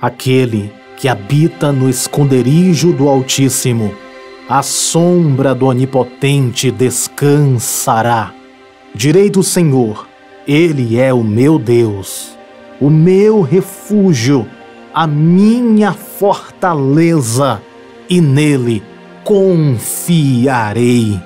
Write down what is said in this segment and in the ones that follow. Aquele que habita no esconderijo do Altíssimo, à sombra do Onipotente descansará. Direi do Senhor, Ele é o meu Deus, o meu refúgio, a minha fortaleza, e nele confiarei.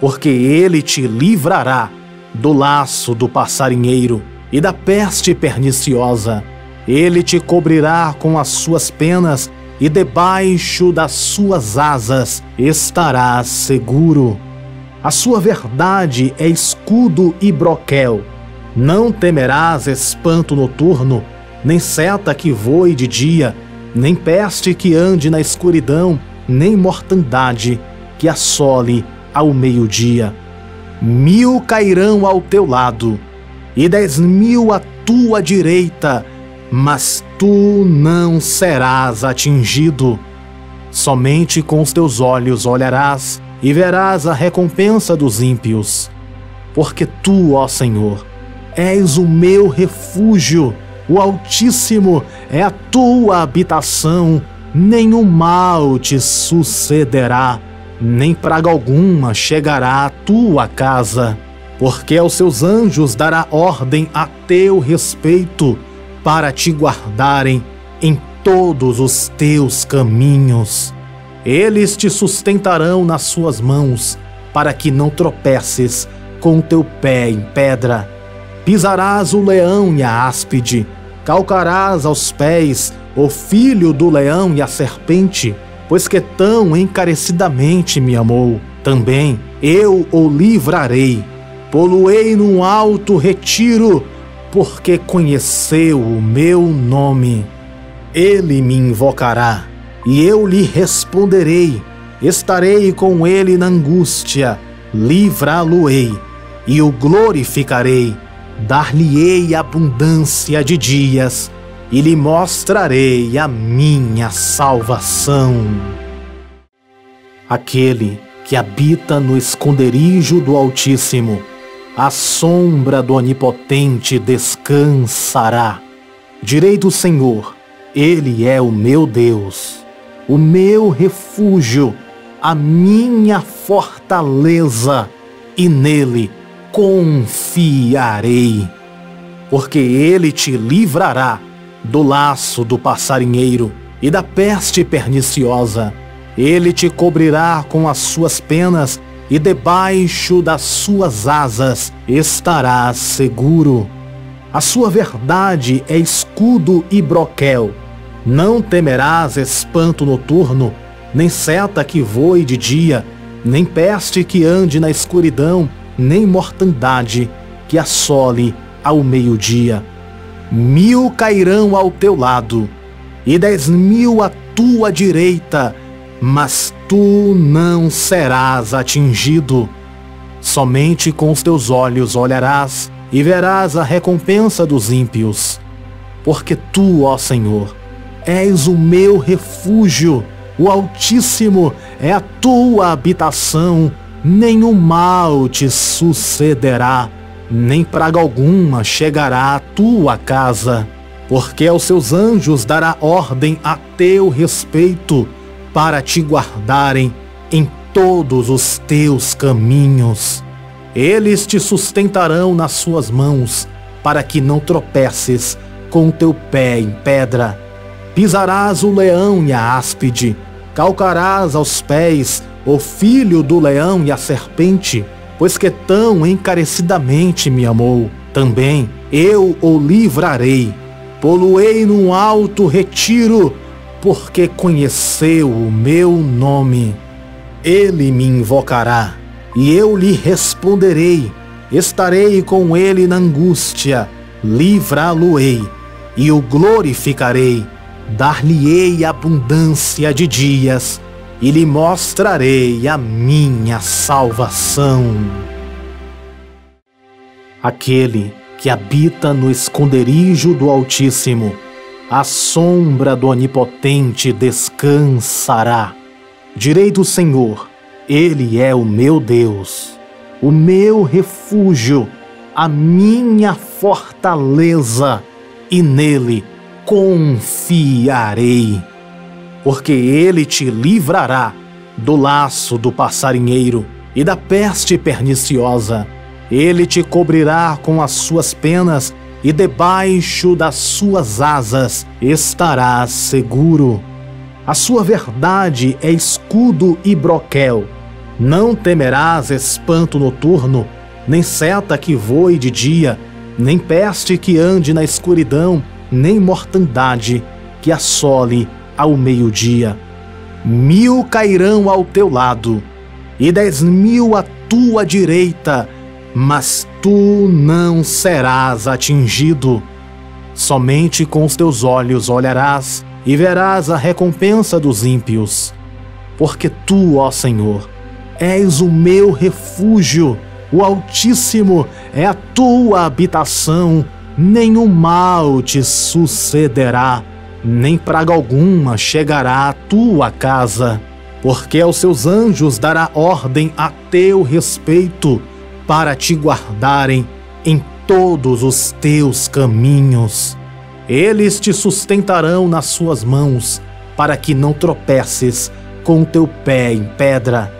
Porque Ele te livrará do laço do passarinheiro e da peste perniciosa. Ele te cobrirá com as suas penas e debaixo das suas asas estarás seguro. A sua verdade é escudo e broquel. Não temerás espanto noturno, nem seta que voe de dia, nem peste que ande na escuridão, nem mortandade que assole ao meio-dia. 1000 cairão ao teu lado, e 10.000 à tua direita, mas tu não serás atingido. Somente com os teus olhos olharás e verás a recompensa dos ímpios. Porque tu, ó Senhor, és o meu refúgio, o Altíssimo é a tua habitação. Nenhum mal te sucederá, nem praga alguma chegará à tua casa. Porque aos seus anjos dará ordem a teu respeito, para te guardarem em todos os teus caminhos. Eles te sustentarão nas suas mãos, para que não tropeces com o teu pé em pedra. Pisarás o leão e a áspide, calcarás aos pés o filho do leão e a serpente, pois que tão encarecidamente me amou. Também eu o livrarei, pô-lo-ei num alto retiro, porque conheceu o meu nome. Ele me invocará, e eu lhe responderei. Estarei com ele na angústia, livrá-lo-ei, e o glorificarei. Dar-lhe-ei abundância de dias, e lhe mostrarei a minha salvação. Aquele que habita no esconderijo do Altíssimo, à sombra do Onipotente descansará. Direi do Senhor, Ele é o meu Deus, o meu refúgio, a minha fortaleza, e nele confiarei. Porque Ele te livrará do laço do passarinheiro e da peste perniciosa. Ele te cobrirá com as suas penas e debaixo das suas asas estarás seguro. A sua verdade é escudo e broquel. Não temerás espanto noturno, nem seta que voe de dia, nem peste que ande na escuridão, nem mortandade que assole ao meio-dia. 1000 cairão ao teu lado, e 10.000 à tua direita, mas tu não serás atingido. Somente com os teus olhos olharás e verás a recompensa dos ímpios. Porque tu, ó Senhor, és o meu refúgio, o Altíssimo é a tua habitação. Nenhum mal te sucederá, nem praga alguma chegará à tua casa. Porque aos seus anjos dará ordem a teu respeito, para te guardarem em todos os teus caminhos. Eles te sustentarão nas suas mãos, para que não tropeces com o teu pé em pedra. Pisarás o leão e a áspide, calcarás aos pés o filho do leão e a serpente, pois que tão encarecidamente me amou. Também eu o livrarei, pô-lo-ei num alto retiro, porque conheceu o meu nome. Ele me invocará, e eu lhe responderei. Estarei com ele na angústia, livrá-lo-ei, e o glorificarei. Dar-lhe-ei abundância de dias, e lhe mostrarei a minha salvação. Aquele que habita no esconderijo do Altíssimo, à sombra do Onipotente descansará. Direi do Senhor, Ele é o meu Deus, o meu refúgio, a minha fortaleza, e nele confiarei, porque ele te livrará do laço do passarinheiro e da peste perniciosa. Ele te cobrirá com as suas penas e debaixo das suas asas estarás seguro. A sua verdade é escudo e broquel. Não temerás espanto noturno, nem seta que voe de dia, nem peste que ande na escuridão, nem mortandade que assole ao meio-dia. 1000 cairão ao teu lado, e 10.000 à tua direita, mas tu não serás atingido. Somente com os teus olhos olharás e verás a recompensa dos ímpios. Porque tu, ó Senhor, és o meu refúgio, o Altíssimo é a tua habitação, nenhum mal te sucederá, nem praga alguma chegará à tua casa, porque aos seus anjos dará ordem a teu respeito, para te guardarem em todos os teus caminhos. Eles te sustentarão nas suas mãos, para que não tropeces com o teu pé em pedra.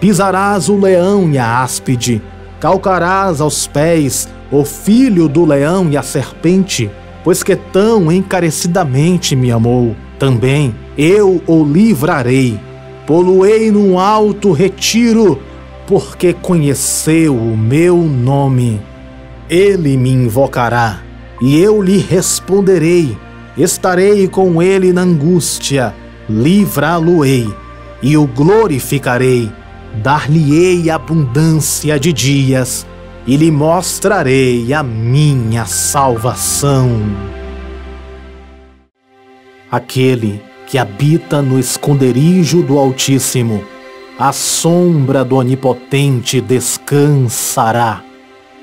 Pisarás o leão e a áspide, calcarás aos pés o filho do leão e a serpente, pois que tão encarecidamente me amou. Também eu o livrarei, pô-lo-ei num alto retiro, porque conheceu o meu nome. Ele me invocará, e eu lhe responderei. Estarei com ele na angústia, livrá-lo-ei, e o glorificarei. Dar-lhe-ei abundância de dias, e lhe mostrarei a minha salvação. Aquele que habita no esconderijo do Altíssimo, à sombra do Onipotente descansará.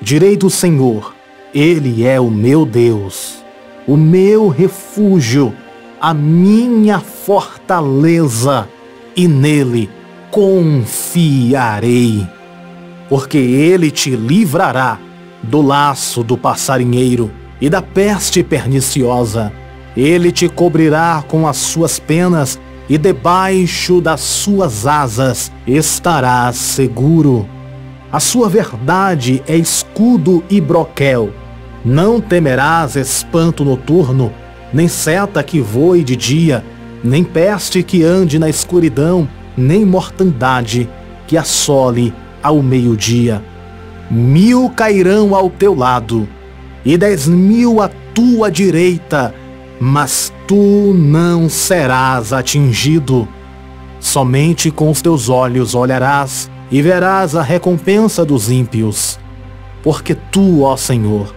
Direi do Senhor: Ele é o meu Deus, o meu refúgio, a minha fortaleza, e nele confiarei, porque ele te livrará do laço do passarinheiro e da peste perniciosa. Ele te cobrirá com as suas penas e debaixo das suas asas estarás seguro. A sua verdade é escudo e broquel. Não temerás espanto noturno, nem seta que voe de dia, nem peste que ande na escuridão, nem mortandade que assole ao meio-dia. 1000 cairão ao teu lado, e 10.000 à tua direita, mas tu não serás atingido. Somente com os teus olhos olharás e verás a recompensa dos ímpios. Porque tu, ó Senhor,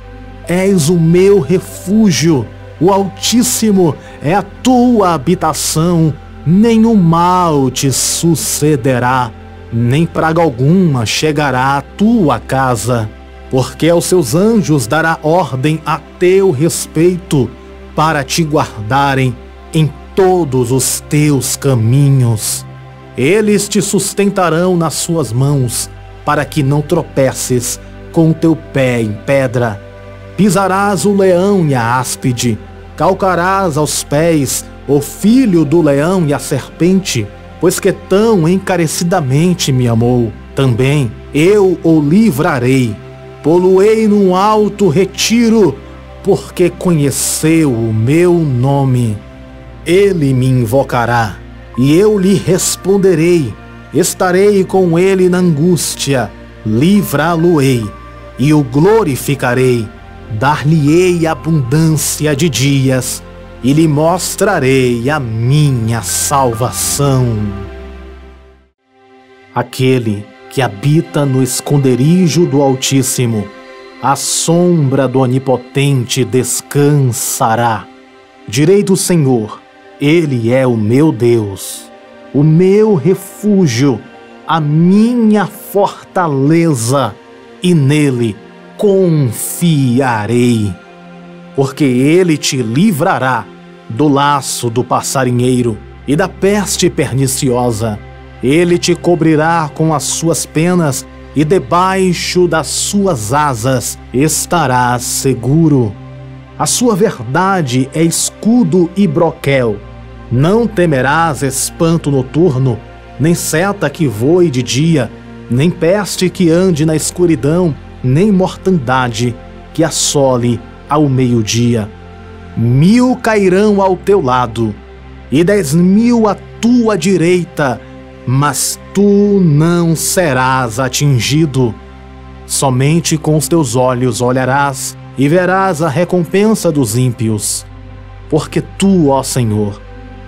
és o meu refúgio, o Altíssimo é a tua habitação, nenhum mal te sucederá, nem praga alguma chegará à tua casa, porque aos seus anjos dará ordem a teu respeito, para te guardarem em todos os teus caminhos. Eles te sustentarão nas suas mãos, para que não tropeces com o teu pé em pedra. Pisarás o leão e a áspide, calcarás aos pés o filho do leão e a serpente, pois que tão encarecidamente me amou. Também eu o livrarei, pô-lo-ei num alto retiro, porque conheceu o meu nome. Ele me invocará, e eu lhe responderei. Estarei com ele na angústia, livrá-lo-ei, e o glorificarei. Dar-lhe-ei abundância de dias, e lhe mostrarei a minha salvação. Aquele que habita no esconderijo do Altíssimo, à sombra do Onipotente descansará. Direi do Senhor: Ele é o meu Deus, o meu refúgio, a minha fortaleza, e nele confiarei, porque ele te livrará do laço do passarinheiro e da peste perniciosa. Ele te cobrirá com as suas penas e debaixo das suas asas estarás seguro. A sua verdade é escudo e broquel. Não temerás espanto noturno, nem seta que voe de dia, nem peste que ande na escuridão, nem mortandade que assole ao meio-dia. 1000 cairão ao teu lado, e 10.000 à tua direita, mas tu não serás atingido. Somente com os teus olhos olharás e verás a recompensa dos ímpios. Porque tu, ó Senhor,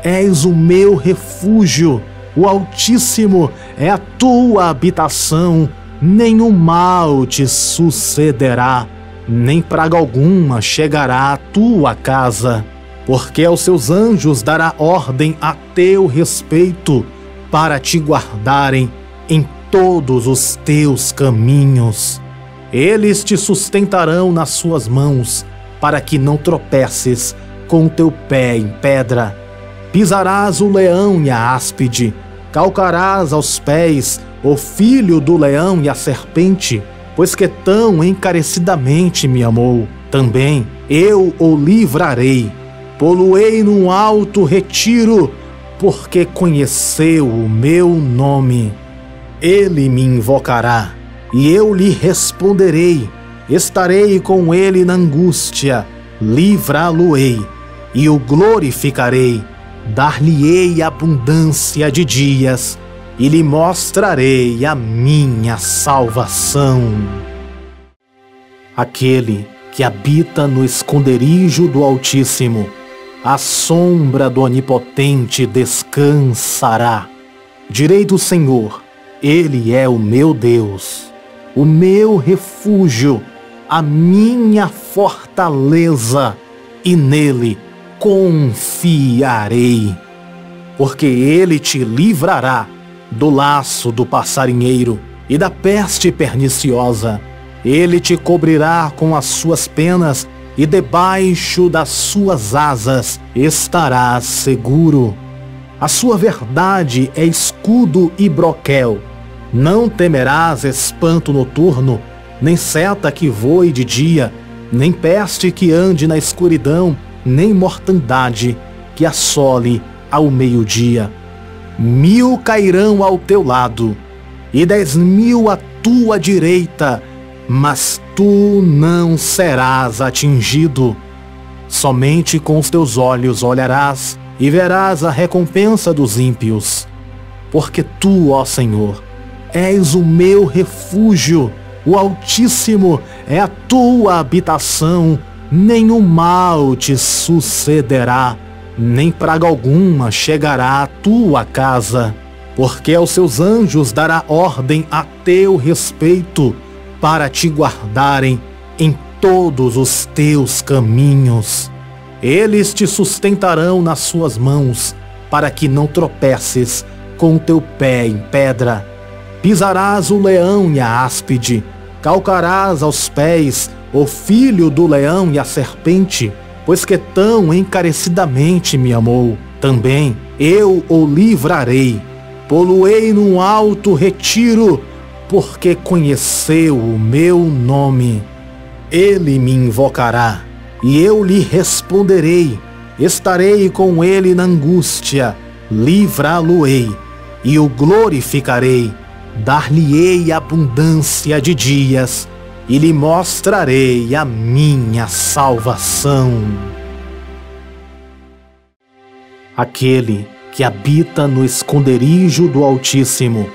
és o meu refúgio, o Altíssimo é a tua habitação. Nenhum mal te sucederá, nem praga alguma chegará à tua casa. Porque aos seus anjos dará ordem a teu respeito, para te guardarem em todos os teus caminhos. Eles te sustentarão nas suas mãos, para que não tropeces com o teu pé em pedra. Pisarás o leão e a áspide, calcarás aos pés o filho do leão e a serpente, pois que tão encarecidamente me amou. Também eu o livrarei, pô-lo-ei num alto retiro, porque conheceu o meu nome. Ele me invocará, e eu lhe responderei. Estarei com ele na angústia, livrá-lo-ei, e o glorificarei. Dar-lhe-ei abundância de dias, e lhe mostrarei a minha salvação. Aquele que habita no esconderijo do Altíssimo, à sombra do Onipotente descansará. Direi do Senhor: Ele é o meu Deus, o meu refúgio, a minha fortaleza, e nele confiarei. Porque ele te livrará do laço do passarinheiro e da peste perniciosa. Ele te cobrirá com as suas penas, e debaixo das suas asas estarás seguro. A sua verdade é escudo e broquel. Não temerás espanto noturno, nem seta que voe de dia, nem peste que ande na escuridão, nem mortandade que assole ao meio-dia. 1000 cairão ao teu lado, e 10.000 à tua direita, mas tu não serás atingido. Somente com os teus olhos olharás e verás a recompensa dos ímpios. Porque tu, ó Senhor, és o meu refúgio, o Altíssimo é a tua habitação. Nenhum mal te sucederá, nem praga alguma chegará à tua casa. Porque aos seus anjos dará ordem a teu respeito, para te guardarem em todos os teus caminhos. Eles te sustentarão nas suas mãos, para que não tropeces com o teu pé em pedra. Pisarás o leão e a áspide, calcarás aos pés o filho do leão e a serpente, pois que tão encarecidamente me amou. Também eu o livrarei, pô-lo-ei num alto retiro, porque conheceu o meu nome. Ele me invocará, e eu lhe responderei. Estarei com ele na angústia, livrá-lo-ei, e o glorificarei. Dar-lhe-ei abundância de dias, e lhe mostrarei a minha salvação. Aquele que habita no esconderijo do Altíssimo,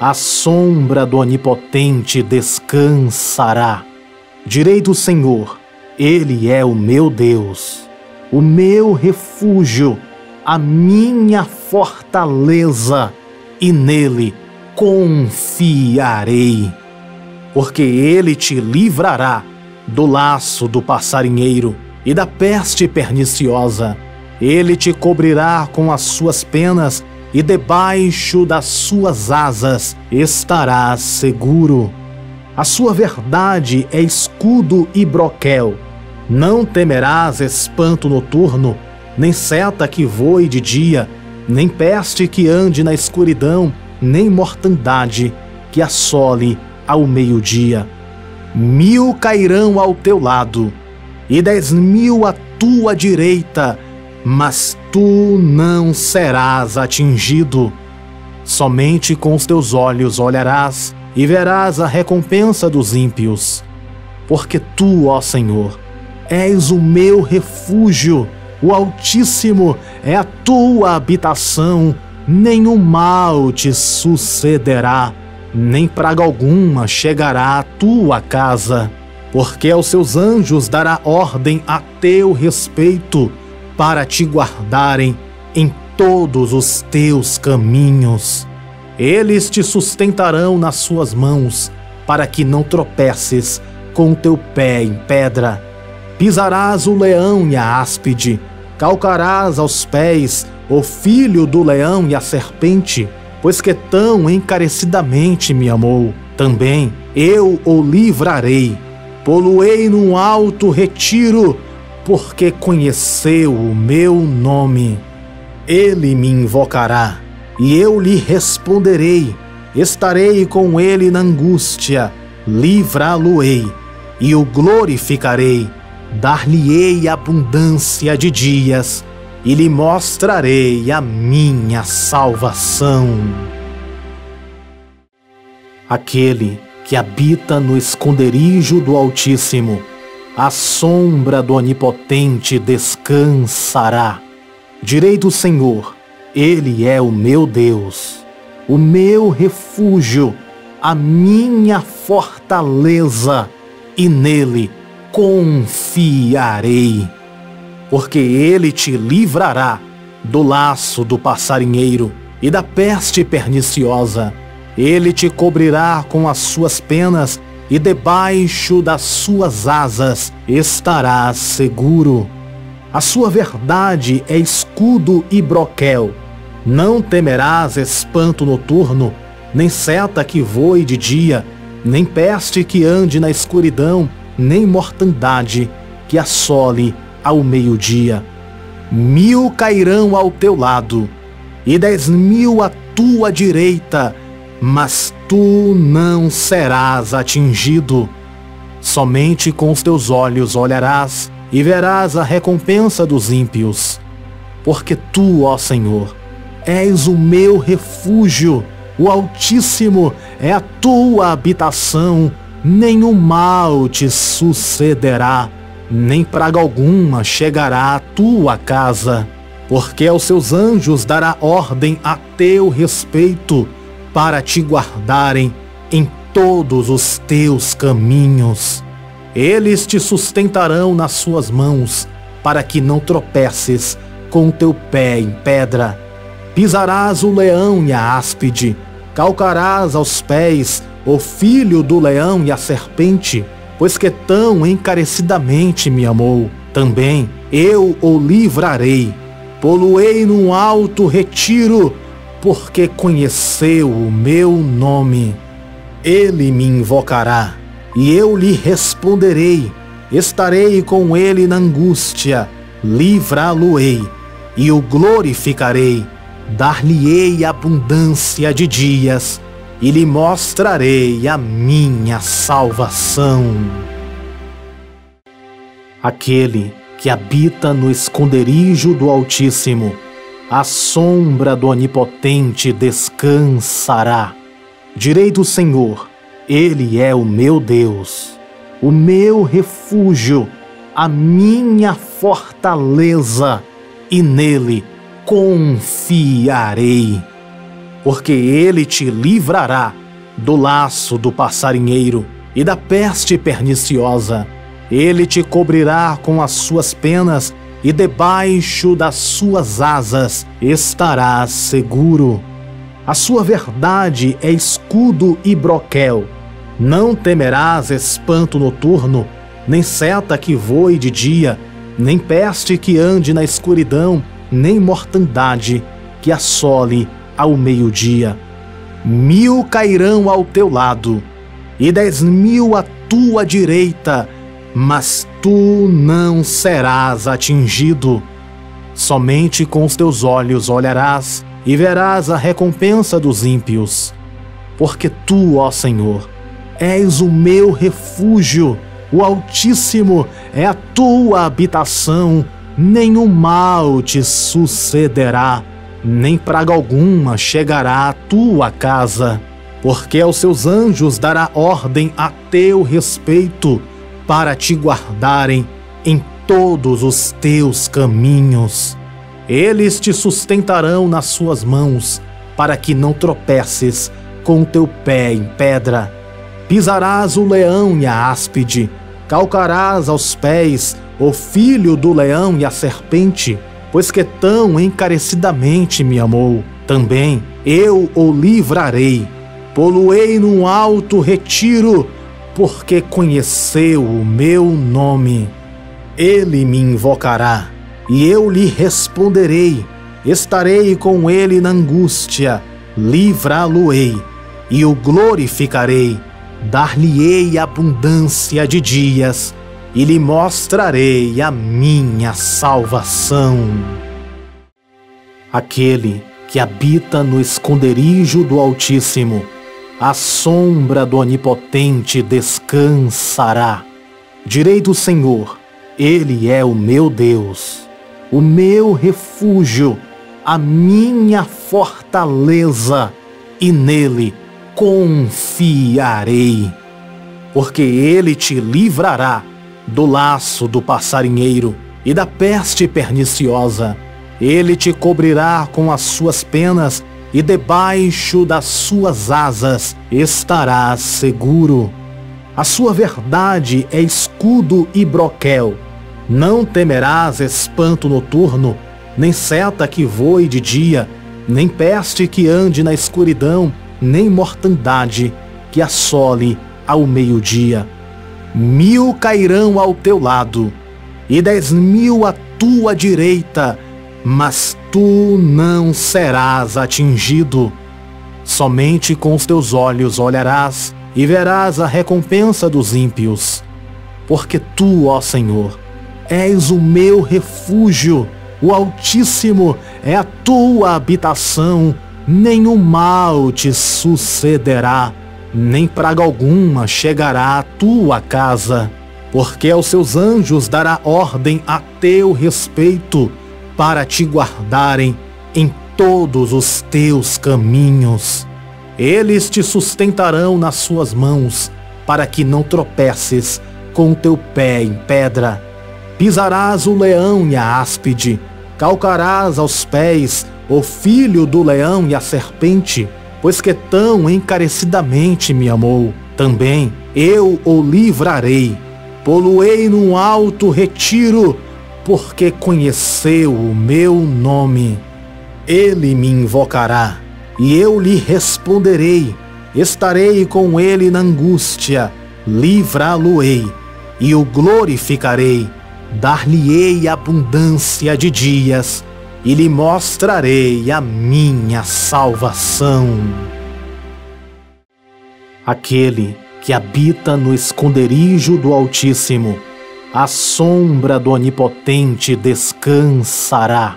à sombra do Onipotente descansará. Direi do Senhor: Ele é o meu Deus, o meu refúgio, a minha fortaleza, e nele confiarei. Porque ele te livrará do laço do passarinheiro e da peste perniciosa. Ele te cobrirá com as suas penas, e debaixo das suas asas estarás seguro. A sua verdade é escudo e broquel. Não temerás espanto noturno, nem seta que voe de dia, nem peste que ande na escuridão, nem mortandade que assole ao meio-dia. 1000 cairão ao teu lado, e 10.000 à tua direita, mas tu não serás atingido. Somente com os teus olhos olharás e verás a recompensa dos ímpios. Porque tu, ó Senhor, és o meu refúgio, o Altíssimo é a tua habitação, nenhum mal te sucederá, nem praga alguma chegará à tua casa. Porque aos seus anjos dará ordem a teu respeito, para te guardarem em todos os teus caminhos. Eles te sustentarão nas suas mãos, para que não tropeces com o teu pé em pedra. Pisarás o leão e a áspide, calcarás aos pés o filho do leão e a serpente, pois que tão encarecidamente me amou. Também eu o livrarei, pô-lo-ei num alto retiro, porque conheceu o meu nome. Ele me invocará, e eu lhe responderei. Estarei com ele na angústia, livrá-lo-ei, e o glorificarei. Dar-lhe-ei abundância de dias, e lhe mostrarei a minha salvação. Aquele que habita no esconderijo do Altíssimo, à sombra do Onipotente descansará. Direi do Senhor, Ele é o meu Deus, o meu refúgio, a minha fortaleza, e nele confiarei. Porque Ele te livrará do laço do passarinheiro e da peste perniciosa. Ele te cobrirá com as suas penas, e debaixo das suas asas estarás seguro. A sua verdade é escudo e broquel. Não temerás espanto noturno, nem seta que voe de dia, nem peste que ande na escuridão, nem mortandade que assole ao meio-dia. 1000 cairão ao teu lado, e 10.000 à tua direita, mas tu não serás atingido. Somente com os teus olhos olharás e verás a recompensa dos ímpios. Porque tu, ó Senhor, és o meu refúgio, o Altíssimo é a tua habitação, nenhum mal te sucederá, nem praga alguma chegará à tua casa. Porque aos seus anjos dará ordem a teu respeito, para te guardarem em todos os teus caminhos. Eles te sustentarão nas suas mãos, para que não tropeces com o teu pé em pedra. Pisarás o leão e a áspide, calcarás aos pés o filho do leão e a serpente, pois que tão encarecidamente me amou. Também eu o livrarei, pô-lo-ei num alto retiro, porque conheceu o meu nome. Ele me invocará, e eu lhe responderei. Estarei com ele na angústia, livrá-lo-ei, e o glorificarei. Dar-lhe-ei abundância de dias, e lhe mostrarei a minha salvação. Aquele que habita no esconderijo do Altíssimo, à sombra do Onipotente descansará. Direi do Senhor, Ele é o meu Deus, o meu refúgio, a minha fortaleza, e nele confiarei. Porque Ele te livrará do laço do passarinheiro e da peste perniciosa. Ele te cobrirá com as suas penas, e debaixo das suas asas estarás seguro. A sua verdade é escudo e broquel. Não temerás espanto noturno, nem seta que voe de dia, nem peste que ande na escuridão, nem mortandade que assole ao meio-dia. 1000 cairão ao teu lado, e 10.000 à tua direita, mas tu não serás atingido. Somente com os teus olhos olharás e verás a recompensa dos ímpios. Porque tu, ó Senhor, és o meu refúgio, O Altíssimo é a tua habitação, nenhum mal te sucederá, nem praga alguma chegará à tua casa, porque aos seus anjos dará ordem a teu respeito, para te guardarem em todos os teus caminhos. Eles te sustentarão nas suas mãos, para que não tropeces com o teu pé em pedra. Pisarás o leão e a áspide, calcarás aos pés o filho do leão e a serpente, pois que tão encarecidamente me amou. Também eu o livrarei, pô-lo-ei num alto retiro, porque conheceu o meu nome. Ele me invocará, e eu lhe responderei. Estarei com ele na angústia, livrá-lo-ei, e o glorificarei. Dar-lhe-ei abundância de dias, e lhe mostrarei a minha salvação. Aquele que habita no esconderijo do Altíssimo, à sombra do Onipotente descansará. Direi do Senhor: Ele é o meu Deus, o meu refúgio, a minha fortaleza, e nele confiarei, porque ele te livrará do laço do passarinheiro e da peste perniciosa. Ele te cobrirá com as suas penas, e debaixo das suas asas estarás seguro. A sua verdade é escudo e broquel. Não temerás espanto noturno, nem seta que voe de dia, nem peste que ande na escuridão, nem mortandade que assole ao meio-dia. 1000 cairão ao teu lado, e 10.000 à tua direita, mas tu não serás atingido. Somente com os teus olhos olharás e verás a recompensa dos ímpios. Porque tu, ó Senhor, és o meu refúgio, o Altíssimo é a tua habitação, nenhum mal te sucederá, nem praga alguma chegará à tua casa, porque aos seus anjos dará ordem a teu respeito, para te guardarem em todos os teus caminhos. Eles te sustentarão nas suas mãos, para que não tropeces com o teu pé em pedra. Pisarás o leão e a áspide, calcarás aos pés o filho do leão e a serpente, pois que tão encarecidamente me amou. Também eu o livrarei, pô-lo-ei num alto retiro, porque conheceu o meu nome. Ele me invocará, e eu lhe responderei. Estarei com ele na angústia, livrá-lo-ei, e o glorificarei. Dar-lhe-ei abundância de dias, e lhe mostrarei a minha salvação. Aquele que habita no esconderijo do Altíssimo, à sombra do Onipotente descansará.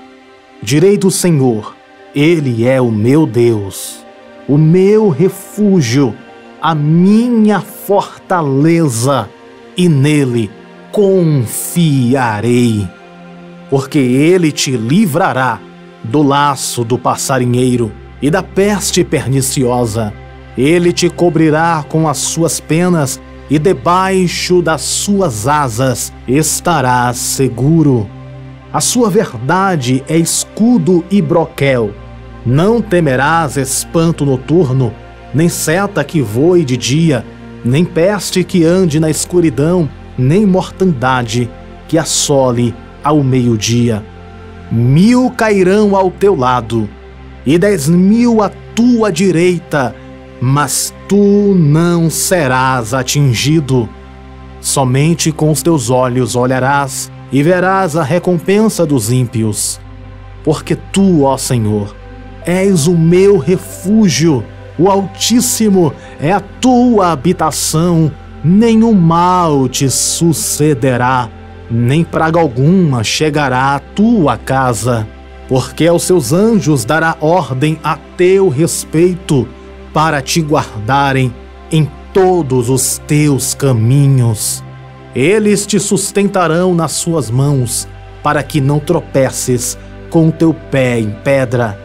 Direi do Senhor: Ele é o meu Deus, o meu refúgio, a minha fortaleza, e nele confiarei. Porque ele te livrará do laço do passarinheiro e da peste perniciosa. Ele te cobrirá com as suas penas, e debaixo das suas asas estarás seguro. A sua verdade é escudo e broquel. Não temerás espanto noturno, nem seta que voe de dia, nem peste que ande na escuridão, nem mortandade que assole ao meio-dia. 1000 cairão ao teu lado, e 10.000 à tua direita, mas tu não serás atingido. Somente com os teus olhos olharás e verás a recompensa dos ímpios. Porque tu, ó Senhor, és o meu refúgio, o Altíssimo é a tua habitação, nenhum mal te sucederá, nem praga alguma chegará à tua casa, porque aos seus anjos dará ordem a teu respeito, para te guardarem em todos os teus caminhos. Eles te sustentarão nas suas mãos, para que não tropeces com teu pé em pedra.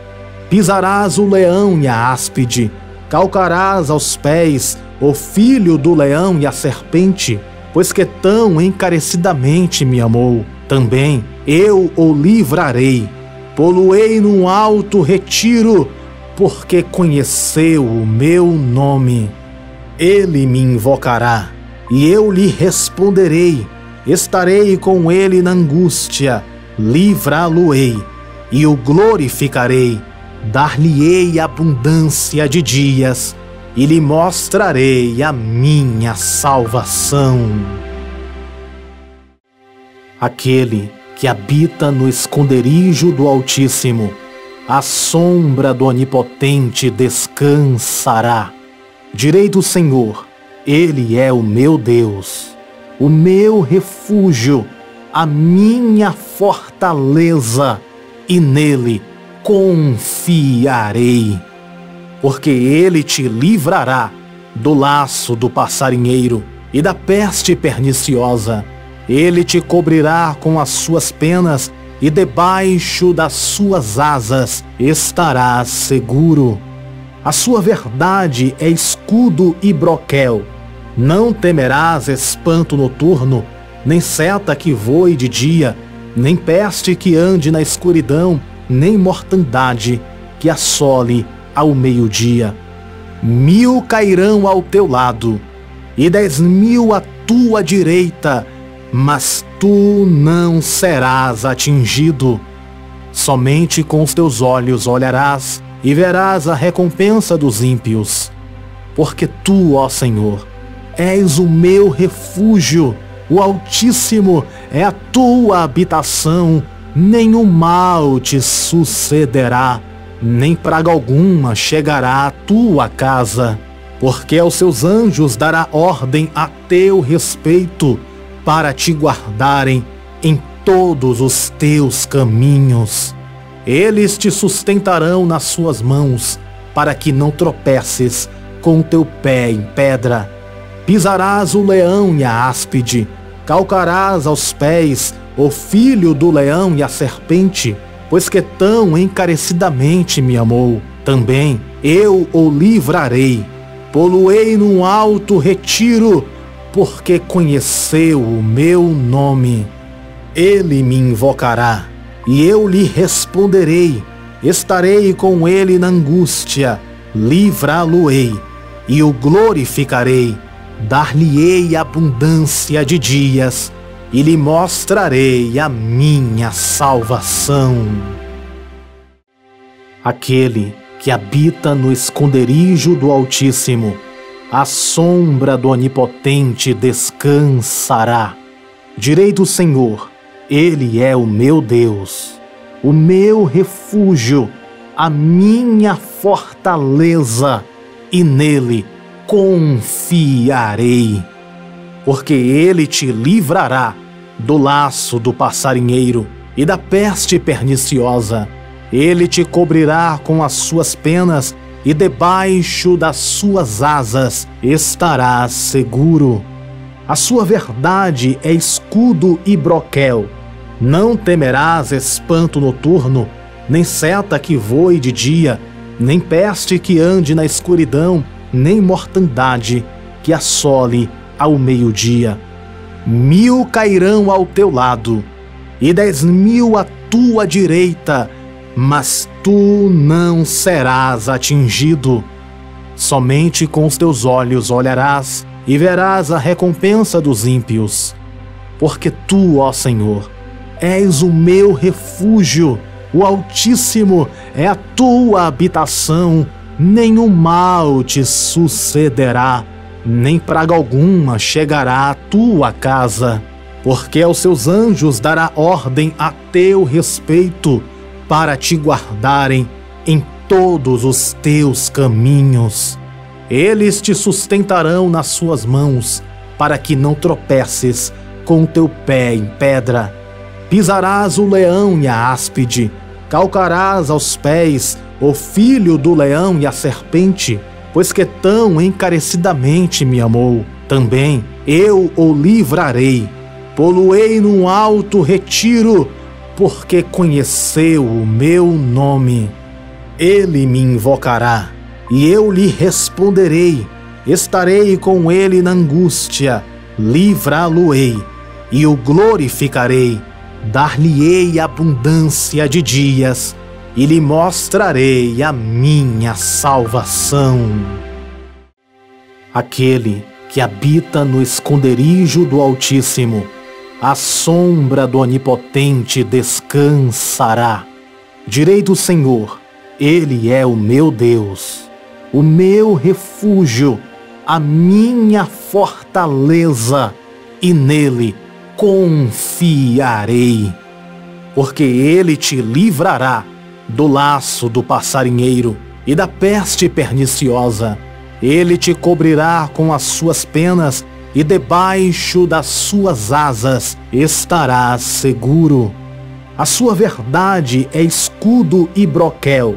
Pisarás o leão e a áspide, calcarás aos pés o filho do leão e a serpente, pois que tão encarecidamente me amou. Também eu o livrarei, pô-lo-ei num alto retiro, porque conheceu o meu nome. Ele me invocará, e eu lhe responderei. Estarei com ele na angústia, livrá-lo-ei, e o glorificarei. Dar-lhe-ei abundância de dias, e lhe mostrarei a minha salvação. Aquele que habita no esconderijo do Altíssimo, à sombra do Onipotente descansará. Direi do Senhor: Ele é o meu Deus, o meu refúgio, a minha fortaleza, e nele confiarei. Porque ele te livrará do laço do passarinheiro e da peste perniciosa. Ele te cobrirá com as suas penas, e debaixo das suas asas estarás seguro. A sua verdade é escudo e broquel. Não temerás espanto noturno, nem seta que voe de dia, nem peste que ande na escuridão, nem mortandade que assole ao meio-dia. 1000 cairão ao teu lado, e 10.000 à tua direita, mas tu não serás atingido. Somente com os teus olhos olharás e verás a recompensa dos ímpios. Porque tu, ó Senhor, és o meu refúgio, o Altíssimo é a tua habitação. Nenhum mal te sucederá, nem praga alguma chegará à tua casa. Porque aos seus anjos dará ordem a teu respeito, para te guardarem em todos os teus caminhos. Eles te sustentarão nas suas mãos, para que não tropeces com teu pé em pedra. Pisarás o leão e a áspide, calcarás aos pés o filho do leão e a serpente, pois que tão encarecidamente me amou. Também eu o livrarei, pô-lo-ei num alto retiro, porque conheceu o meu nome. Ele me invocará, e eu lhe responderei. Estarei com ele na angústia, livrá-lo-ei, e o glorificarei. Dar-lhe-ei abundância de dias, e lhe mostrarei a minha salvação. Aquele que habita no esconderijo do Altíssimo, à sombra do Onipotente descansará. Direi do Senhor: Ele é o meu Deus, o meu refúgio, a minha fortaleza, e nele confiarei. Porque ele te livrará do laço do passarinheiro e da peste perniciosa. Ele te cobrirá com as suas penas, e debaixo das suas asas estarás seguro. A sua verdade é escudo e broquel. Não temerás espanto noturno, nem seta que voe de dia, nem peste que ande na escuridão, nem mortandade que assole ao meio-dia. 1000 cairão ao teu lado, e 10.000 à tua direita, mas tu não serás atingido. Somente com os teus olhos olharás e verás a recompensa dos ímpios. Porque tu, ó Senhor, és o meu refúgio, o Altíssimo é a tua habitação. Nenhum mal te sucederá, nem praga alguma chegará à tua casa. Porque aos seus anjos dará ordem a teu respeito, para te guardarem em todos os teus caminhos. Eles te sustentarão nas suas mãos, para que não tropeces com teu pé em pedra. Pisarás o leão e a áspide, calcarás aos pés o filho do leão e a serpente, pois que tão encarecidamente me amou. Também eu o livrarei, pô-lo-ei num alto retiro, porque conheceu o meu nome. Ele me invocará, e eu lhe responderei. Estarei com ele na angústia, livrá-lo-ei, e o glorificarei. Dar-lhe-ei abundância de dias, e lhe mostrarei a minha salvação. Aquele que habita no esconderijo do Altíssimo, à sombra do Onipotente descansará. Direi do Senhor: Ele é o meu Deus, o meu refúgio, a minha fortaleza, e nele confiarei. Porque ele te livrará do laço do passarinheiro e da peste perniciosa. Ele te cobrirá com as suas penas, e debaixo das suas asas estarás seguro. A sua verdade é escudo e broquel.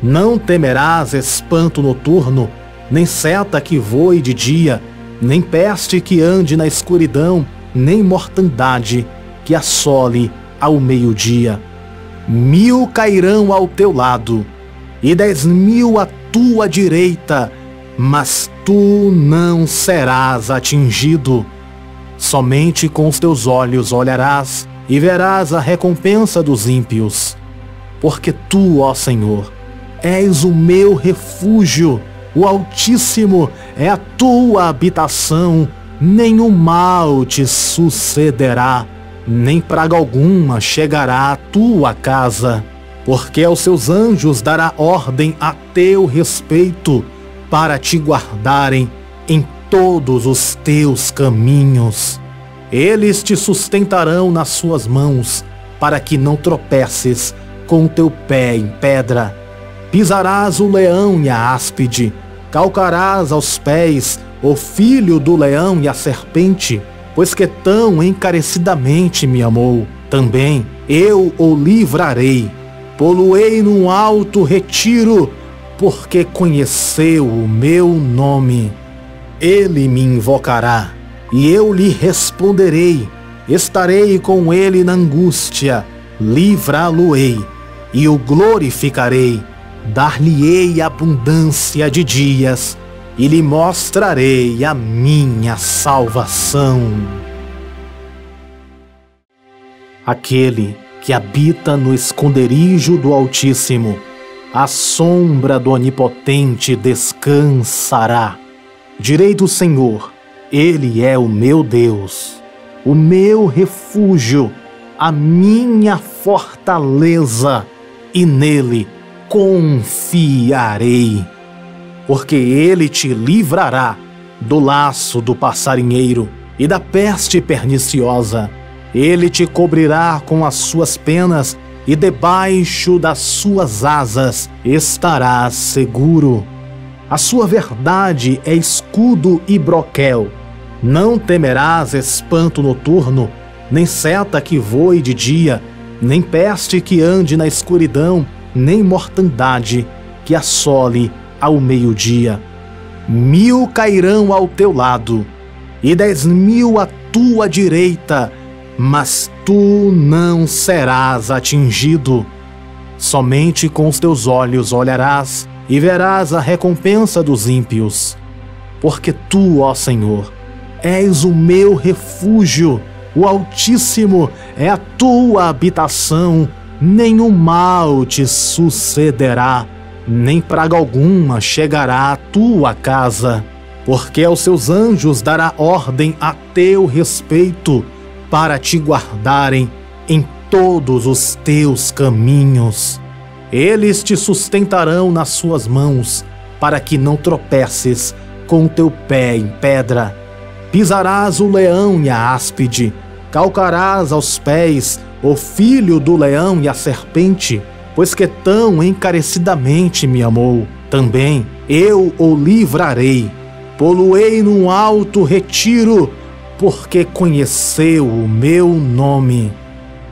Não temerás espanto noturno, nem seta que voe de dia, nem peste que ande na escuridão, nem mortandade que assole ao meio-dia. 1000 cairão ao teu lado, e 10.000 à tua direita, mas tu não serás atingido. Somente com os teus olhos olharás e verás a recompensa dos ímpios. Porque tu, ó Senhor, és o meu refúgio, o Altíssimo é a tua habitação. Nenhum mal te sucederá, nem praga alguma chegará à tua casa. Porque aos seus anjos dará ordem a teu respeito, para te guardarem em todos os teus caminhos. Eles te sustentarão nas suas mãos, para que não tropeces com o teu pé em pedra. Pisarás o leão e a áspide, calcarás aos pés o filho do leão e a serpente, pois que tão encarecidamente me amou. Também eu o livrarei, pô-lo-ei num alto retiro, porque conheceu o meu nome. Ele me invocará, e eu lhe responderei. Estarei com ele na angústia, livrá-lo-ei, e o glorificarei. Dar-lhe-ei abundância de dias, e lhe mostrarei a minha salvação. Aquele que habita no esconderijo do Altíssimo, à sombra do Onipotente descansará. Direi do Senhor: Ele é o meu Deus, o meu refúgio, a minha fortaleza, e nele confiarei. Porque ele te livrará do laço do passarinheiro e da peste perniciosa. Ele te cobrirá com as suas penas, e debaixo das suas asas estarás seguro. A sua verdade é escudo e broquel. Não temerás espanto noturno, nem seta que voe de dia, nem peste que ande na escuridão, nem mortandade que assole ao meio-dia. 1000 cairão ao teu lado, e 10.000 à tua direita, mas tu não serás atingido. Somente com os teus olhos olharás e verás a recompensa dos ímpios. Porque tu, ó Senhor, és o meu refúgio, o Altíssimo é a tua habitação. Nenhum mal te sucederá, nem praga alguma chegará à tua casa. Porque aos seus anjos dará ordem a teu respeito, para te guardarem em todos os teus caminhos. Eles te sustentarão nas suas mãos, para que não tropeces com o teu pé em pedra. Pisarás o leão e a áspide, calcarás aos pés o filho do leão e a serpente, pois que tão encarecidamente me amou. Também eu o livrarei, pô-lo-ei num alto retiro, porque conheceu o meu nome.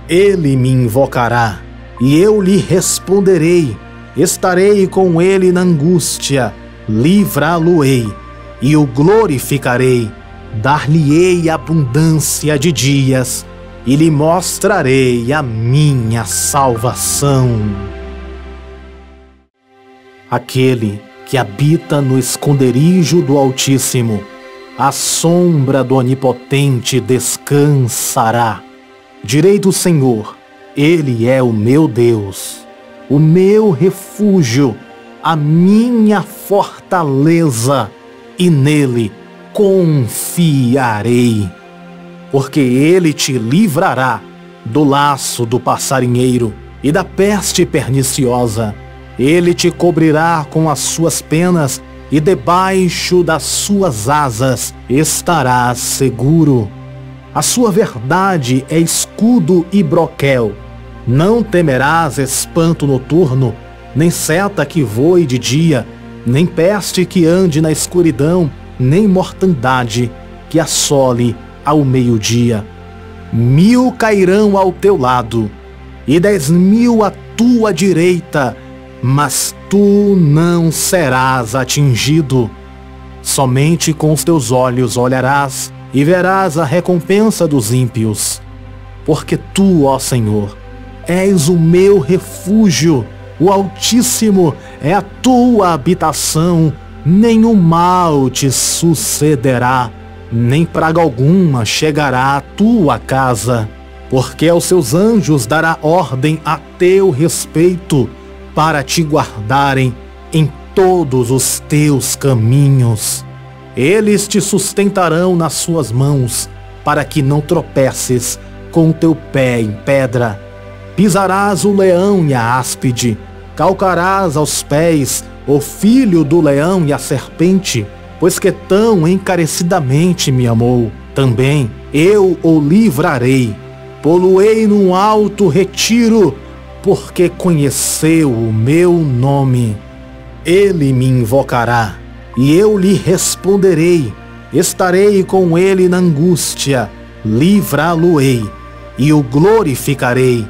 Ele me invocará, e eu lhe responderei. Estarei com ele na angústia, livrá-lo-ei, e o glorificarei. dar-lhe-ei abundância de dias e lhe mostrarei a minha salvação. Aquele que habita no esconderijo do Altíssimo, à sombra do Onipotente descansará. Direi do Senhor: Ele é o meu Deus, o meu refúgio, a minha fortaleza, e nele confiarei. Porque ele te livrará do laço do passarinheiro e da peste perniciosa. Ele te cobrirá com as suas penas e debaixo das suas asas estarás seguro. A sua verdade é escudo e broquel. Não temerás espanto noturno, nem seta que voe de dia, nem peste que ande na escuridão, nem mortandade que assole ao meio-dia. 1000 cairão ao teu lado, e 10.000 à tua direita, mas tu não serás atingido. Somente com os teus olhos olharás e verás a recompensa dos ímpios. Porque tu, ó Senhor, és o meu refúgio, o Altíssimo é a tua habitação, nenhum mal te sucederá, nem praga alguma chegará à tua casa. Porque aos seus anjos dará ordem a teu respeito, para te guardarem em todos os teus caminhos. Eles te sustentarão nas suas mãos, para que não tropeces com o teu pé em pedra. Pisarás o leão e a áspide, calcarás aos pés o filho do leão e a serpente, pois que tão encarecidamente me amou. Também eu o livrarei, pô-lo-ei num alto retiro, porque conheceu o meu nome. Ele me invocará, e eu lhe responderei. Estarei com ele na angústia, livrá-lo-ei, e o glorificarei.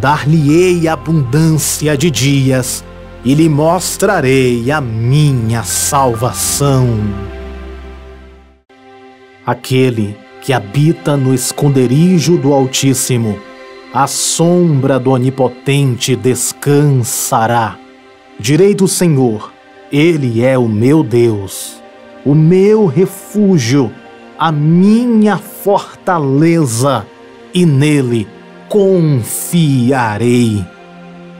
Dar-lhe-ei abundância de dias, e lhe mostrarei a minha salvação. Aquele que habita no esconderijo do Altíssimo, à sombra do Onipotente descansará. Direi do Senhor: Ele é o meu Deus, o meu refúgio, a minha fortaleza, e nele confiarei.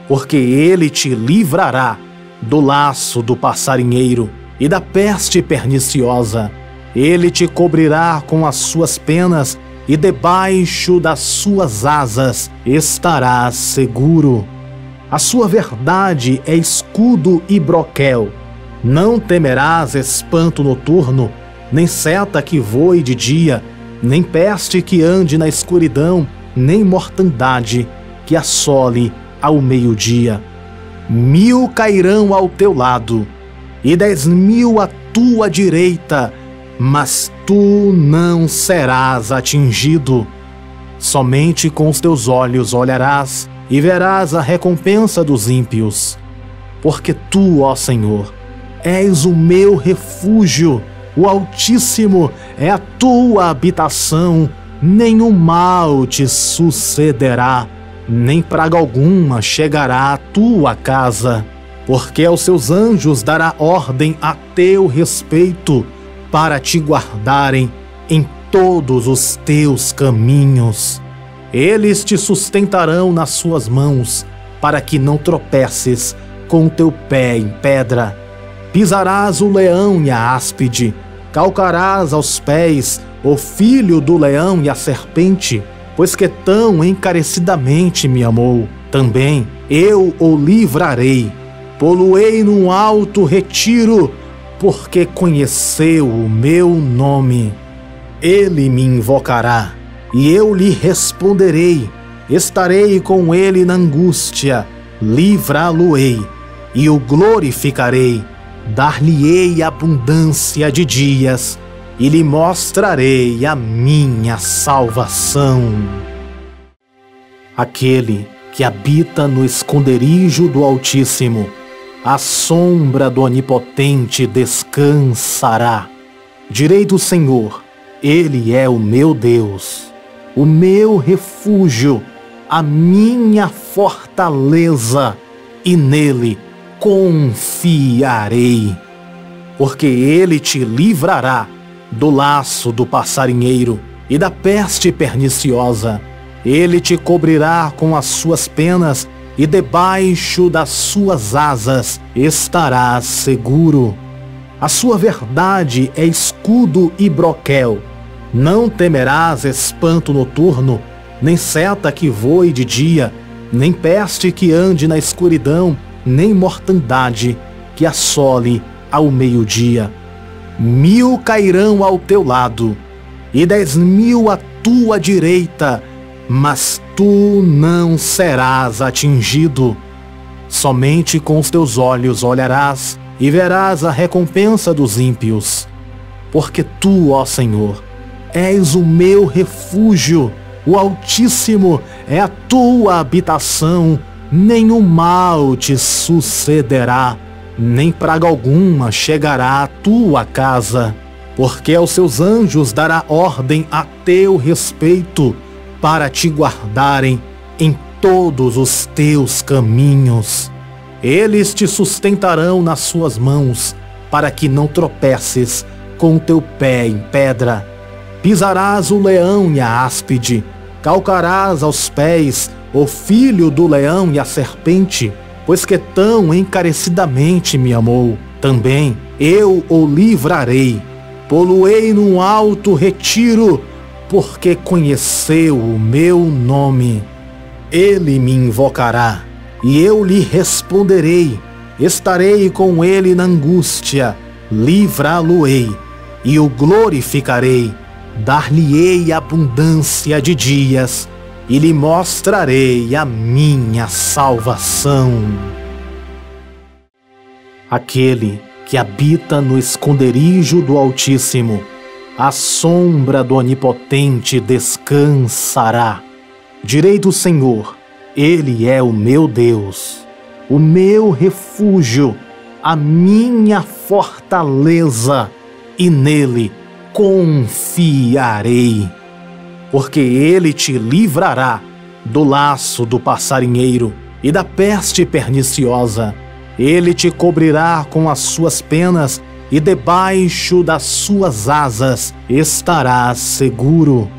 Porque ele te livrará do laço do passarinheiro e da peste perniciosa. Ele te cobrirá com as suas penas e debaixo das suas asas estarás seguro. A sua verdade é escudo e broquel. Não temerás espanto noturno, nem seta que voe de dia, nem peste que ande na escuridão, nem mortandade que assole ao meio-dia. 1000 cairão ao teu lado, e 10.000 à tua direita, mas tu não serás atingido. Somente com os teus olhos olharás e verás a recompensa dos ímpios. Porque tu, ó Senhor, és o meu refúgio, o Altíssimo é a tua habitação, nenhum mal te sucederá, nem praga alguma chegará à tua casa. Porque aos seus anjos dará ordem a teu respeito, para te guardarem em todos os teus caminhos. Eles te sustentarão nas suas mãos, para que não tropeces com o teu pé em pedra. Pisarás o leão e a áspide, calcarás aos pés o filho do leão e a serpente, pois que tão encarecidamente me amou. Também eu o livrarei, pô-lo-ei num alto retiro, porque conheceu o meu nome. Ele me invocará, e eu lhe responderei. Estarei com ele na angústia, livrá-lo-ei, e o glorificarei. Dar-lhe-ei abundância de dias, e lhe mostrarei a minha salvação. Aquele que habita no esconderijo do Altíssimo, à sombra do Onipotente descansará. Direi do Senhor: Ele é o meu Deus, o meu refúgio, a minha fortaleza, e nele confiarei, porque ele te livrará do laço do passarinheiro e da peste perniciosa. Ele te cobrirá com as suas penas e debaixo das suas asas estarás seguro. A sua verdade é escudo e broquel. Não temerás espanto noturno, nem seta que voe de dia, nem peste que ande na escuridão, nem mortandade que assole ao meio-dia. 1000 cairão ao teu lado, e 10.000 à tua direita, mas tu não serás atingido. Somente com os teus olhos olharás e verás a recompensa dos ímpios. Porque tu, ó Senhor, és o meu refúgio, o Altíssimo é a tua habitação, nenhum mal te sucederá, nem praga alguma chegará à tua casa, porque aos seus anjos dará ordem a teu respeito, para te guardarem em todos os teus caminhos. Eles te sustentarão nas suas mãos, para que não tropeces com o teu pé em pedra. Pisarás o leão e a áspide, calcarás aos pés o filho do leão e a serpente, pois que tão encarecidamente me amou. Também eu o livrarei, pô-lo-ei num alto retiro, porque conheceu o meu nome. Ele me invocará, e eu lhe responderei. Estarei com ele na angústia, livrá-lo-ei, e o glorificarei. Dar-lhe-ei abundância de dias, e lhe mostrarei a minha salvação. Aquele que habita no esconderijo do Altíssimo, à sombra do Onipotente descansará. Direi do Senhor: Ele é o meu Deus, o meu refúgio, a minha fortaleza, e nele confiarei. Porque ele te livrará do laço do passarinheiro e da peste perniciosa. Ele te cobrirá com as suas penas e debaixo das suas asas estarás seguro.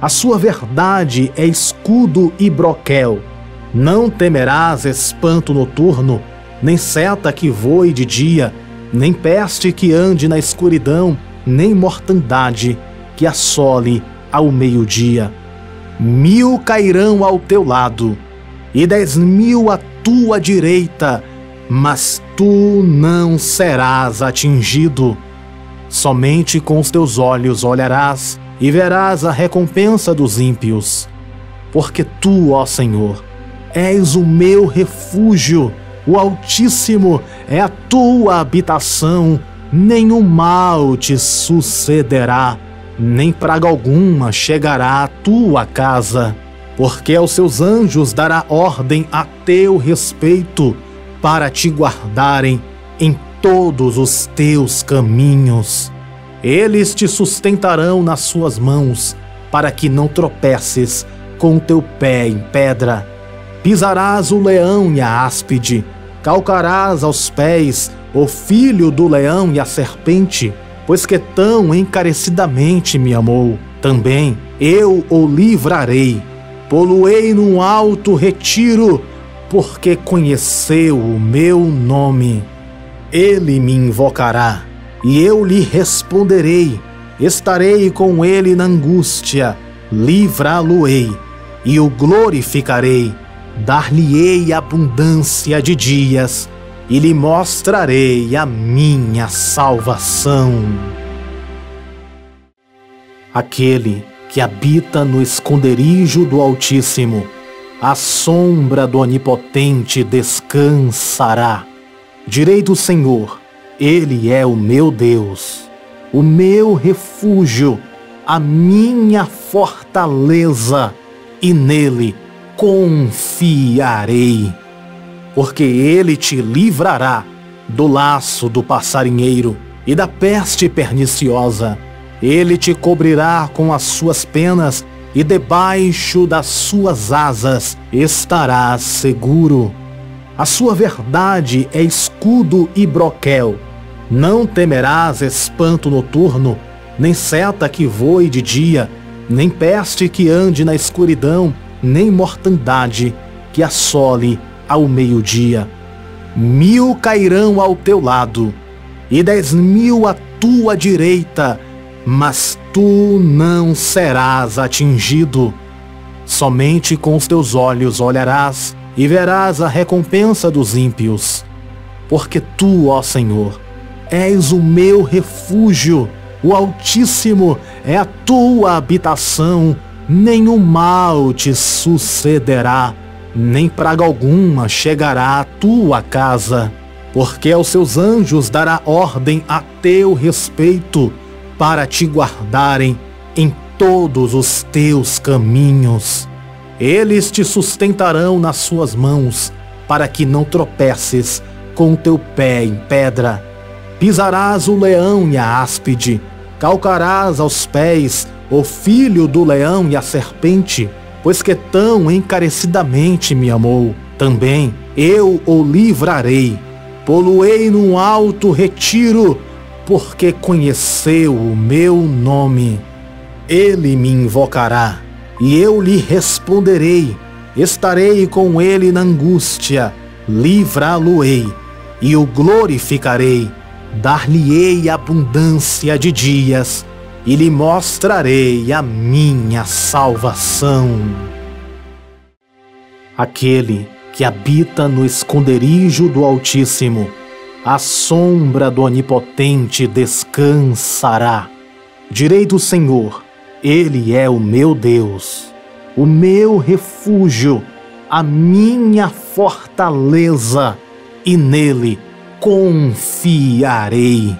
A sua verdade é escudo e broquel. Não temerás espanto noturno, nem seta que voe de dia, nem peste que ande na escuridão, nem mortandade que assole ao meio-dia. 1000 cairão ao teu lado, e 10.000 à tua direita, mas tu não serás atingido. Somente com os teus olhos olharás e verás a recompensa dos ímpios. Porque tu, ó Senhor, és o meu refúgio, o Altíssimo é a tua habitação, nenhum mal te sucederá, nem praga alguma chegará à tua casa, porque aos seus anjos dará ordem a teu respeito, para te guardarem em todos os teus caminhos. Eles te sustentarão nas suas mãos, para que não tropeces com o teu pé em pedra. Pisarás o leão e a áspide, calcarás aos pés o filho do leão e a serpente, pois que tão encarecidamente me amou. Também eu o livrarei, pô-lo-ei num alto retiro, porque conheceu o meu nome. Ele me invocará, e eu lhe responderei. Estarei com ele na angústia, livrá-lo-ei, e o glorificarei. Dar-lhe-ei abundância de dias, e lhe mostrarei a minha salvação. Aquele que habita no esconderijo do Altíssimo, à sombra do Onipotente descansará. Direi do Senhor: Ele é o meu Deus, o meu refúgio, a minha fortaleza, e nele confiarei. Porque ele te livrará do laço do passarinheiro e da peste perniciosa. Ele te cobrirá com as suas penas e debaixo das suas asas estarás seguro. A sua verdade é escudo e broquel. Não temerás espanto noturno, nem seta que voe de dia, nem peste que ande na escuridão, nem mortandade que assole ao meio-dia. 1000 cairão ao teu lado, e 10.000 à tua direita, mas tu não serás atingido. Somente com os teus olhos olharás e verás a recompensa dos ímpios. Porque tu, ó Senhor, és o meu refúgio, o Altíssimo é a tua habitação, nenhum mal te sucederá, nem praga alguma chegará à tua casa, porque aos seus anjos dará ordem a teu respeito, para te guardarem em todos os teus caminhos. Eles te sustentarão nas suas mãos, para que não tropeces com o teu pé em pedra. Pisarás o leão e a áspide, calcarás aos pés o filho do leão e a serpente, pois que tão encarecidamente me amou. Também eu o livrarei, pô-lo-ei num alto retiro, porque conheceu o meu nome. Ele me invocará, e eu lhe responderei. Estarei com ele na angústia, livrá-lo-ei, e o glorificarei. Dar-lhe-ei abundância de dias, e lhe mostrarei a minha salvação. Aquele que habita no esconderijo do Altíssimo, à sombra do Onipotente descansará. Direi do Senhor, Ele é o meu Deus, o meu refúgio, a minha fortaleza, e nele confiarei,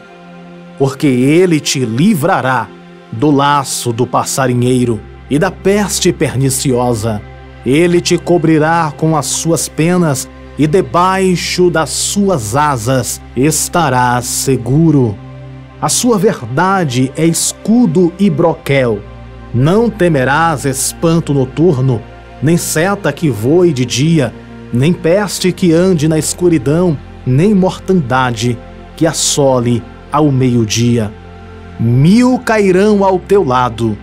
porque ele te livrará do laço do passarinheiro e da peste perniciosa. Ele te cobrirá com as suas penas e debaixo das suas asas estarás seguro. A sua verdade é escudo e broquel. Não temerás espanto noturno, nem seta que voe de dia, nem peste que ande na escuridão, nem mortandade que assole ao meio-dia. 1000 cairão ao teu lado,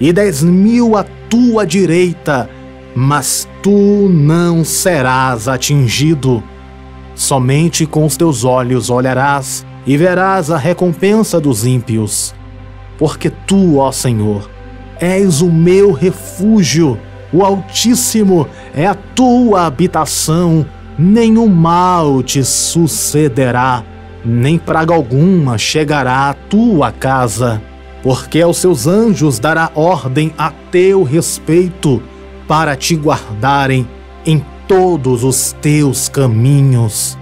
e 10.000 à tua direita, mas tu não serás atingido. Somente com os teus olhos olharás e verás a recompensa dos ímpios. Porque tu, ó Senhor, és o meu refúgio, o Altíssimo é a tua habitação, nenhum mal te sucederá, nem praga alguma chegará à tua casa, porque aos seus anjos dará ordem a teu respeito, para te guardarem em todos os teus caminhos.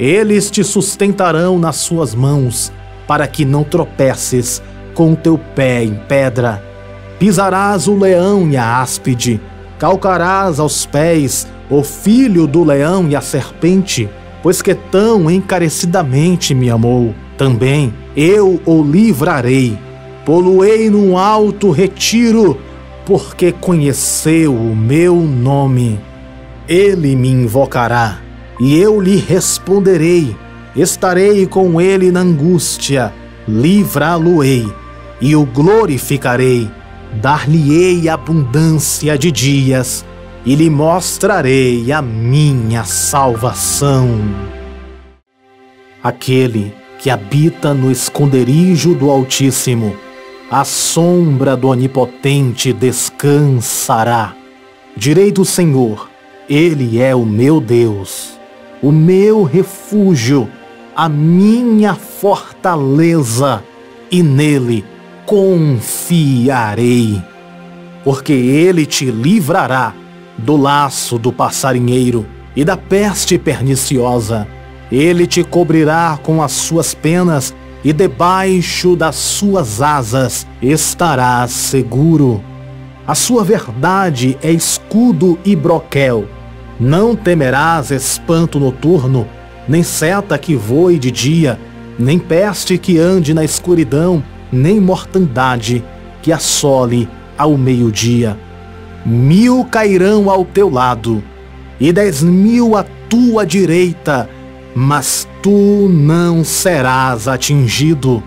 Eles te sustentarão nas suas mãos, para que não tropeces com o teu pé em pedra. Pisarás o leão e a áspide, calcarás aos pés o filho do leão e a serpente, pois que tão encarecidamente me amou. Também eu o livrarei, pô-lo-ei num alto retiro, porque conheceu o meu nome. Ele me invocará, e eu lhe responderei. Estarei com ele na angústia, livrá-lo-ei, e o glorificarei. Dar-lhe-ei abundância de dias, e lhe mostrarei a minha salvação. Aquele que habita no esconderijo do Altíssimo, à sombra do Onipotente descansará. Direi do Senhor, Ele é o meu Deus, o meu refúgio, a minha fortaleza, e nele confiarei, porque ele te livrará do laço do passarinheiro e da peste perniciosa. Ele te cobrirá com as suas penas e debaixo das suas asas estarás seguro. A sua verdade é escudo e broquel. Não temerás espanto noturno, nem seta que voe de dia, nem peste que ande na escuridão, nem mortandade que assole ao meio-dia. 1000 cairão ao teu lado, e 10.000 à tua direita, mas tu não serás atingido.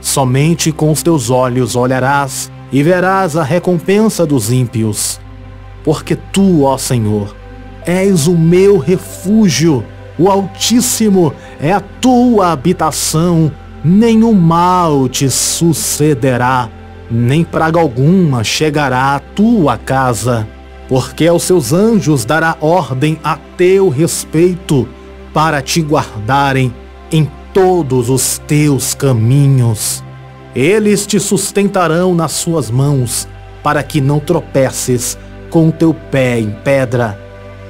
Somente com os teus olhos olharás e verás a recompensa dos ímpios. Porque tu, ó Senhor, és o meu refúgio, o Altíssimo é a tua habitação, nenhum mal te sucederá, nem praga alguma chegará à tua casa, porque aos seus anjos dará ordem a teu respeito, para te guardarem em todos os teus caminhos. Eles te sustentarão nas suas mãos, para que não tropeces com o teu pé em pedra.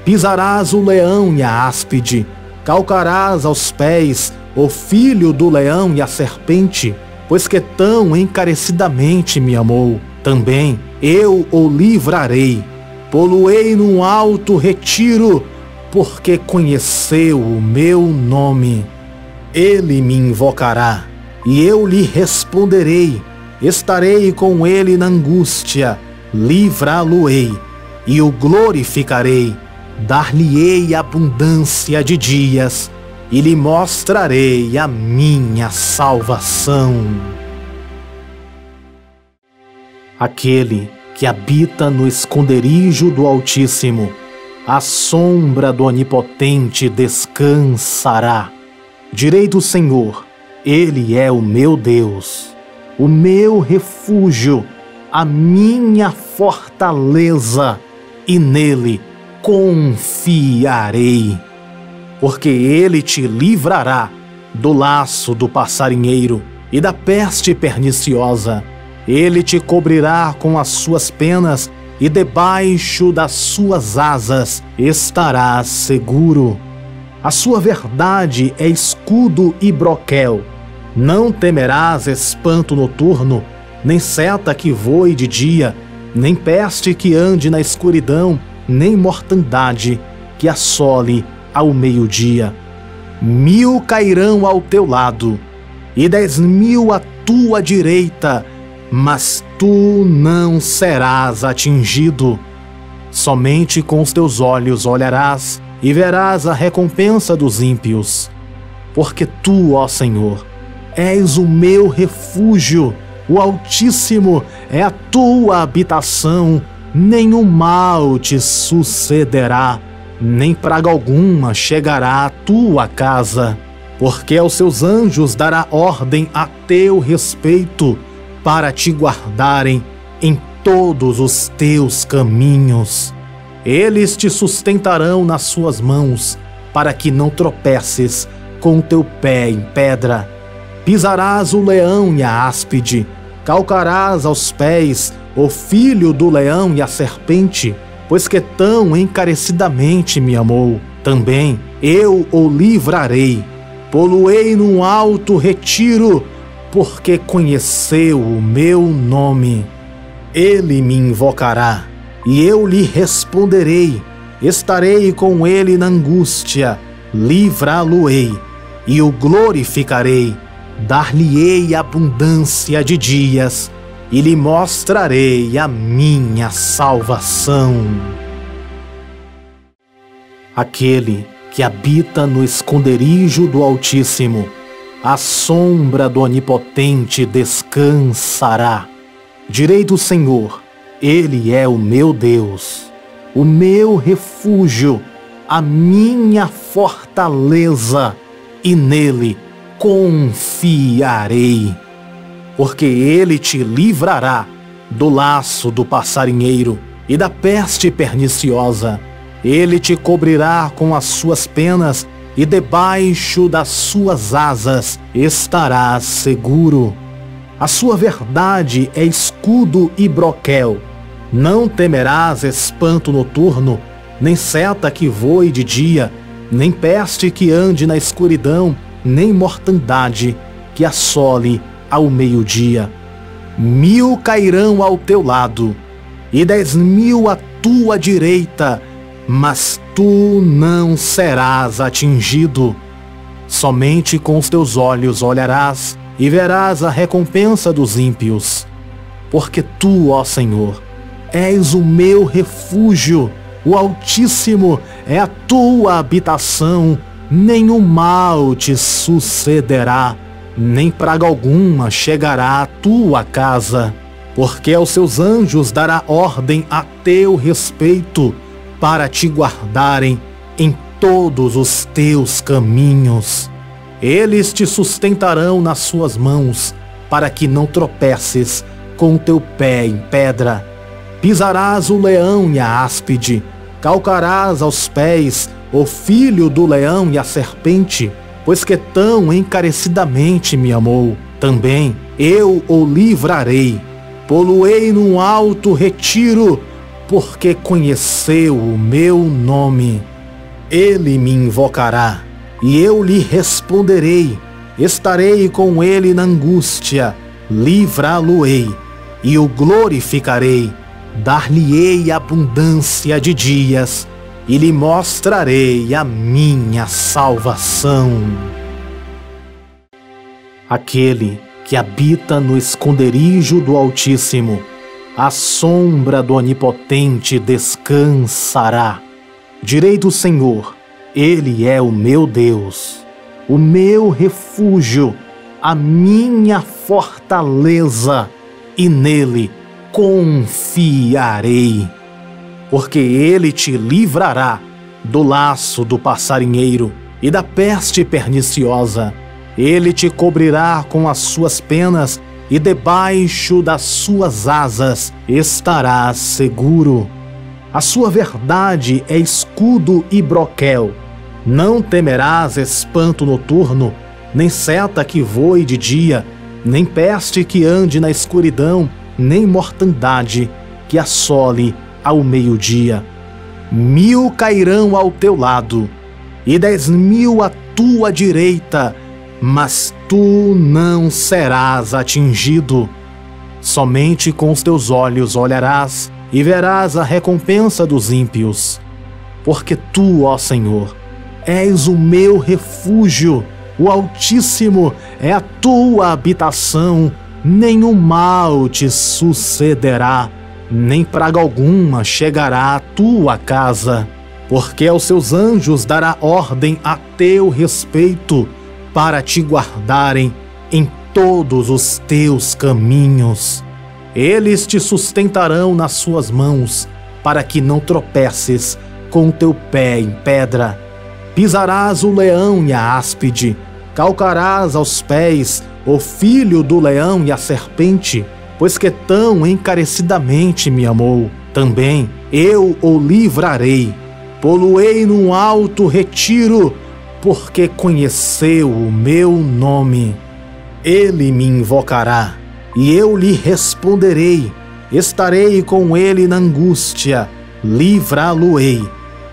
Pisarás o leão e a áspide, calcarás aos pés o filho do leão e a serpente, pois que tão encarecidamente me amou. Também eu o livrarei, pô-lo-ei num alto retiro, porque conheceu o meu nome. Ele me invocará, e eu lhe responderei, estarei com ele na angústia, livrá-lo-ei, e o glorificarei, dar-lhe-ei abundância de dias, e lhe mostrarei a minha salvação. Aquele que habita no esconderijo do Altíssimo, à sombra do Onipotente descansará. Direi do Senhor, Ele é o meu Deus, o meu refúgio, a minha fortaleza, e nele confiarei. Porque ele te livrará do laço do passarinheiro e da peste perniciosa. Ele te cobrirá com as suas penas e debaixo das suas asas estarás seguro. A sua verdade é escudo e broquel. Não temerás espanto noturno, nem seta que voe de dia, nem peste que ande na escuridão, nem mortandade que assole ao meio-dia. 1000 cairão ao teu lado, e 10.000 à tua direita, mas tu não serás atingido. Somente com os teus olhos olharás e verás a recompensa dos ímpios. Porque tu, ó Senhor, és o meu refúgio, o Altíssimo é a tua habitação, nenhum mal te sucederá, nem praga alguma chegará à tua casa, porque aos seus anjos dará ordem a teu respeito, para te guardarem em todos os teus caminhos. Eles te sustentarão nas suas mãos, para que não tropeces com o teu pé em pedra. Pisarás o leão e a áspide, calcarás aos pés o filho do leão e a serpente, pois que tão encarecidamente me amou. Também eu o livrarei, pô-lo-ei num alto retiro, porque conheceu o meu nome. Ele me invocará, e eu lhe responderei, estarei com ele na angústia, livrá-lo-ei, e o glorificarei, dar-lhe-ei abundância de dias, e lhe mostrarei a minha salvação. Aquele que habita no esconderijo do Altíssimo, à sombra do Onipotente descansará. Direi do Senhor, Ele é o meu Deus, o meu refúgio, a minha fortaleza, e nele confiarei. Porque ele te livrará do laço do passarinheiro e da peste perniciosa. Ele te cobrirá com as suas penas e debaixo das suas asas estarás seguro. A sua verdade é escudo e broquel. Não temerás espanto noturno, nem seta que voe de dia, nem peste que ande na escuridão, nem mortandade que assole ao meio-dia. 1000 cairão ao teu lado, e 10.000 à tua direita, mas tu não serás atingido. Somente com os teus olhos olharás e verás a recompensa dos ímpios. Porque tu, ó Senhor, és o meu refúgio, o Altíssimo é a tua habitação, nenhum mal te sucederá, nem praga alguma chegará à tua casa, porque aos seus anjos dará ordem a teu respeito, para te guardarem em todos os teus caminhos. Eles te sustentarão nas suas mãos, para que não tropeces com o teu pé em pedra. Pisarás o leão e a áspide, calcarás aos pés o filho do leão e a serpente, pois que tão encarecidamente me amou. Também eu o livrarei, pô-lo-ei num alto retiro, porque conheceu o meu nome. Ele me invocará, e eu lhe responderei. Estarei com ele na angústia, livrá-lo-ei, e o glorificarei. Dar-lhe-ei abundância de dias, e lhe mostrarei a minha salvação. Aquele que habita no esconderijo do Altíssimo, à sombra do Onipotente descansará. Direi do Senhor, Ele é o meu Deus, o meu refúgio, a minha fortaleza, e nele confiarei, porque ele te livrará do laço do passarinheiro e da peste perniciosa. Ele te cobrirá com as suas penas e debaixo das suas asas estarás seguro. A sua verdade é escudo e broquel. Não temerás espanto noturno, nem seta que voe de dia, nem peste que ande na escuridão, nem mortandade que assole ao meio-dia. 1000 cairão ao teu lado, e 10.000 à tua direita, mas tu não serás atingido. Somente com os teus olhos olharás e verás a recompensa dos ímpios. Porque tu, ó Senhor, és o meu refúgio, o Altíssimo é a tua habitação, nenhum mal te sucederá, nem praga alguma chegará à tua casa, porque aos seus anjos dará ordem a teu respeito, para te guardarem em todos os teus caminhos. Eles te sustentarão nas suas mãos, para que não tropeces com o teu pé em pedra. Pisarás o leão e a áspide, calcarás aos pés o filho do leão e a serpente, pois que tão encarecidamente me amou. Também eu o livrarei, pô-lo-ei num alto retiro, porque conheceu o meu nome. Ele me invocará, e eu lhe responderei. Estarei com ele na angústia, livrá-lo-ei,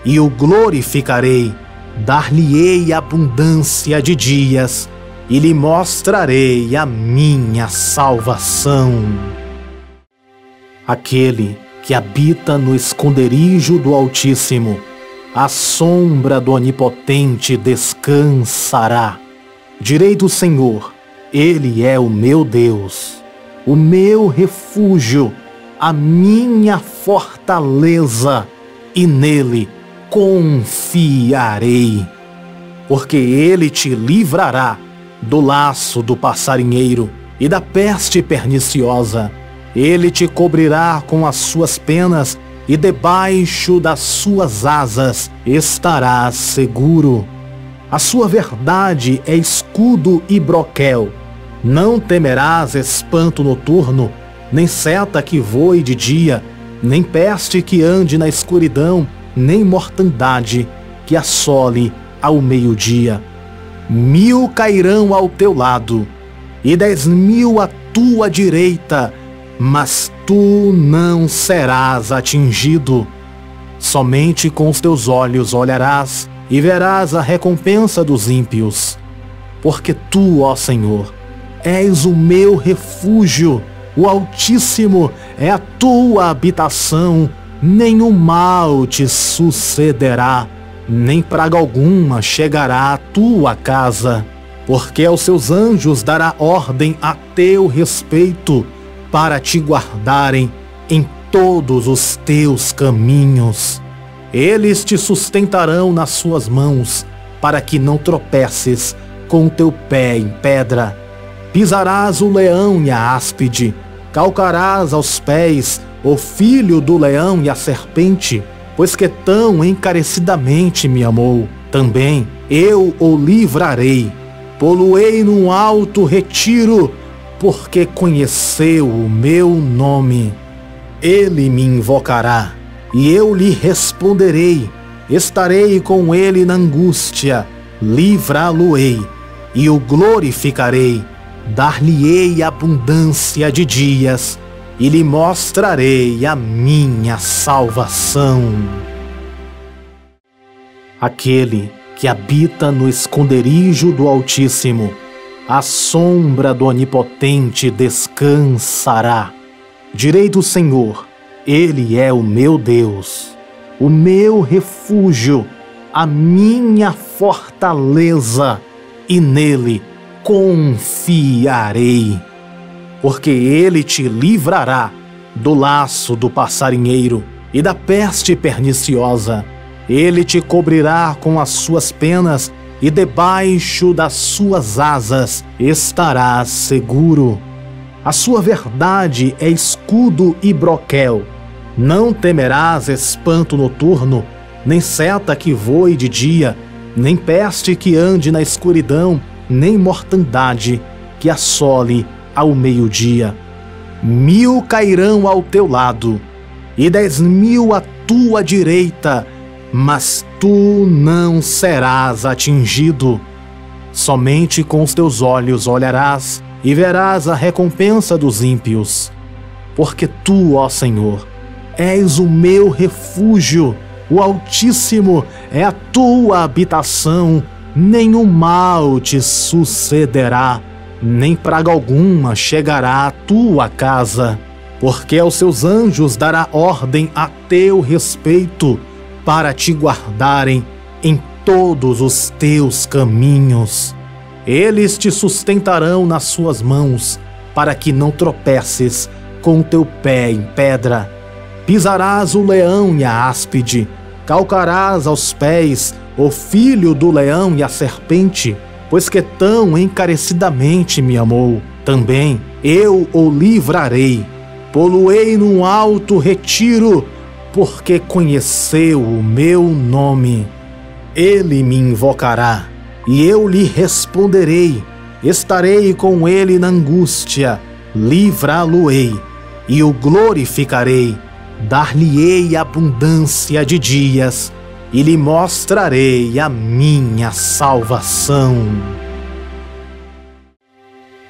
e o glorificarei. Dar-lhe-ei abundância de dias, e lhe mostrarei a minha salvação. Aquele que habita no esconderijo do Altíssimo, à sombra do Onipotente descansará. Direi do Senhor, Ele é o meu Deus, o meu refúgio, a minha fortaleza, e nele confiarei, porque ele te livrará do laço do passarinheiro e da peste perniciosa. Ele te cobrirá com as suas penas e debaixo das suas asas estarás seguro. A sua verdade é escudo e broquel. Não temerás espanto noturno, nem seta que voe de dia, nem peste que ande na escuridão, nem mortandade que assole ao meio-dia. 1000 cairão ao teu lado, e 10.000 à tua direita, mas tu não serás atingido. Somente com os teus olhos olharás e verás a recompensa dos ímpios. Porque tu, ó Senhor, és o meu refúgio, o Altíssimo é a tua habitação, nenhum mal te sucederá, nem praga alguma chegará à tua casa, porque aos seus anjos dará ordem a teu respeito, para te guardarem em todos os teus caminhos. Eles te sustentarão nas suas mãos, para que não tropeces com o teu pé em pedra. Pisarás o leão e a áspide, calcarás aos pés o filho do leão e a serpente, pois que tão encarecidamente me amou. Também eu o livrarei, pô-lo-ei num alto retiro, porque conheceu o meu nome. Ele me invocará, e eu lhe responderei. Estarei com ele na angústia, livrá-lo-ei, e o glorificarei. Dar-lhe-ei abundância de dias, e lhe mostrarei a minha salvação. Aquele que habita no esconderijo do Altíssimo, à sombra do Onipotente descansará. Direi do Senhor, Ele é o meu Deus, o meu refúgio, a minha fortaleza, e nele confiarei. Porque ele te livrará do laço do passarinheiro e da peste perniciosa. Ele te cobrirá com as suas penas, e debaixo das suas asas estarás seguro. A sua verdade é escudo e broquel. Não temerás espanto noturno, nem seta que voe de dia, nem peste que ande na escuridão, nem mortandade que assole ao meio-dia. 1000 cairão ao teu lado, e 10.000 à tua direita, mas tu não serás atingido. Somente com os teus olhos olharás e verás a recompensa dos ímpios. Porque tu, ó Senhor, és o meu refúgio, o Altíssimo é a tua habitação, nenhum mal te sucederá, nem praga alguma chegará à tua casa. Porque aos seus anjos dará ordem a teu respeito, para te guardarem em todos os teus caminhos. Eles te sustentarão nas suas mãos, para que não tropeces com o teu pé em pedra. Pisarás o leão e a áspide, calcarás aos pés o filho do leão e a serpente, pois que tão encarecidamente me amou. Também eu o livrarei, pô-lo-ei num alto retiro, porque conheceu o meu nome. Ele me invocará, e eu lhe responderei. Estarei com ele na angústia, livrá-lo-ei, e o glorificarei. Dar-lhe-ei abundância de dias, e lhe mostrarei a minha salvação.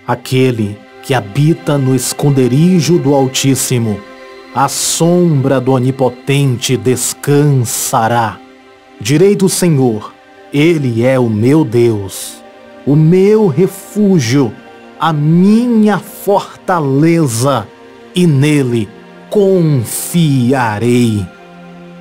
Aquele que habita no esconderijo do Altíssimo, à sombra do Onipotente descansará. Direi do Senhor, Ele é o meu Deus, o meu refúgio, a minha fortaleza, e nele confiarei.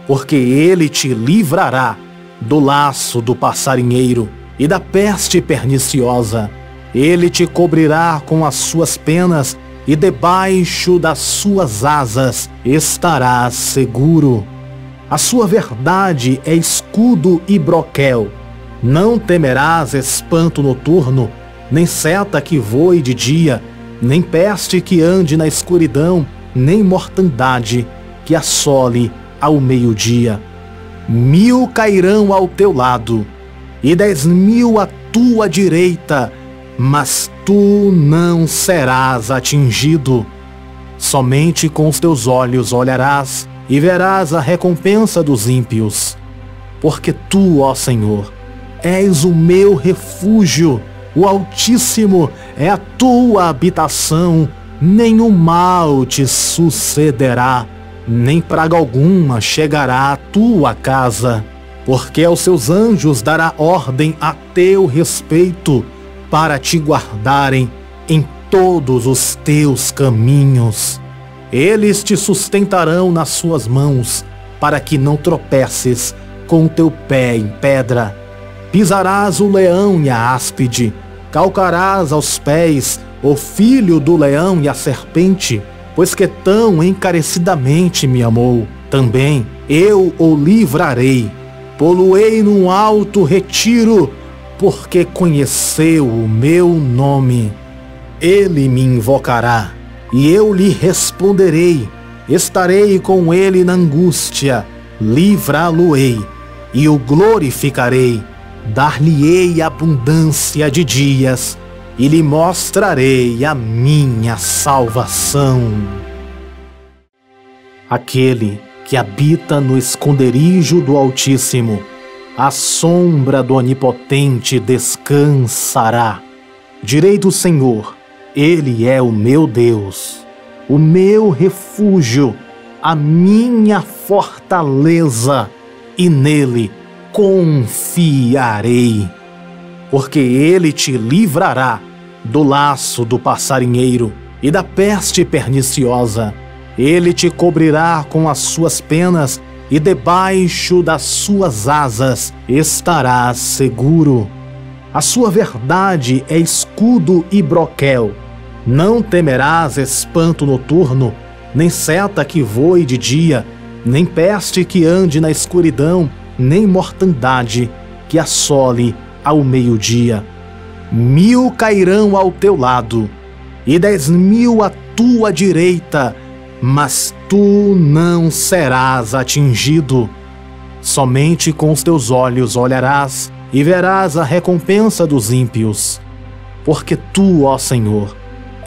Porque ele te livrará do laço do passarinheiro e da peste perniciosa. Ele te cobrirá com as suas penas, e debaixo das suas asas estarás seguro. A sua verdade é escudo e broquel. Não temerás espanto noturno, nem seta que voe de dia, nem peste que ande na escuridão, nem mortandade que assole ao meio-dia. 1000 cairão ao teu lado, e 10.000 à tua direita, mas tu não serás atingido. Somente com os teus olhos olharás e verás a recompensa dos ímpios. Porque tu, ó Senhor, és o meu refúgio, o Altíssimo é a tua habitação, nenhum mal te sucederá, nem praga alguma chegará à tua casa. Porque aos seus anjos dará ordem a teu respeito, para te guardarem em todos os teus caminhos. Eles te sustentarão nas suas mãos, para que não tropeces com o teu pé em pedra. Pisarás o leão e a áspide, calcarás aos pés o filho do leão e a serpente, pois que tão encarecidamente me amou. Também eu o livrarei, pô-lo-ei num alto retiro, porque conheceu o meu nome. Ele me invocará, e eu lhe responderei. Estarei com ele na angústia, livrá-lo-ei, e o glorificarei. Dar-lhe-ei abundância de dias, e lhe mostrarei a minha salvação. Aquele que habita no esconderijo do Altíssimo, à sombra do Onipotente descansará. Direi do Senhor: Ele é o meu Deus, o meu refúgio, a minha fortaleza, e nele confiarei. Porque ele te livrará do laço do passarinheiro e da peste perniciosa. Ele te cobrirá com as suas penas, e debaixo das suas asas estarás seguro. A sua verdade é escudo e broquel. Não temerás espanto noturno, nem seta que voe de dia, nem peste que ande na escuridão, nem mortandade que assole ao meio-dia. 1000 cairão ao teu lado, e 10.000 à tua direita, mas tu não serás atingido. Somente com os teus olhos olharás e verás a recompensa dos ímpios. Porque tu, ó Senhor,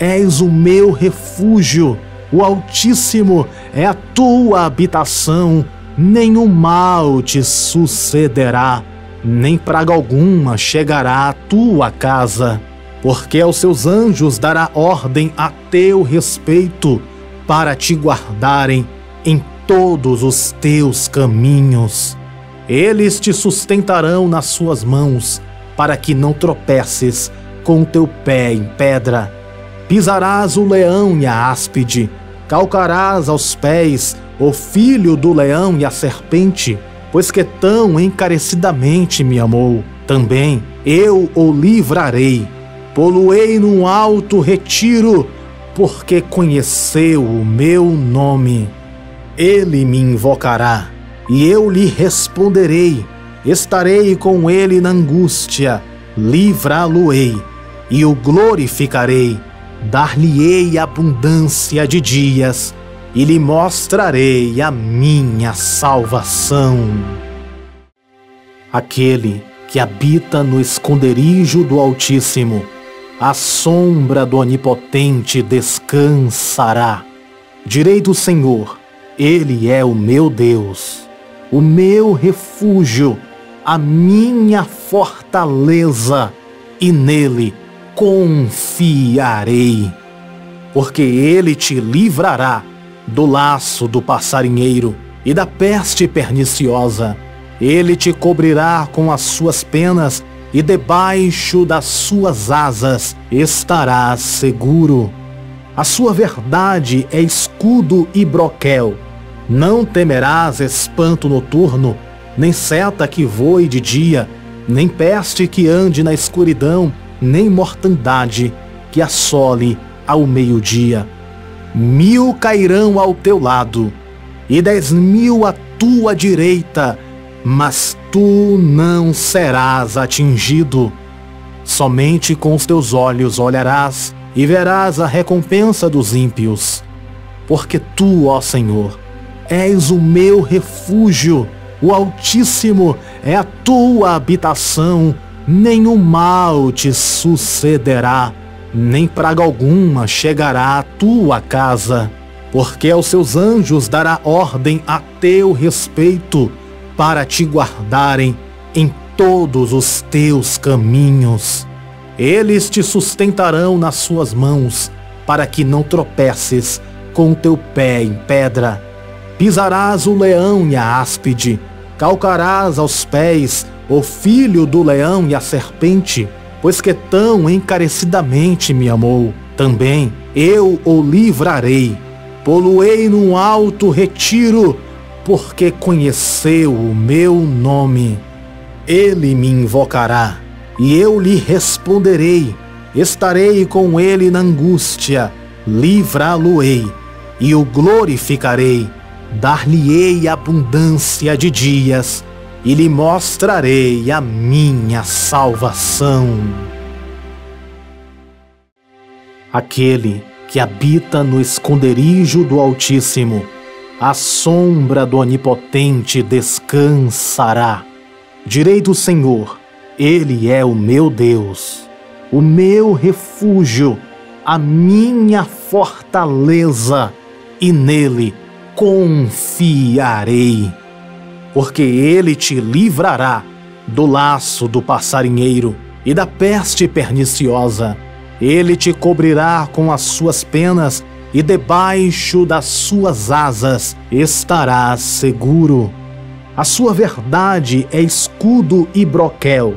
és o meu refúgio, o Altíssimo é a tua habitação. Nenhum mal te sucederá, nem praga alguma chegará à tua casa. Porque aos seus anjos dará ordem a teu respeito, para te guardarem em todos os teus caminhos. Eles te sustentarão nas suas mãos, para que não tropeces com o teu pé em pedra. Pisarás o leão e a áspide, calcarás aos pés o filho do leão e a serpente, pois que tão encarecidamente me amou. Também eu o livrarei, pô-lo-ei num alto retiro, porque conheceu o meu nome. Ele me invocará, e eu lhe responderei. Estarei com ele na angústia, livrá-lo-ei, e o glorificarei. Dar-lhe-ei abundância de dias, e lhe mostrarei a minha salvação. Aquele que habita no esconderijo do Altíssimo, à sombra do Onipotente descansará. Direi do Senhor: Ele é o meu Deus, o meu refúgio, a minha fortaleza, e nele confiarei. Porque ele te livrará do laço do passarinheiro e da peste perniciosa. Ele te cobrirá com as suas penas, e debaixo das suas asas estarás seguro. A sua verdade é escudo e broquel. Não temerás espanto noturno, nem seta que voe de dia, nem peste que ande na escuridão, nem mortandade que assole ao meio-dia. 1000 cairão ao teu lado, e 10.000 à tua direita, mas tu não serás atingido. Somente com os teus olhos olharás e verás a recompensa dos ímpios. Porque tu, ó Senhor, és o meu refúgio, o Altíssimo é a tua habitação. Nenhum mal te sucederá, nem praga alguma chegará à tua casa. Porque aos seus anjos dará ordem a teu respeito, para te guardarem em todos os teus caminhos. Eles te sustentarão nas suas mãos, para que não tropeces com o teu pé em pedra. Pisarás o leão e a áspide, calcarás aos pés o filho do leão e a serpente, pois que tão encarecidamente me amou. Também eu o livrarei, pô-lo-ei num alto retiro, porque conheceu o meu nome. Ele me invocará, e eu lhe responderei. Estarei com ele na angústia, livrá-lo-ei, e o glorificarei. Dar-lhe-ei abundância de dias, e lhe mostrarei a minha salvação. Aquele que habita no esconderijo do Altíssimo, à sombra do Onipotente descansará. Direi do Senhor, Ele é o meu Deus, o meu refúgio, a minha fortaleza, e nele confiarei. Porque ele te livrará do laço do passarinheiro e da peste perniciosa. Ele te cobrirá com as suas penas, e debaixo das suas asas estarás seguro. A sua verdade é escudo e broquel.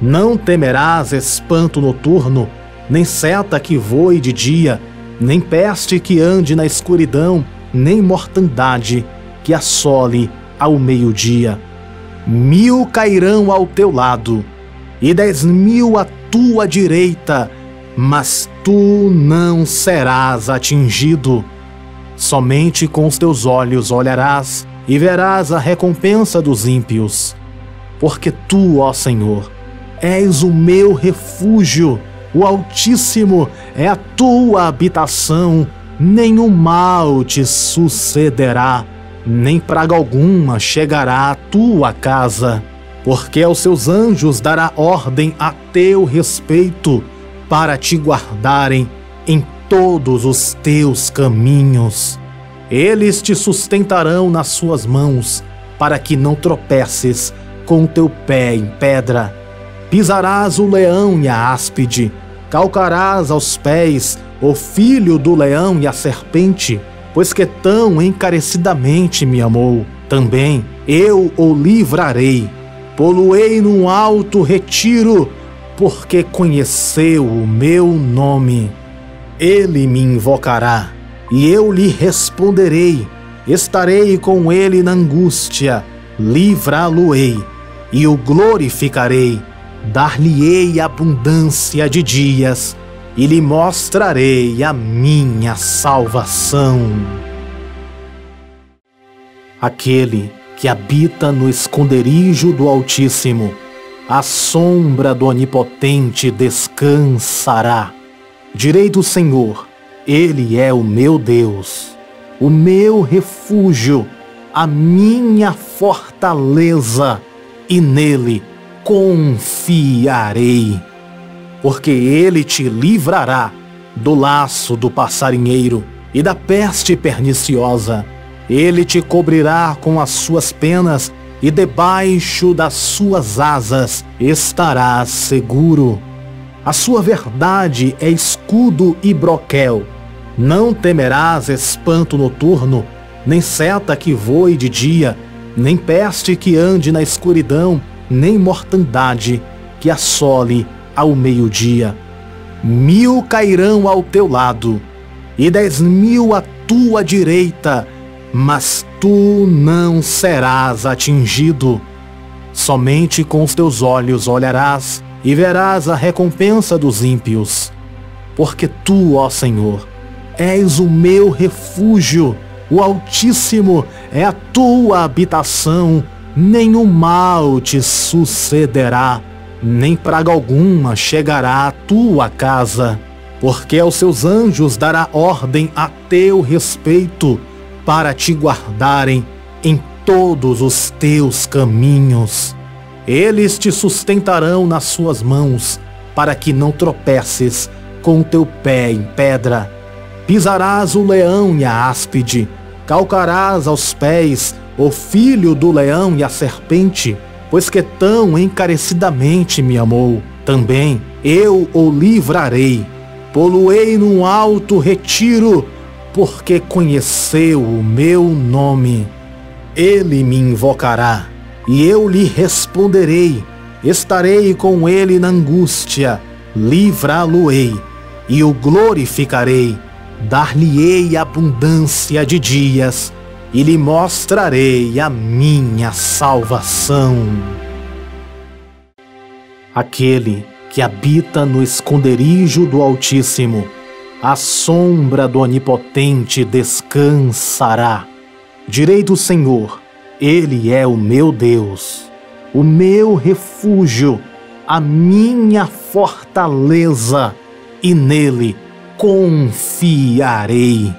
Não temerás espanto noturno, nem seta que voe de dia, nem peste que ande na escuridão, nem mortandade que assole ao meio-dia. 1000 cairão ao teu lado, e 10.000 à tua direita, mas tu não serás atingido. Somente com os teus olhos olharás e verás a recompensa dos ímpios. Porque tu, ó Senhor, és o meu refúgio, o Altíssimo é a tua habitação. Nenhum mal te sucederá, nem praga alguma chegará à tua casa. Porque aos seus anjos dará ordem a teu respeito, para te guardarem em todos os teus caminhos. Eles te sustentarão nas suas mãos, para que não tropeces com o teu pé em pedra. Pisarás o leão e a áspide, calcarás aos pés o filho do leão e a serpente, pois que tão encarecidamente me amou. Também eu o livrarei, pô-lo-ei num alto retiro, porque conheceu o meu nome. Ele me invocará, e eu lhe responderei. Estarei com ele na angústia, livrá-lo-ei, e o glorificarei. Dar-lhe-ei abundância de dias, e lhe mostrarei a minha salvação. Aquele que habita no esconderijo do Altíssimo, à sombra do Onipotente descansará. Direi do Senhor, Ele é o meu Deus, o meu refúgio, a minha fortaleza, e nele confiarei. Porque ele te livrará do laço do passarinheiro e da peste perniciosa. Ele te cobrirá com as suas penas, e debaixo das suas asas estarás seguro. A sua verdade é escudo e broquel. Não temerás espanto noturno, nem seta que voe de dia, nem peste que ande na escuridão, nem mortandade que assole ao meio-dia. 1000 cairão ao teu lado, e 10.000 à tua direita, mas tu não serás atingido. Somente com os teus olhos olharás e verás a recompensa dos ímpios. Porque tu, ó Senhor, és o meu refúgio, o Altíssimo é a tua habitação. Nenhum mal te sucederá, nem praga alguma chegará à tua casa. Porque aos seus anjos dará ordem a teu respeito, para te guardarem em todos os teus caminhos. Eles te sustentarão nas suas mãos, para que não tropeces com o teu pé em pedra. Pisarás o leão e a áspide, calcarás aos pés o filho do leão e a serpente, pois que tão encarecidamente me amou. Também eu o livrarei, pô-lo-ei num alto retiro, porque conheceu o meu nome. Ele me invocará, e eu lhe responderei. Estarei com ele na angústia, livrá-lo-ei, e o glorificarei. Dar-lhe-ei abundância de dias, e lhe mostrarei a minha salvação. Aquele que habita no esconderijo do Altíssimo, à sombra do Onipotente descansará. Direi do Senhor, Ele é o meu Deus, o meu refúgio, a minha fortaleza, e nele confiarei.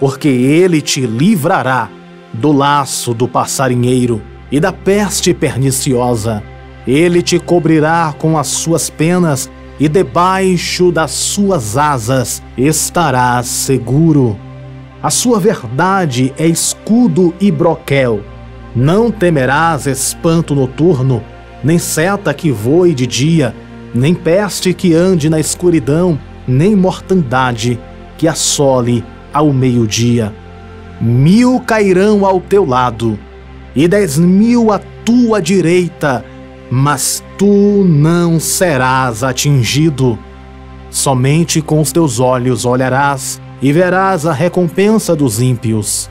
Porque Ele te livrará do laço do passarinheiro e da peste perniciosa. Ele te cobrirá com as suas penas e debaixo das suas asas estarás seguro. A sua verdade é escudo e broquel. Não temerás espanto noturno, nem seta que voe de dia, nem peste que ande na escuridão, nem mortandade que assole ao meio-dia. 1000 cairão ao teu lado, e 10.000 à tua direita, mas tu não serás atingido. Somente com os teus olhos olharás e verás a recompensa dos ímpios.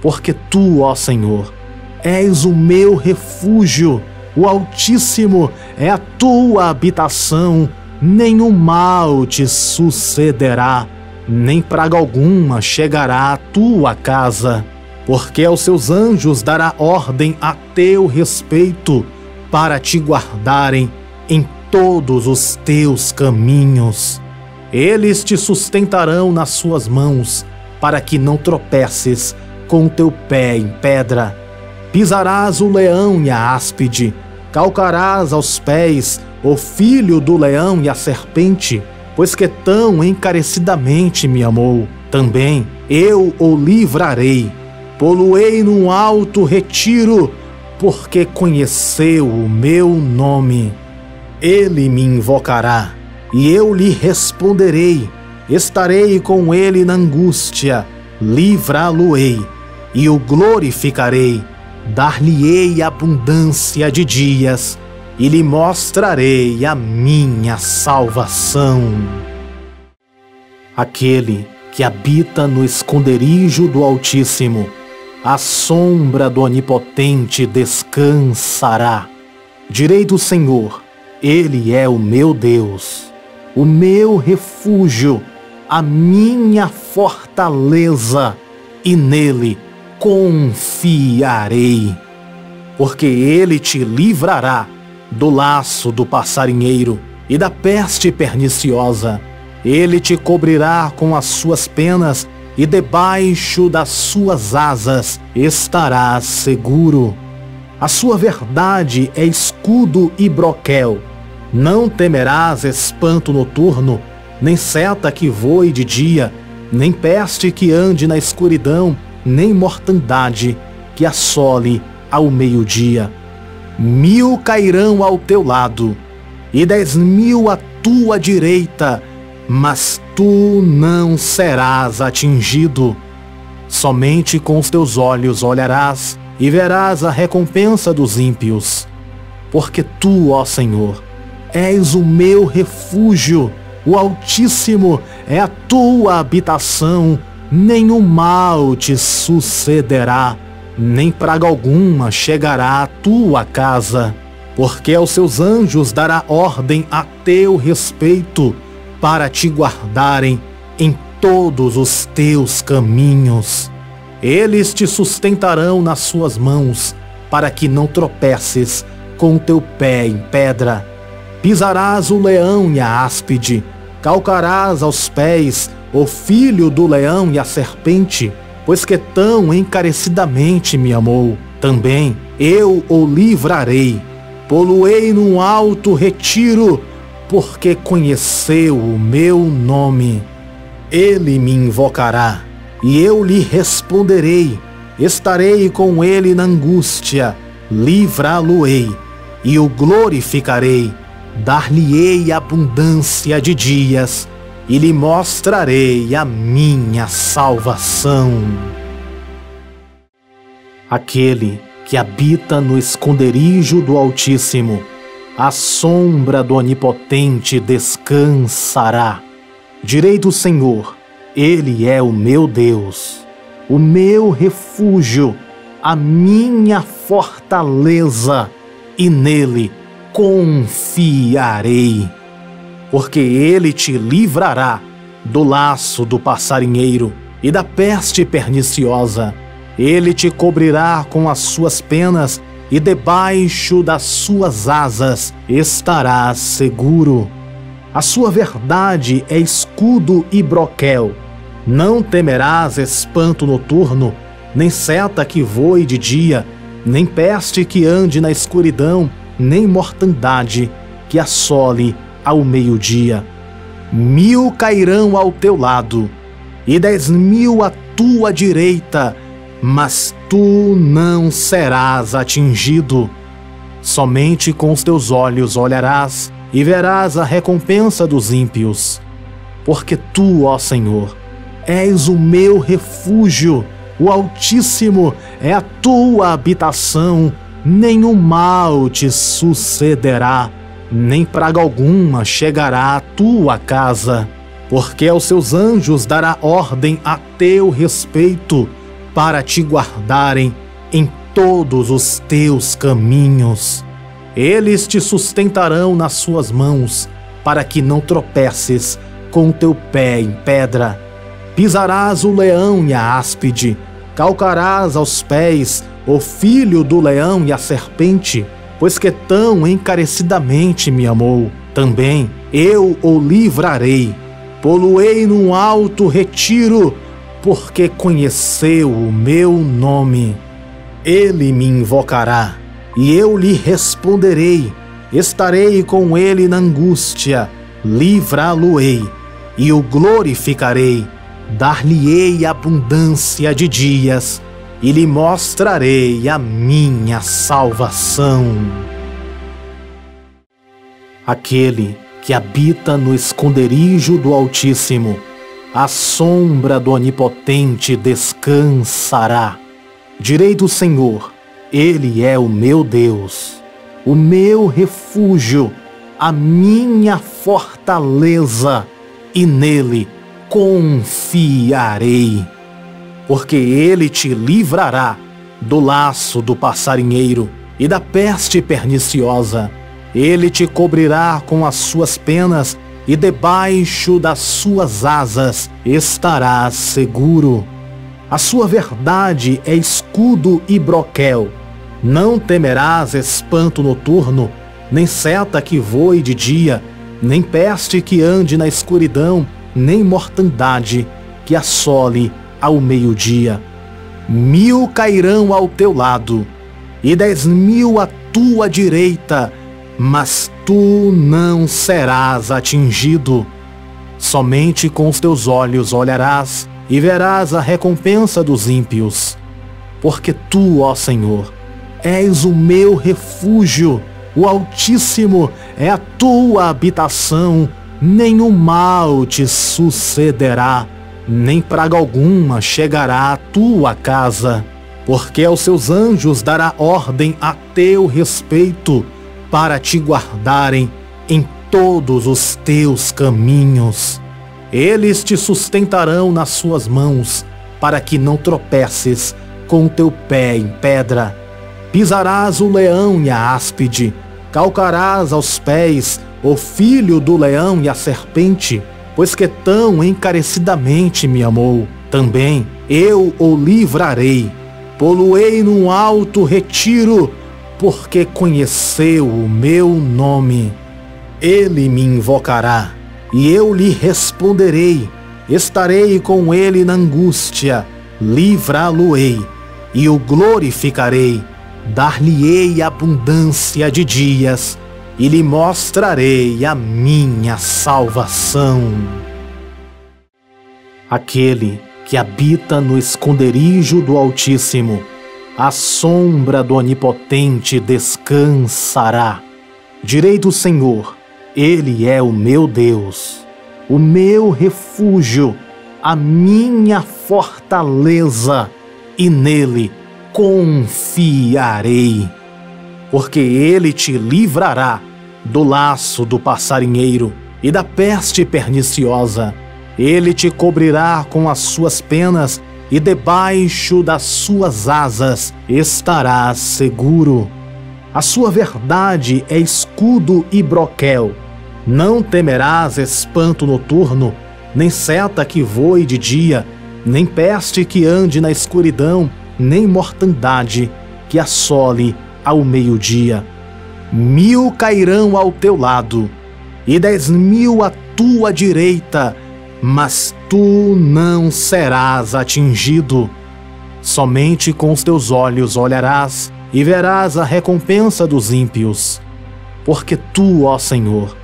Porque tu, ó Senhor, és o meu refúgio, o Altíssimo é a tua habitação, nenhum mal te sucederá, nem praga alguma chegará à tua casa. Porque aos seus anjos dará ordem a teu respeito, para te guardarem em todos os teus caminhos. Eles te sustentarão nas suas mãos, para que não tropeces com o teu pé em pedra. Pisarás o leão e a áspide, calcarás aos pés o filho do leão e a serpente, pois que tão encarecidamente me amou. Também eu o livrarei, pô-lo-ei num alto retiro, porque conheceu o meu nome. Ele me invocará, e eu lhe responderei. Estarei com ele na angústia, livrá-lo-ei, e o glorificarei. Dar-lhe-ei abundância de dias, e lhe mostrarei a minha salvação. Aquele que habita no esconderijo do Altíssimo, à sombra do Onipotente descansará. Direi do Senhor, Ele é o meu Deus, o meu refúgio, a minha fortaleza, e nele confiarei. Porque Ele te livrará do laço do passarinheiro e da peste perniciosa. Ele te cobrirá com as suas penas e debaixo das suas asas estarás seguro. A sua verdade é escudo e broquel. Não temerás espanto noturno, nem seta que voe de dia, nem peste que ande na escuridão, nem mortandade que assole ao meio-dia. 1000 cairão ao teu lado, e 10.000 à tua direita, mas tu não serás atingido. Somente com os teus olhos olharás e verás a recompensa dos ímpios. Porque tu, ó Senhor, és o meu refúgio, o Altíssimo é a tua habitação, nenhum mal te sucederá, nem praga alguma chegará à tua casa. Porque aos seus anjos dará ordem a teu respeito, para te guardarem em todos os teus caminhos. Eles te sustentarão nas suas mãos, para que não tropeces com o teu pé em pedra. Pisarás o leão e a áspide, calcarás aos pés o filho do leão e a serpente, pois que tão encarecidamente me amou. Também eu o livrarei, pô-lo-ei num alto retiro, porque conheceu o meu nome. Ele me invocará, e eu lhe responderei. Estarei com ele na angústia, livrá-lo-ei, e o glorificarei. Dar-lhe-ei abundância de dias, e lhe mostrarei a minha salvação. Aquele que habita no esconderijo do Altíssimo, à sombra do Onipotente descansará. Direi do Senhor, Ele é o meu Deus, o meu refúgio, a minha fortaleza, e nele confiarei, porque ele te livrará do laço do passarinheiro e da peste perniciosa. Ele te cobrirá com as suas penas e debaixo das suas asas estarás seguro. A sua verdade é escudo e broquel. Não temerás espanto noturno, nem seta que voe de dia, nem peste que ande na escuridão, nem mortandade que assole ao meio-dia. 1000 cairão ao teu lado, e 10.000 à tua direita, mas tu não serás atingido. Somente com os teus olhos olharás e verás a recompensa dos ímpios. Porque tu, ó Senhor, és o meu refúgio, o Altíssimo é a tua habitação, nenhum mal te sucederá, nem praga alguma chegará à tua casa, porque aos seus anjos dará ordem a teu respeito, para te guardarem em todos os teus caminhos. Eles te sustentarão nas suas mãos, para que não tropeces com o teu pé em pedra. Pisarás o leão e a áspide, calcarás aos pés o filho do leão e a serpente, pois que tão encarecidamente me amou. Também eu o livrarei, pô-lo-ei num alto retiro, porque conheceu o meu nome. Ele me invocará, e eu lhe responderei. Estarei com ele na angústia, livrá-lo-ei, e o glorificarei. Dar-lhe-ei abundância de dias, e lhe mostrarei a minha salvação. Aquele que habita no esconderijo do Altíssimo, à sombra do Onipotente descansará. Direi do Senhor: Ele é o meu Deus, o meu refúgio, a minha fortaleza, e nele confiarei. Porque ele te livrará do laço do passarinheiro e da peste perniciosa. Ele te cobrirá com as suas penas e debaixo das suas asas estarás seguro. A sua verdade é escudo e broquel. Não temerás espanto noturno, nem seta que voe de dia, nem peste que ande na escuridão, nem mortandade que assole ao meio-dia. 1000 cairão ao teu lado, e 10.000 à tua direita, mas tu não serás atingido. Somente com os teus olhos olharás e verás a recompensa dos ímpios. Porque tu, ó Senhor, és o meu refúgio, o Altíssimo é a tua habitação, nenhum mal te sucederá, nem praga alguma chegará à tua casa, porque aos seus anjos dará ordem a teu respeito, para te guardarem em todos os teus caminhos. Eles te sustentarão nas suas mãos, para que não tropeces com o teu pé em pedra. Pisarás o leão e a áspide, calcarás aos pés o filho do leão e a serpente, pois que tão encarecidamente me amou. Também eu o livrarei, pô-lo-ei num alto retiro, porque conheceu o meu nome. Ele me invocará, e eu lhe responderei. Estarei com ele na angústia, livrá-lo-ei, e o glorificarei. Dar-lhe-ei abundância de dias, e lhe mostrarei a minha salvação. Aquele que habita no esconderijo do Altíssimo, à sombra do Onipotente descansará. Direi do Senhor: Ele é o meu Deus, o meu refúgio, a minha fortaleza, e nele confiarei. Porque ele te livrará do laço do passarinheiro e da peste perniciosa. Ele te cobrirá com as suas penas e debaixo das suas asas estarás seguro. A A sua verdade é escudo e broquel. Não temerás espanto noturno, nem seta que voe de dia, nem peste que ande na escuridão, nem mortandade que assole ao meio-dia. 1000 cairão ao teu lado, e 10.000 à tua direita, mas tu não serás atingido. Somente com os teus olhos olharás e verás a recompensa dos ímpios. Porque tu, ó Senhor,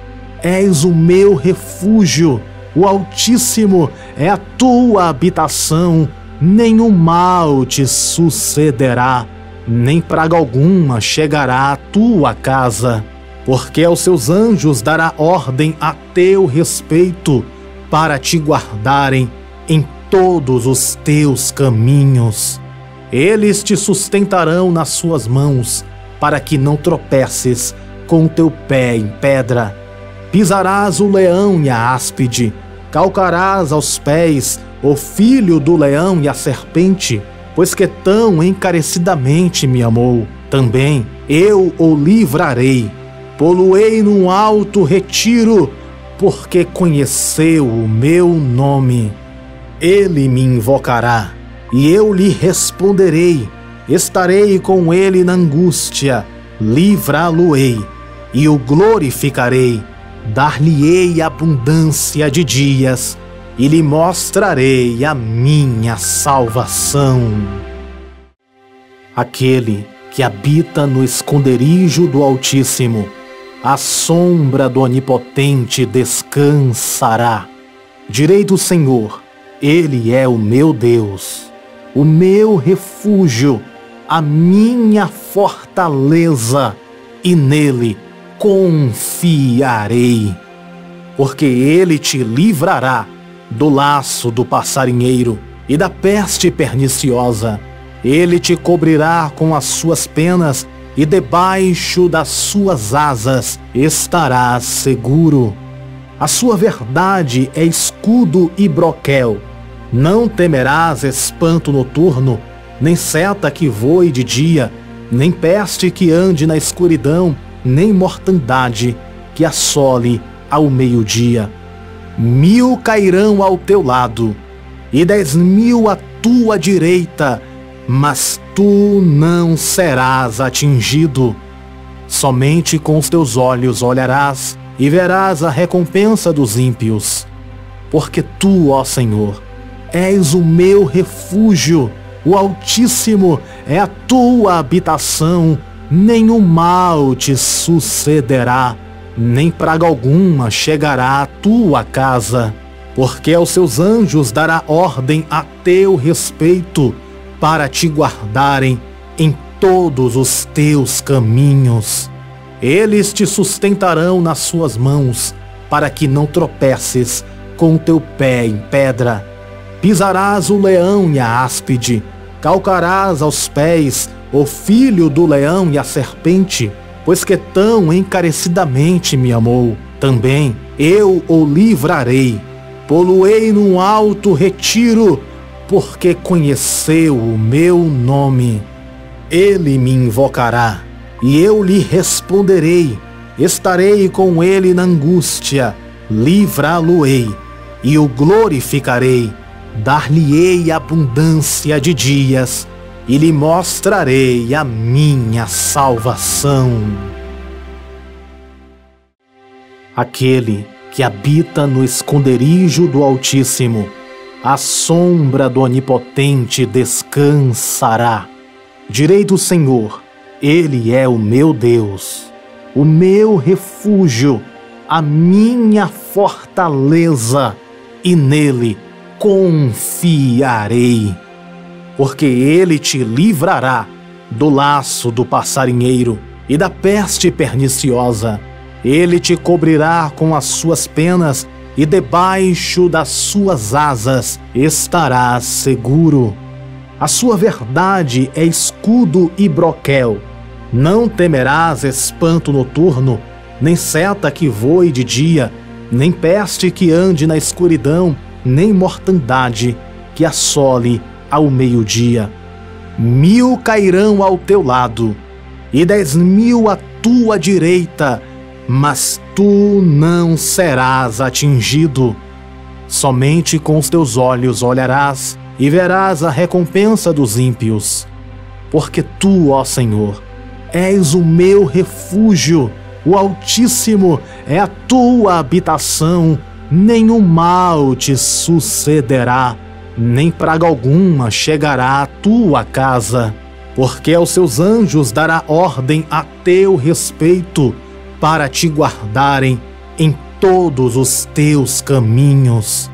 és o meu refúgio, o Altíssimo é a tua habitação, nenhum mal te sucederá, nem praga alguma chegará à tua casa. Porque aos seus anjos dará ordem a teu respeito, para te guardarem em todos os teus caminhos. Eles te sustentarão nas suas mãos, para que não tropeces com o teu pé em pedra. Pisarás o leão e a áspide, calcarás aos pés o filho do leão e a serpente, pois que tão encarecidamente me amou. Também eu o livrarei, pô-lo-ei num alto retiro, porque conheceu o meu nome. Ele me invocará, e eu lhe responderei. Estarei com ele na angústia, livrá-lo-ei, e o glorificarei. Dar-lhe-ei abundância de dias, e lhe mostrarei a minha salvação. Aquele que habita no esconderijo do Altíssimo, à sombra do Onipotente descansará. Direi do Senhor: Ele é o meu Deus, o meu refúgio, a minha fortaleza, e nele confiarei. Porque ele te livrará do laço do passarinheiro e da peste perniciosa. Ele te cobrirá com as suas penas, e debaixo das suas asas estarás seguro. A sua verdade é escudo e broquel. Não temerás espanto noturno, nem seta que voe de dia, nem peste que ande na escuridão, nem mortandade que assole ao meio-dia. 1000 cairão ao teu lado, e 10.000 à tua direita, mas tu não serás atingido. Somente com os teus olhos olharás e verás a recompensa dos ímpios. Porque tu, ó Senhor, és o meu refúgio, o Altíssimo é a tua habitação, nenhum mal te sucederá, nem praga alguma chegará à tua casa. Porque aos seus anjos dará ordem a teu respeito, para te guardarem em todos os teus caminhos. Eles te sustentarão nas suas mãos, para que não tropeces com o teu pé em pedra. Pisarás o leão e a áspide, calcarás aos pés o filho do leão e a serpente, pois que tão encarecidamente me amou. Também eu o livrarei, pô-lo-ei num alto retiro, porque conheceu o meu nome. Ele me invocará, e eu lhe responderei. Estarei com ele na angústia, livrá-lo-ei, e o glorificarei. Dar-lhe-ei abundância de dias, e lhe mostrarei a minha salvação. Aquele que habita no esconderijo do Altíssimo, à sombra do Onipotente descansará. Direi do Senhor: Ele é o meu Deus, o meu refúgio, a minha fortaleza, e nele confiarei. Porque ele te livrará do laço do passarinheiro e da peste perniciosa. Ele te cobrirá com as suas penas, e debaixo das suas asas estarás seguro. A sua verdade é escudo e broquel. Não temerás espanto noturno, nem seta que voe de dia, nem peste que ande na escuridão, nem mortandade que assole ao meio-dia. 1000 cairão ao teu lado, e 10.000 à tua direita, mas tu não serás atingido. Somente com os teus olhos olharás e verás a recompensa dos ímpios. Porque tu, ó Senhor, és o meu refúgio, o Altíssimo é a tua habitação, nenhum mal te sucederá, nem praga alguma chegará à tua casa. Porque aos seus anjos dará ordem a teu respeito, para te guardarem em todos os teus caminhos.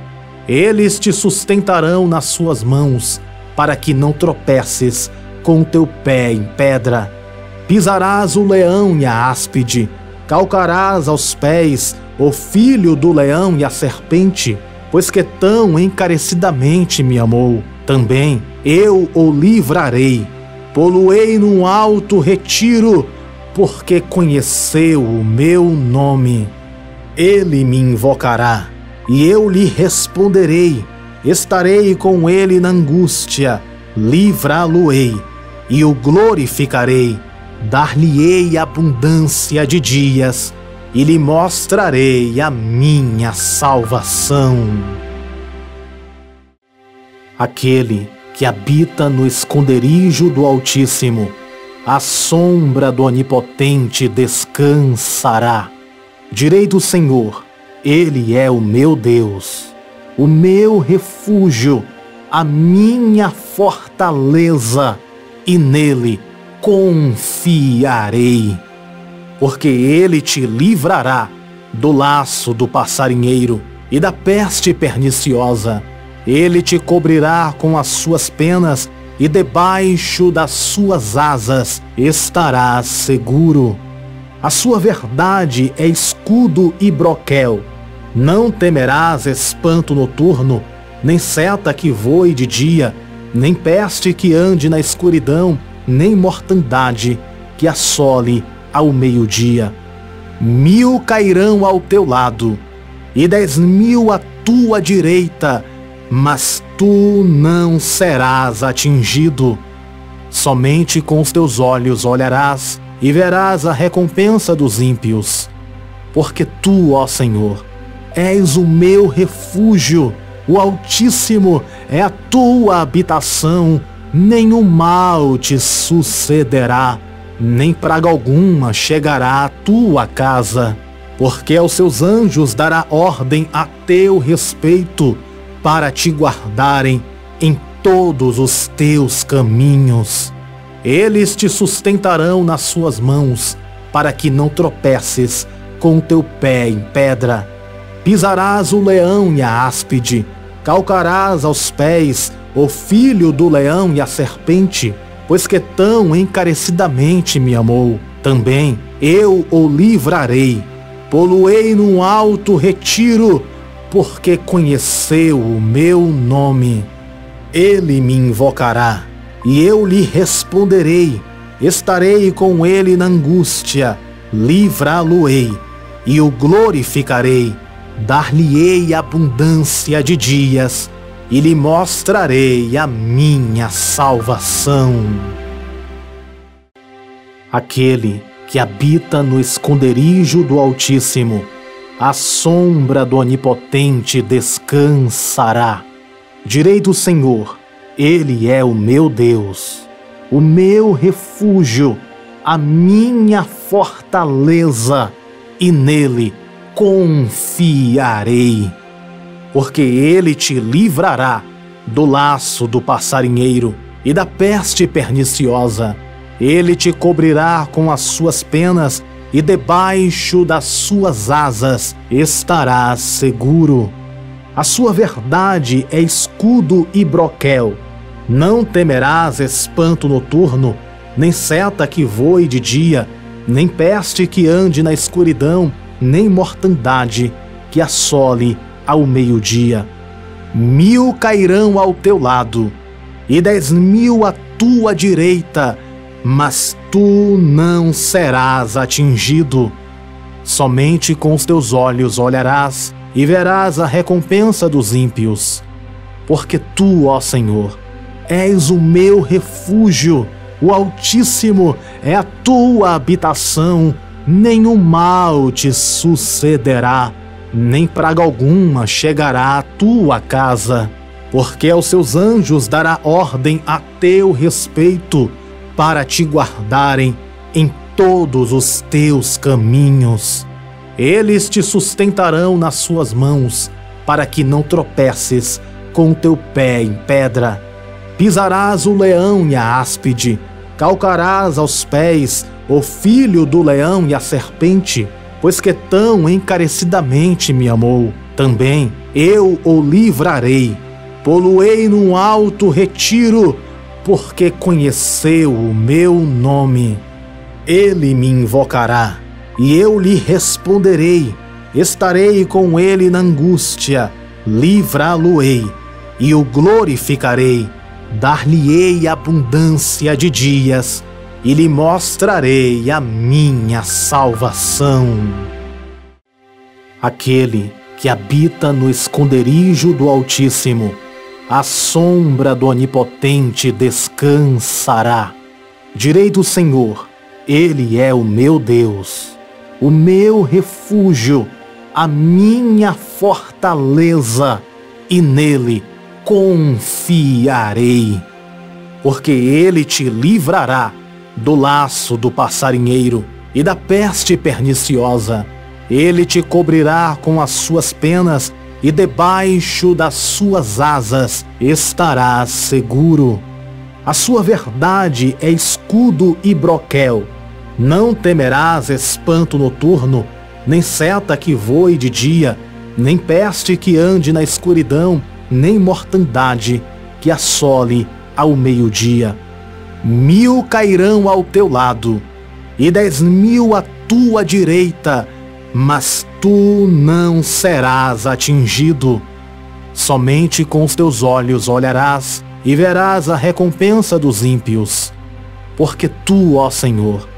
Eles te sustentarão nas suas mãos, para que não tropeces com o teu pé em pedra. Pisarás o leão e a áspide, calcarás aos pés o filho do leão e a serpente, pois que tão encarecidamente me amou. Também eu o livrarei, pô-lo-ei num alto retiro, porque conheceu o meu nome. Ele me invocará, e eu lhe responderei. Estarei com ele na angústia, livrá-lo-ei, e o glorificarei. Dar-lhe-ei abundância de dias, e lhe mostrarei a minha salvação. Aquele que habita no esconderijo do Altíssimo, à sombra do Onipotente descansará. Direi do Senhor, Ele é o meu Deus, o meu refúgio, a minha fortaleza, e nele confiarei. Porque Ele te livrará do laço do passarinheiro e da peste perniciosa. Ele te cobrirá com as suas penas, e debaixo das suas asas estarás seguro. A sua verdade é escudo e broquel. Não temerás espanto noturno, nem seta que voe de dia, nem peste que ande na escuridão, nem mortandade que assole ao meio-dia. 1000 cairão ao teu lado, e 10.000 à tua direita, mas tu não serás atingido. Somente com os teus olhos olharás e verás a recompensa dos ímpios. Porque tu, ó Senhor, és o meu refúgio, o Altíssimo é a tua habitação, nenhum mal te sucederá, nem praga alguma chegará à tua casa. Porque aos seus anjos dará ordem a teu respeito, para te guardarem em todos os teus caminhos. Eles te sustentarão nas suas mãos, para que não tropeces com o teu pé em pedra. Pisarás o leão e a áspide, calcarás aos pés o filho do leão e a serpente, pois que tão encarecidamente me amou. Também eu o livrarei, pô-lo-ei num alto retiro, porque conheceu o meu nome. Ele me invocará, e eu lhe responderei. Estarei com ele na angústia, livrá-lo-ei, e o glorificarei. Dar-lhe-ei abundância de dias, e lhe mostrarei a minha salvação. Aquele que habita no esconderijo do Altíssimo, à sombra do Onipotente descansará. Direi do Senhor, Ele é o meu Deus, o meu refúgio, a minha fortaleza, e nele confiarei. Porque Ele te livrará do laço do passarinheiro e da peste perniciosa. Ele te cobrirá com as suas penas, e debaixo das suas asas estarás seguro. A sua verdade é escudo e broquel. Não temerás espanto noturno, nem seta que voe de dia, nem peste que ande na escuridão, nem mortandade que assole ao meio-dia. 1000 cairão ao teu lado, e 10.000 à tua direita, mas tu não serás atingido. Somente com os teus olhos olharás e verás a recompensa dos ímpios. Porque tu, ó Senhor, és o meu refúgio, O Altíssimo é a tua habitação, nenhum mal te sucederá, nem praga alguma chegará à tua casa, porque aos seus anjos dará ordem a teu respeito, para te guardarem em todos os teus caminhos. Eles te sustentarão nas suas mãos, para que não tropeces com o teu pé em pedra. Pisarás o leão e a áspide, calcarás aos pés o filho do leão e a serpente, pois que tão encarecidamente me amou. Também eu o livrarei, pô-lo-ei num alto retiro, porque conheceu o meu nome. Ele me invocará, e eu lhe responderei. Estarei com ele na angústia, livrá-lo-ei, e o glorificarei. Dar-lhe-ei abundância de dias, e lhe mostrarei a minha salvação. Aquele que habita no esconderijo do Altíssimo, à sombra do Onipotente descansará. Direi do Senhor: Ele é o meu Deus, o meu refúgio, a minha fortaleza, e nele confiarei, porque ele te livrará do laço do passarinheiro e da peste perniciosa. Ele te cobrirá com as suas penas, e debaixo das suas asas estarás seguro. A sua verdade é escudo e broquel. Não temerás espanto noturno, nem seta que voe de dia, nem peste que ande na escuridão, nem mortandade que assole ao meio-dia. 1000 cairão ao teu lado, e 10.000 à tua direita, mas tu não serás atingido. Somente com os teus olhos olharás e verás a recompensa dos ímpios. Porque tu, ó Senhor,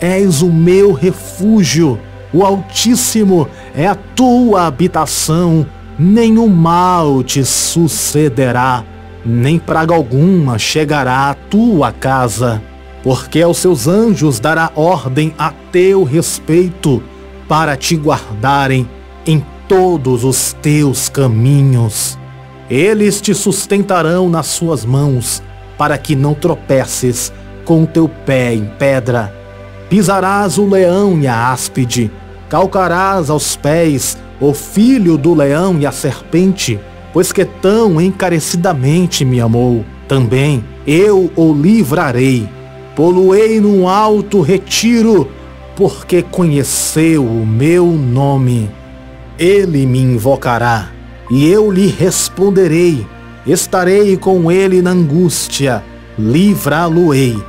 és o meu refúgio, o Altíssimo é a tua habitação, nenhum mal te sucederá, nem praga alguma chegará à tua casa, porque aos seus anjos dará ordem a teu respeito, para te guardarem em todos os teus caminhos. Eles te sustentarão nas suas mãos, para que não tropeces com o teu pé em pedra. Pisarás o leão e a áspide, calcarás aos pés o filho do leão e a serpente, pois que tão encarecidamente me amou. Também eu o livrarei, pô-lo-ei num alto retiro, porque conheceu o meu nome. Ele me invocará, e eu lhe responderei. Estarei com ele na angústia, livrá-lo-ei,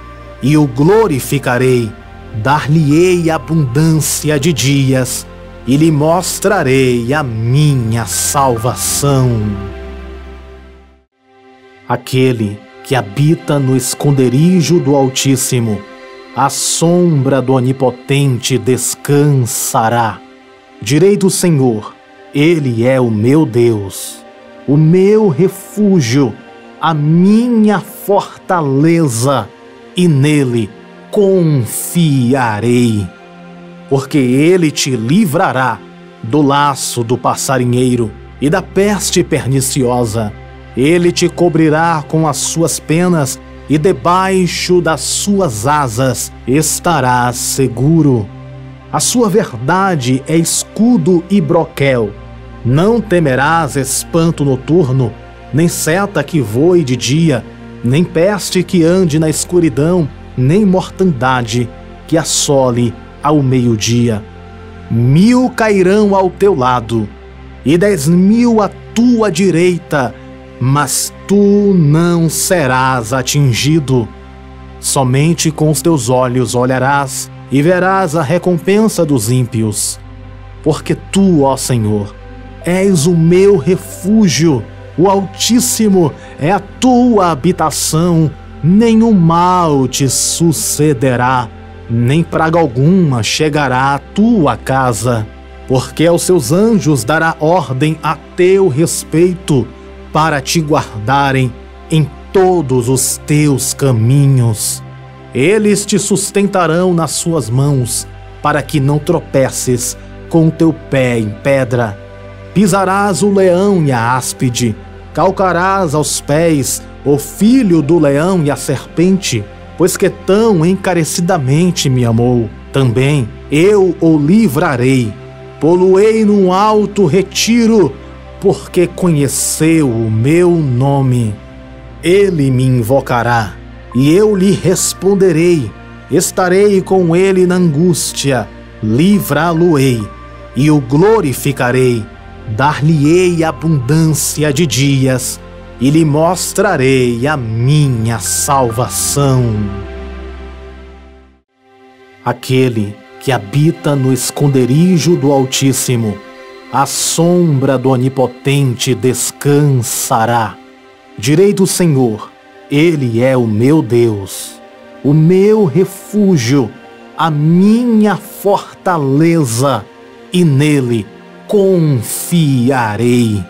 e o glorificarei. Dar-lhe-ei abundância de dias, e lhe mostrarei a minha salvação. Aquele que habita no esconderijo do Altíssimo, à sombra do Onipotente descansará. Direi do Senhor: Ele é o meu Deus, o meu refúgio, a minha fortaleza, e nele confiarei, porque ele te livrará do laço do passarinheiro e da peste perniciosa. Ele te cobrirá com as suas penas, e debaixo das suas asas estarás seguro. A sua verdade é escudo e broquel. Não temerás espanto noturno, nem seta que voe de dia, nem peste que ande na escuridão, nem mortandade que assole ao meio-dia. 1000 cairão ao teu lado, e 10.000 à tua direita, mas tu não serás atingido. Somente com os teus olhos olharás e verás a recompensa dos ímpios. Porque tu, ó Senhor, és o meu refúgio, o Altíssimo é a tua habitação, nenhum mal te sucederá, nem praga alguma chegará à tua casa, porque aos seus anjos dará ordem a teu respeito, para te guardarem em todos os teus caminhos. Eles te sustentarão nas suas mãos, para que não tropeces com teu pé em pedra. Pisarás o leão e a áspide, calcarás aos pés o filho do leão e a serpente, pois que tão encarecidamente me amou. Também eu o livrarei, pô-lo-ei num alto retiro, porque conheceu o meu nome. Ele me invocará, e eu lhe responderei. Estarei com ele na angústia, livrá-lo-ei, e o glorificarei. Dar-lhe-ei abundância de dias, e lhe mostrarei a minha salvação. Aquele que habita no esconderijo do Altíssimo, à sombra do Onipotente descansará. Direi do Senhor, Ele é o meu Deus, o meu refúgio, a minha fortaleza, e nele confiarei,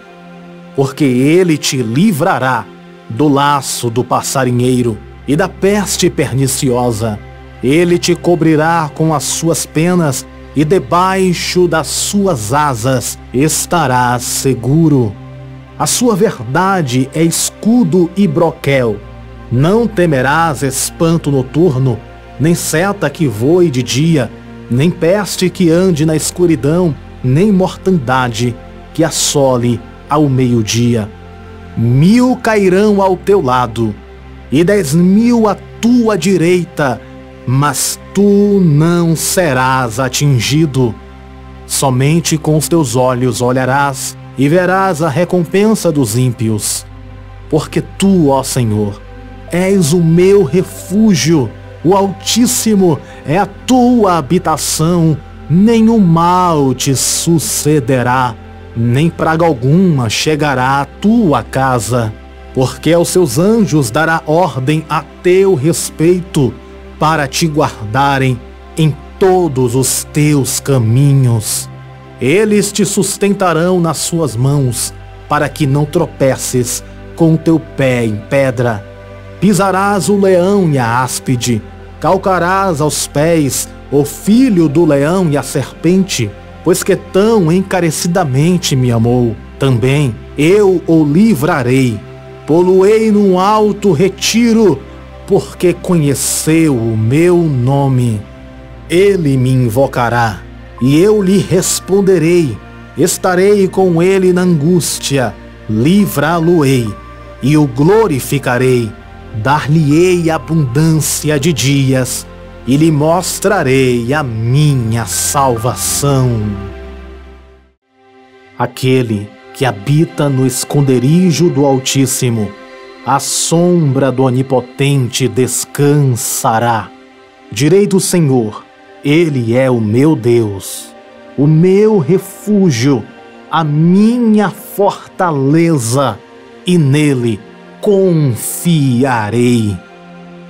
porque ele te livrará do laço do passarinheiro e da peste perniciosa. Ele te cobrirá com as suas penas e debaixo das suas asas estarás seguro. A sua verdade é escudo e broquel. Não temerás espanto noturno, nem seta que voe de dia, nem peste que ande na escuridão, nem mortandade que assole ao meio-dia. 1000 cairão ao teu lado, e 10.000 à tua direita, mas tu não serás atingido. Somente com os teus olhos olharás e verás a recompensa dos ímpios. Porque tu, ó Senhor, és o meu refúgio, o Altíssimo é a tua habitação. Nenhum mal te sucederá, nem praga alguma chegará à tua casa, porque aos seus anjos dará ordem a teu respeito, para te guardarem em todos os teus caminhos. Eles te sustentarão nas suas mãos, para que não tropeces com teu pé em pedra. Pisarás o leão e a áspide, calcarás aos pés o filho do leão e a serpente, pois que tão encarecidamente me amou. Também eu o livrarei, pô-lo-ei num alto retiro, porque conheceu o meu nome. Ele me invocará, e eu lhe responderei. Estarei com ele na angústia, livrá-lo-ei, e o glorificarei. Dar-lhe-ei abundância de dias, e lhe mostrarei a minha salvação. Aquele que habita no esconderijo do Altíssimo, à sombra do Onipotente descansará. Direi do Senhor, Ele é o meu Deus, o meu refúgio, a minha fortaleza, e nele confiarei.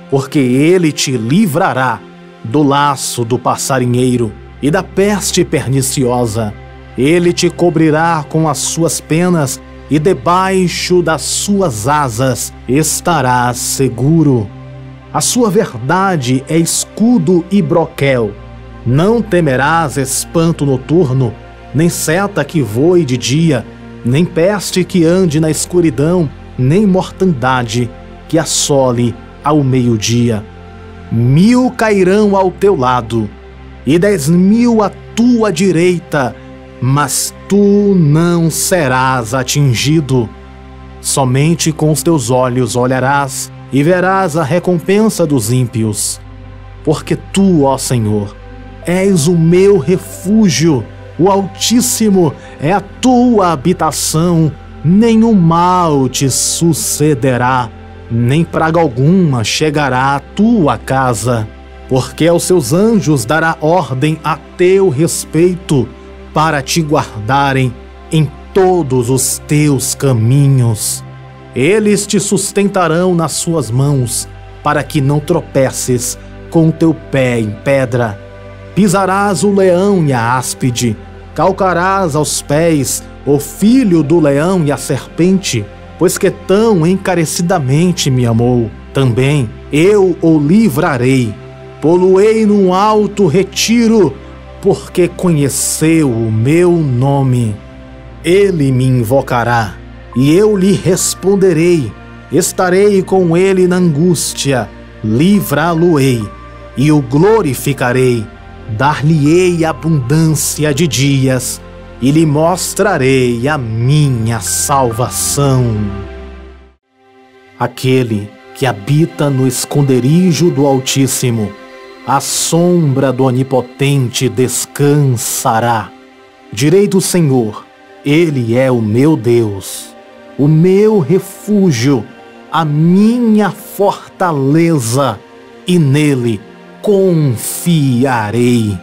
Porque ele te livrará do laço do passarinheiro e da peste perniciosa. Ele te cobrirá com as suas penas e debaixo das suas asas estarás seguro. A sua verdade é escudo e broquel. Não temerás espanto noturno, nem seta que voe de dia, nem peste que ande na escuridão, nem mortandade que assole ao meio-dia. 1000 cairão ao teu lado, e 10.000 à tua direita, mas tu não serás atingido. Somente com os teus olhos olharás e verás a recompensa dos ímpios. Porque tu, ó Senhor, és o meu refúgio, o Altíssimo é a tua habitação, nenhum mal te sucederá, nem praga alguma chegará à tua casa, porque aos seus anjos dará ordem a teu respeito, para te guardarem em todos os teus caminhos. Eles te sustentarão nas suas mãos, para que não tropeces com teu pé em pedra. Pisarás o leão e a áspide, calcarás aos pés o filho do leão e a serpente, pois que tão encarecidamente me amou. Também eu o livrarei, pô-lo-ei num alto retiro, porque conheceu o meu nome. Ele me invocará, e eu lhe responderei. Estarei com ele na angústia, livrá-lo-ei, e o glorificarei. Dar-lhe-ei abundância de dias, e lhe mostrarei a minha salvação. Aquele que habita no esconderijo do Altíssimo, à sombra do Onipotente descansará. Direi do Senhor: Ele é o meu Deus, o meu refúgio, a minha fortaleza, e nele confiarei.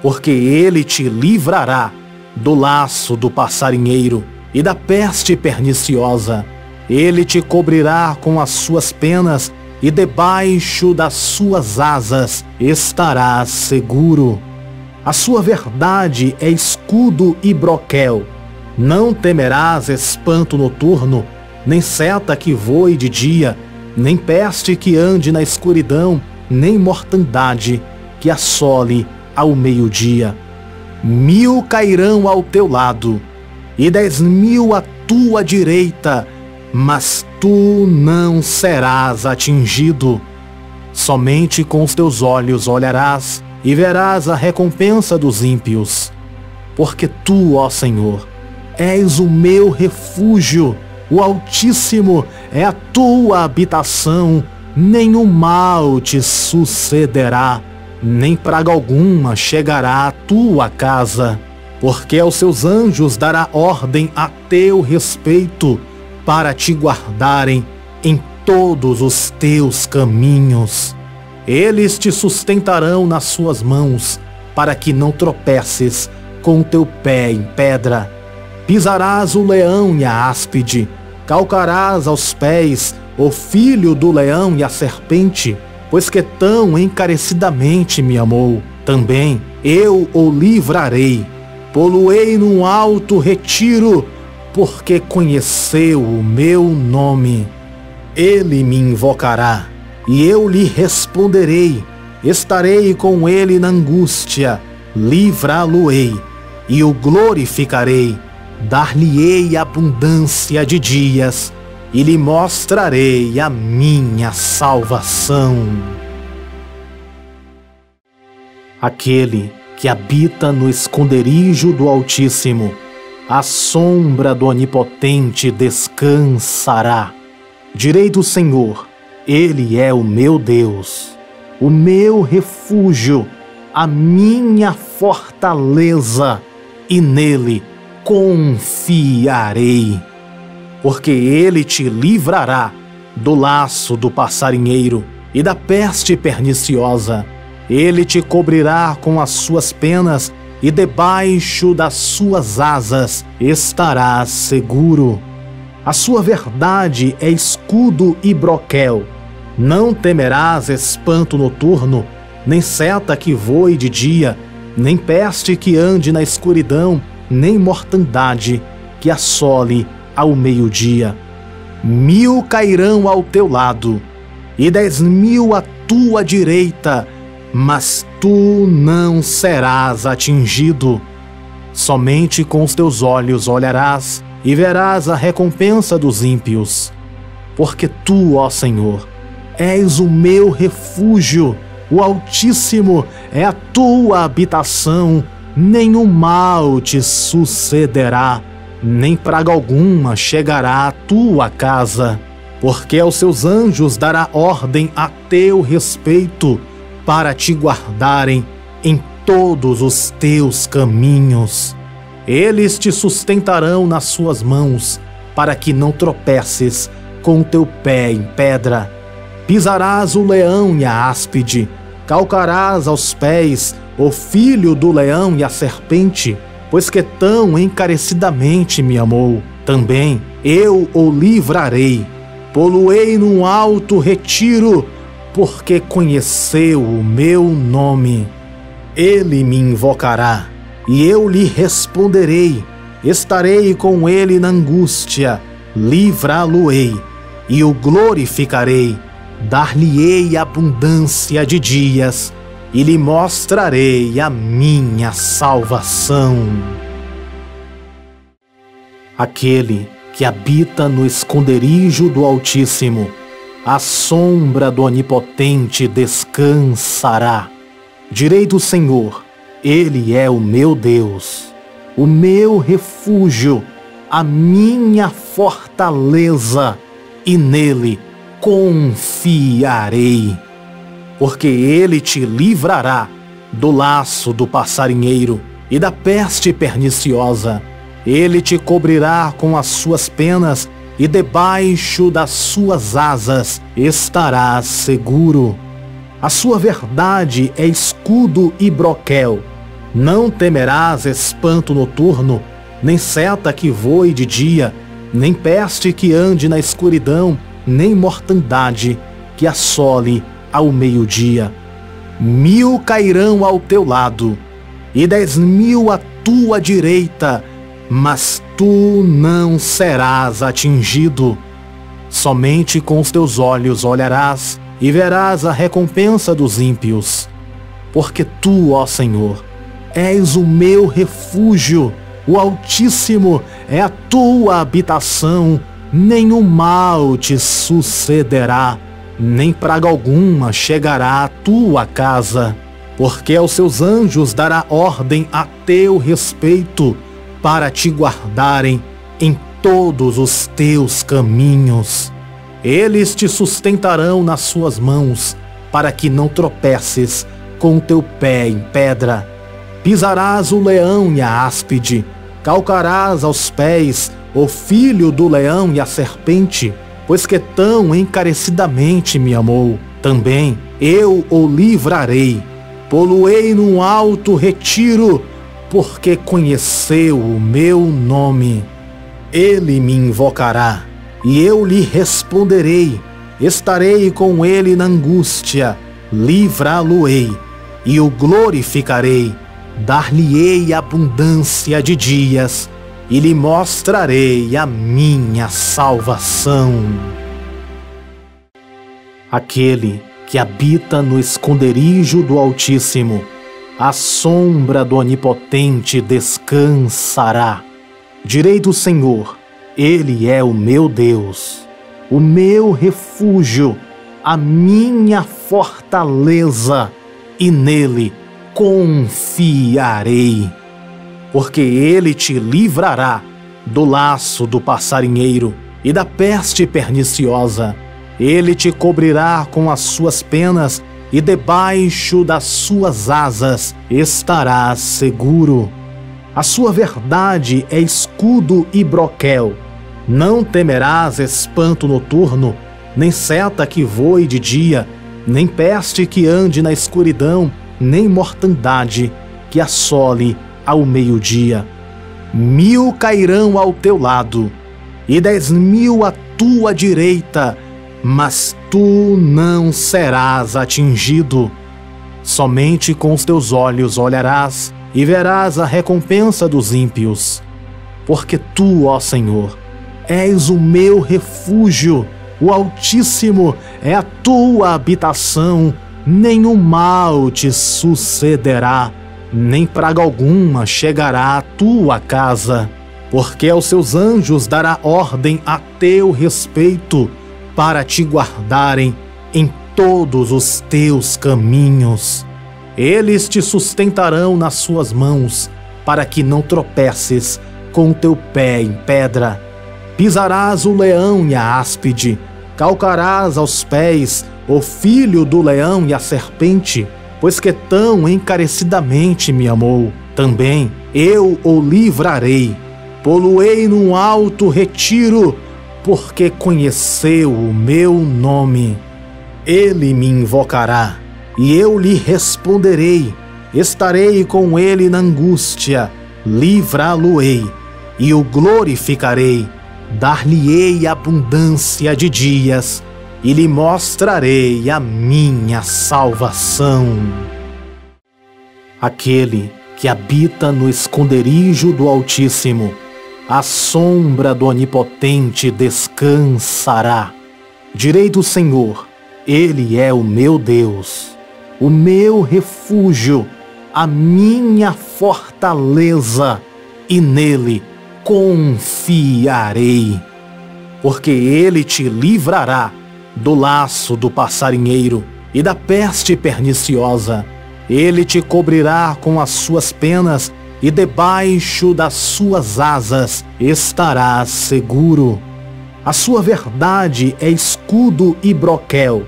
Porque ele te livrará do laço do passarinheiro e da peste perniciosa. Ele te cobrirá com as suas penas, e debaixo das suas asas estarás seguro. A sua verdade é escudo e broquel. Não temerás espanto noturno, nem seta que voe de dia, nem peste que ande na escuridão, nem mortandade que assole ao meio-dia. 1000 cairão ao teu lado, e 10.000 à tua direita, mas tu não serás atingido. Somente com os teus olhos olharás e verás a recompensa dos ímpios. Porque tu, ó Senhor, és o meu refúgio, o Altíssimo é a tua habitação. Nenhum mal te sucederá, nem praga alguma chegará à tua casa. Porque aos seus anjos dará ordem a teu respeito, para te guardarem em todos os teus caminhos. Eles te sustentarão nas suas mãos, para que não tropeces com o teu pé em pedra. Pisarás o leão e a áspide, calcarás aos pés o filho do leão e a serpente, pois que tão encarecidamente me amou. Também eu o livrarei, pô-lo-ei num alto retiro, porque conheceu o meu nome. Ele me invocará, e eu lhe responderei. Estarei com ele na angústia, livrá-lo-ei, e o glorificarei. Dar-lhe-ei abundância de dias, e lhe mostrarei a minha salvação. Aquele que habita no esconderijo do Altíssimo, à sombra do Onipotente descansará. Direi do Senhor: Ele é o meu Deus, o meu refúgio, a minha fortaleza, e nele confiarei. Porque ele te livrará do laço do passarinheiro e da peste perniciosa. Ele te cobrirá com as suas penas, e debaixo das suas asas estarás seguro. A sua verdade é escudo e broquel. Não temerás espanto noturno, nem seta que voe de dia, nem peste que ande na escuridão, nem mortandade que assole ao meio-dia. 1000 cairão ao teu lado, e 10.000 à tua direita, mas tu não serás atingido. Somente com os teus olhos olharás e verás a recompensa dos ímpios. Porque tu, ó Senhor, és o meu refúgio, o Altíssimo é a tua habitação. Nenhum mal te sucederá, nem praga alguma chegará à tua casa. Porque aos seus anjos dará ordem a teu respeito, para te guardarem em todos os teus caminhos. Eles te sustentarão nas suas mãos, para que não tropeces com o teu pé em pedra. Pisarás o leão e a áspide, calcarás aos pés o filho do leão e a serpente, pois que tão encarecidamente me amou. Também eu o livrarei, pô-lo-ei num alto retiro, porque conheceu o meu nome. Ele me invocará, e eu lhe responderei. Estarei com ele na angústia, livrá-lo-ei, e o glorificarei, dar-lhe-ei abundância de dias, e lhe mostrarei a minha salvação. Aquele que habita no esconderijo do Altíssimo, à sombra do Onipotente descansará. Direi do Senhor, Ele é o meu Deus, o meu refúgio, a minha fortaleza, e nele confiarei. Porque Ele te livrará do laço do passarinheiro e da peste perniciosa. Ele te cobrirá com as suas penas e debaixo das suas asas estarás seguro. A sua verdade é escudo e broquel. Não temerás espanto noturno, nem seta que voe de dia, nem peste que ande na escuridão, nem mortandade que assole ao meio-dia. 1000 cairão ao teu lado, e 10.000 à tua direita, mas tu não serás atingido. Somente com os teus olhos olharás e verás a recompensa dos ímpios. Porque tu, ó Senhor, és o meu refúgio, o Altíssimo é a tua habitação, nenhum mal te sucederá, nem praga alguma chegará à tua casa, porque aos seus anjos dará ordem a teu respeito, para te guardarem em todos os teus caminhos. Eles te sustentarão nas suas mãos, para que não tropeces com o teu pé em pedra. Pisarás o leão e a áspide, calcarás aos pés o filho do leão e a serpente, pois que tão encarecidamente me amou, também eu o livrarei. Pô-lo-ei num alto retiro, porque conheceu o meu nome. Ele me invocará, e eu lhe responderei. Estarei com ele na angústia, livrá-lo-ei, e o glorificarei. Dar-lhe-ei abundância de dias, e lhe mostrarei a minha salvação. Aquele que habita no esconderijo do Altíssimo, à sombra do Onipotente descansará. Direi do Senhor, Ele é o meu Deus, o meu refúgio, a minha fortaleza, e nele confiarei. Porque Ele te livrará do laço do passarinheiro e da peste perniciosa. Ele te cobrirá com as suas penas e debaixo das suas asas estarás seguro. A sua verdade é escudo e broquel. Não temerás espanto noturno, nem seta que voe de dia, nem peste que ande na escuridão, nem mortandade que assole ao meio-dia. 1000 cairão ao teu lado, e 10.000 à tua direita, mas tu não serás atingido. Somente com os teus olhos olharás e verás a recompensa dos ímpios. Porque tu, ó Senhor, és o meu refúgio, o Altíssimo é a tua habitação, nenhum mal te sucederá, nem praga alguma chegará à tua casa, porque aos seus anjos dará ordem a teu respeito, para te guardarem em todos os teus caminhos. Eles te sustentarão nas suas mãos, para que não tropeces com o teu pé em pedra. Pisarás o leão e a áspide, calcarás aos pés o filho do leão e a serpente, pois que tão encarecidamente me amou, também eu o livrarei. Pô-lo-ei num alto retiro, porque conheceu o meu nome. Ele me invocará, e eu lhe responderei. Estarei com ele na angústia, livrá-lo-ei, e o glorificarei. Dar-lhe-ei abundância de dias, e lhe mostrarei a minha salvação. Aquele que habita no esconderijo do Altíssimo, à sombra do Onipotente descansará. Direi do Senhor, Ele é o meu Deus, o meu refúgio, a minha fortaleza, e nele confiarei. Porque Ele te livrará do laço do passarinheiro e da peste perniciosa. Ele te cobrirá com as suas penas e debaixo das suas asas estarás seguro. A sua verdade é escudo e broquel.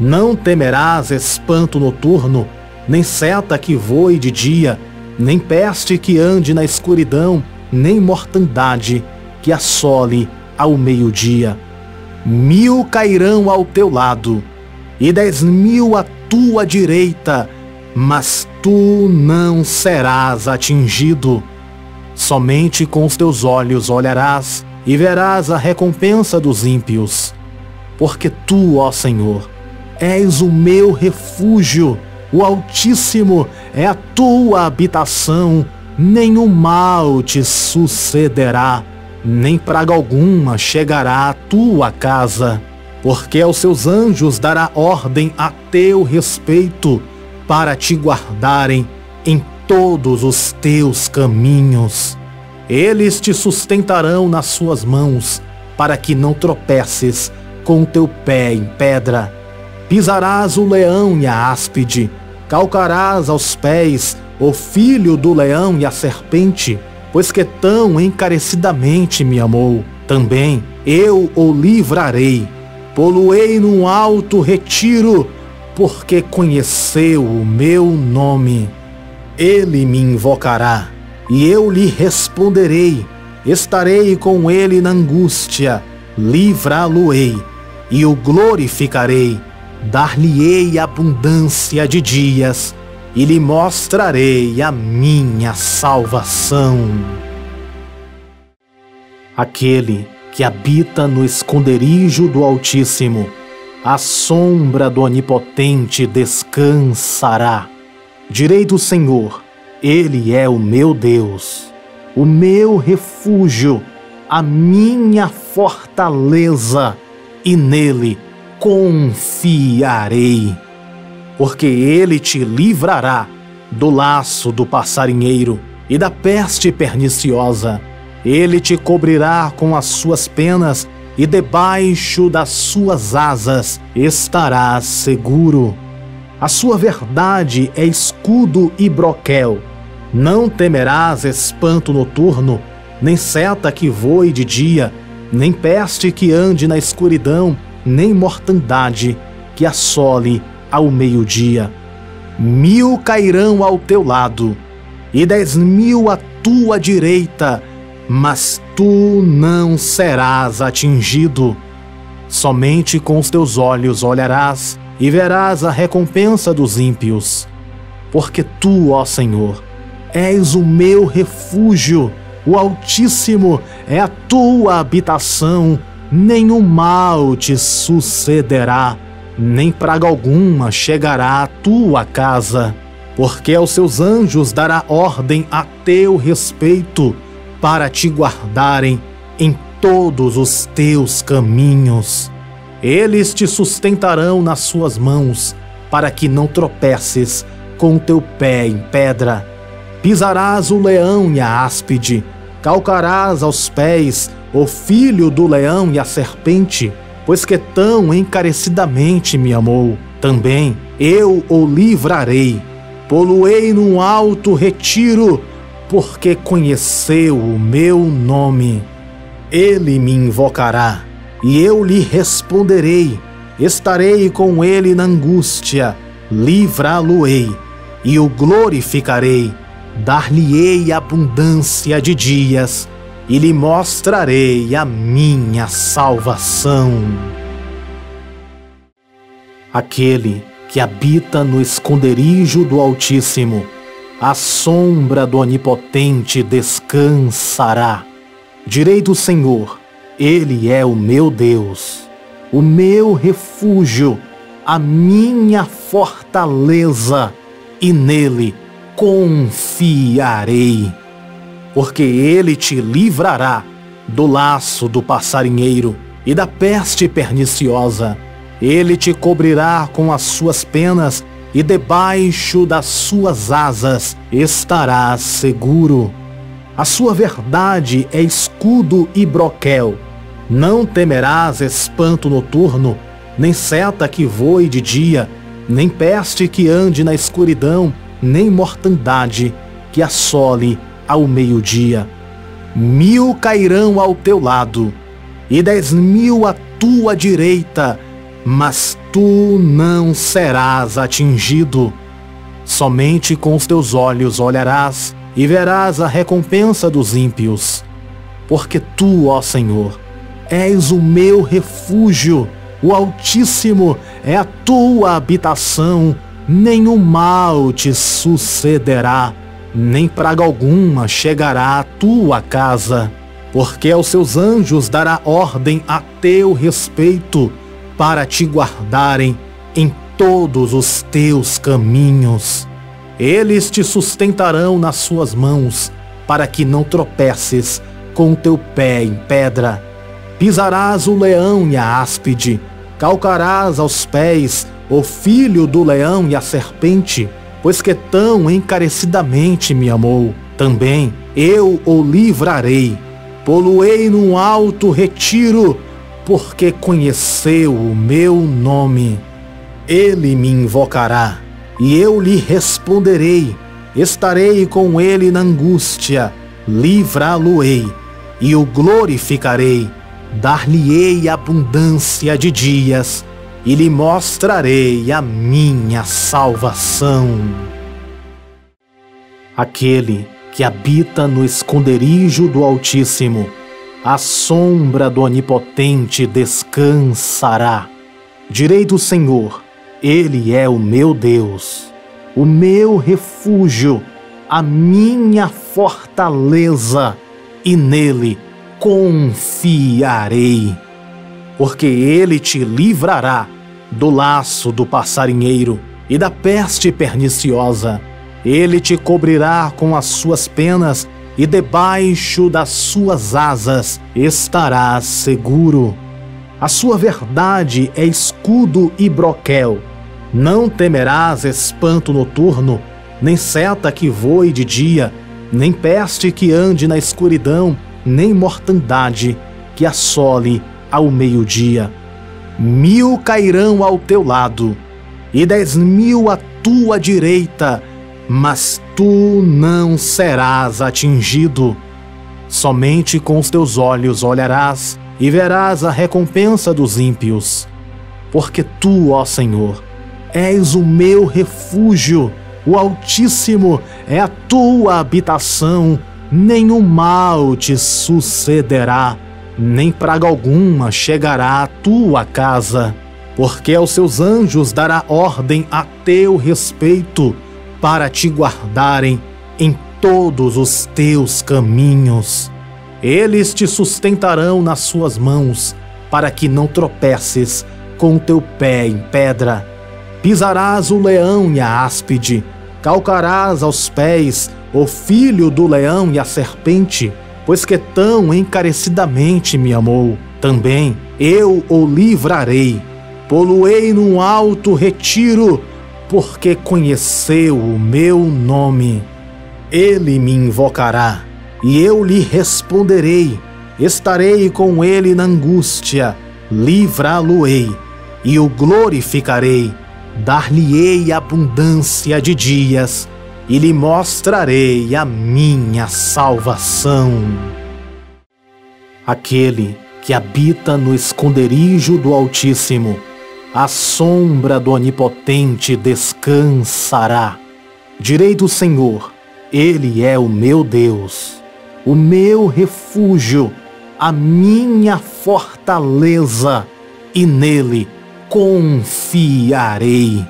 Não temerás espanto noturno, nem seta que voe de dia, nem peste que ande na escuridão, nem mortandade que assole ao meio-dia. 1000 cairão ao teu lado, e 10.000 à tua direita, mas tu não serás atingido. Somente com os teus olhos olharás e verás a recompensa dos ímpios. Porque tu, ó Senhor, és o meu refúgio, o Altíssimo é a tua habitação, nenhum mal te sucederá, nem praga alguma chegará à tua casa. Porque aos seus anjos dará ordem a teu respeito, para te guardarem em todos os teus caminhos. Eles te sustentarão nas suas mãos, para que não tropeces com o teu pé em pedra. Pisarás o leão e a áspide, calcarás aos pés o filho do leão e a serpente, pois que tão encarecidamente me amou. Também eu o livrarei, pô-lo-ei num alto retiro, porque conheceu o meu nome. Ele me invocará, e eu lhe responderei. Estarei com ele na angústia, livrá-lo-ei, e o glorificarei. Dar-lhe-ei abundância de dias, e lhe mostrarei a minha salvação. Aquele que habita no esconderijo do Altíssimo, à sombra do Onipotente descansará. Direi do Senhor, Ele é o meu Deus, o meu refúgio, a minha fortaleza, e nele confiarei. Porque Ele te livrará do laço do passarinheiro e da peste perniciosa. Ele te cobrirá com as suas penas e debaixo das suas asas estarás seguro. A sua verdade é escudo e broquel. Não temerás espanto noturno, nem seta que voe de dia, nem peste que ande na escuridão, nem mortandade que assole ao meio-dia. 1000 cairão ao teu lado, e 10.000 à tua direita, mas tu não serás atingido. Somente com os teus olhos olharás e verás a recompensa dos ímpios. Porque tu, ó Senhor, és o meu refúgio, o Altíssimo é a tua habitação, nenhum mal te sucederá, nem praga alguma chegará à tua casa. Porque aos seus anjos dará ordem a teu respeito, para te guardarem em todos os teus caminhos. Eles te sustentarão nas suas mãos, para que não tropeces com o teu pé em pedra. Pisarás o leão e a áspide, calcarás aos pés o filho do leão e a serpente, pois que tão encarecidamente me amou. Também eu o livrarei, pô-lo-ei num alto retiro, porque conheceu o meu nome. Ele me invocará, e eu lhe responderei. Estarei com ele na angústia, livrá-lo-ei, e o glorificarei. Dar-lhe-ei abundância de dias, e lhe mostrarei a minha salvação. Aquele que habita no esconderijo do Altíssimo, à sombra do Onipotente descansará. Direi do Senhor, Ele é o meu Deus, o meu refúgio, a minha fortaleza, e nele confiarei. porque ele te livrará do laço do passarinheiro e da peste perniciosa. Ele te cobrirá com as suas penas e debaixo das suas asas estarás seguro. A sua verdade é escudo e broquel. Não temerás espanto noturno, nem seta que voe de dia, nem peste que ande na escuridão, nem mortandade que assole ao meio-dia. 1000 cairão ao teu lado, e 10.000 à tua direita, mas tu não serás atingido. Somente com os teus olhos olharás e verás a recompensa dos ímpios. Porque tu, ó Senhor, és o meu refúgio, o Altíssimo é a tua habitação, nenhum mal te sucederá, nem praga alguma chegará à tua casa. Porque aos seus anjos dará ordem a teu respeito, para te guardarem em todos os teus caminhos. Eles te sustentarão nas suas mãos, para que não tropeces com o teu pé em pedra. Pisarás o leão e a áspide, calcarás aos pés o filho do leão e a serpente, pois que tão encarecidamente me amou. Também eu o livrarei, pô-lo-ei num alto retiro, porque conheceu o meu nome. Ele me invocará, e eu lhe responderei. Estarei com ele na angústia, livrá-lo-ei, e o glorificarei. Dar-lhe-ei abundância de dias, e lhe mostrarei a minha salvação. Aquele que habita no esconderijo do Altíssimo, à sombra do Onipotente descansará. Direi do Senhor: Ele é o meu Deus, o meu refúgio, a minha fortaleza, e nele confiarei. Porque ele te livrará do laço do passarinheiro e da peste perniciosa. Ele te cobrirá com as suas penas e debaixo das suas asas estarás seguro. A sua verdade é escudo e broquel. Não temerás espanto noturno, nem seta que voe de dia, nem peste que ande na escuridão, nem mortandade que assole ao meio-dia. 1000 cairão ao teu lado, e 10.000 à tua direita, mas tu não serás atingido. Somente com os teus olhos olharás e verás a recompensa dos ímpios. Porque tu, ó Senhor, és o meu refúgio, o Altíssimo é a tua habitação, nenhum mal te sucederá, nem praga alguma chegará à tua casa. Porque aos seus anjos dará ordem a teu respeito, para te guardarem em todos os teus caminhos. Eles te sustentarão nas suas mãos, para que não tropeces com o teu pé em pedra. Pisarás o leão e a áspide, calcarás aos pés o filho do leão e a serpente, pois que tão encarecidamente me amou. Também eu o livrarei, pô-lo-ei num alto retiro, porque conheceu o meu nome. Ele me invocará, e eu lhe responderei. Estarei com ele na angústia, livrá-lo-ei, e o glorificarei. Dar-lhe-ei abundância de dias, e lhe mostrarei a minha salvação. Aquele que habita no esconderijo do Altíssimo, à sombra do Onipotente descansará. Direi do Senhor: Ele é o meu Deus, o meu refúgio, a minha fortaleza, e nele confiarei.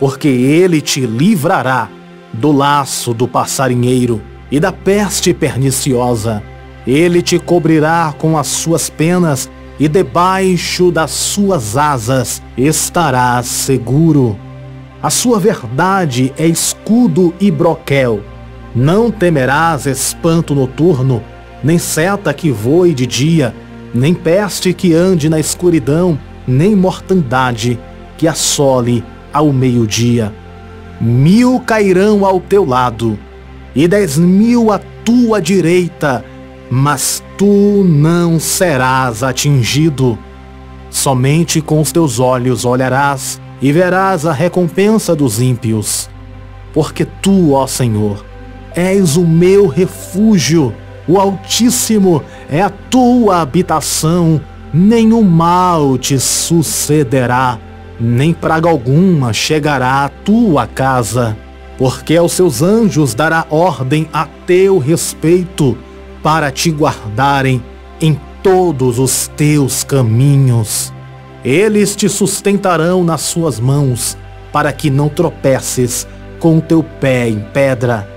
Porque ele te livrará do laço do passarinheiro e da peste perniciosa. Ele te cobrirá com as suas penas, e debaixo das suas asas estarás seguro. A sua verdade é escudo e broquel. Não temerás espanto noturno, nem seta que voe de dia, nem peste que ande na escuridão, nem mortandade que assole ao meio-dia. 1000 cairão ao teu lado, e 10.000 à tua direita, mas tu não serás atingido. Somente com os teus olhos olharás e verás a recompensa dos ímpios. Porque tu, ó Senhor, és o meu refúgio, o Altíssimo é a tua habitação, nenhum mal te sucederá, nem praga alguma chegará à tua casa, porque aos seus anjos dará ordem a teu respeito, para te guardarem em todos os teus caminhos. Eles te sustentarão nas suas mãos, para que não tropeces com o teu pé em pedra.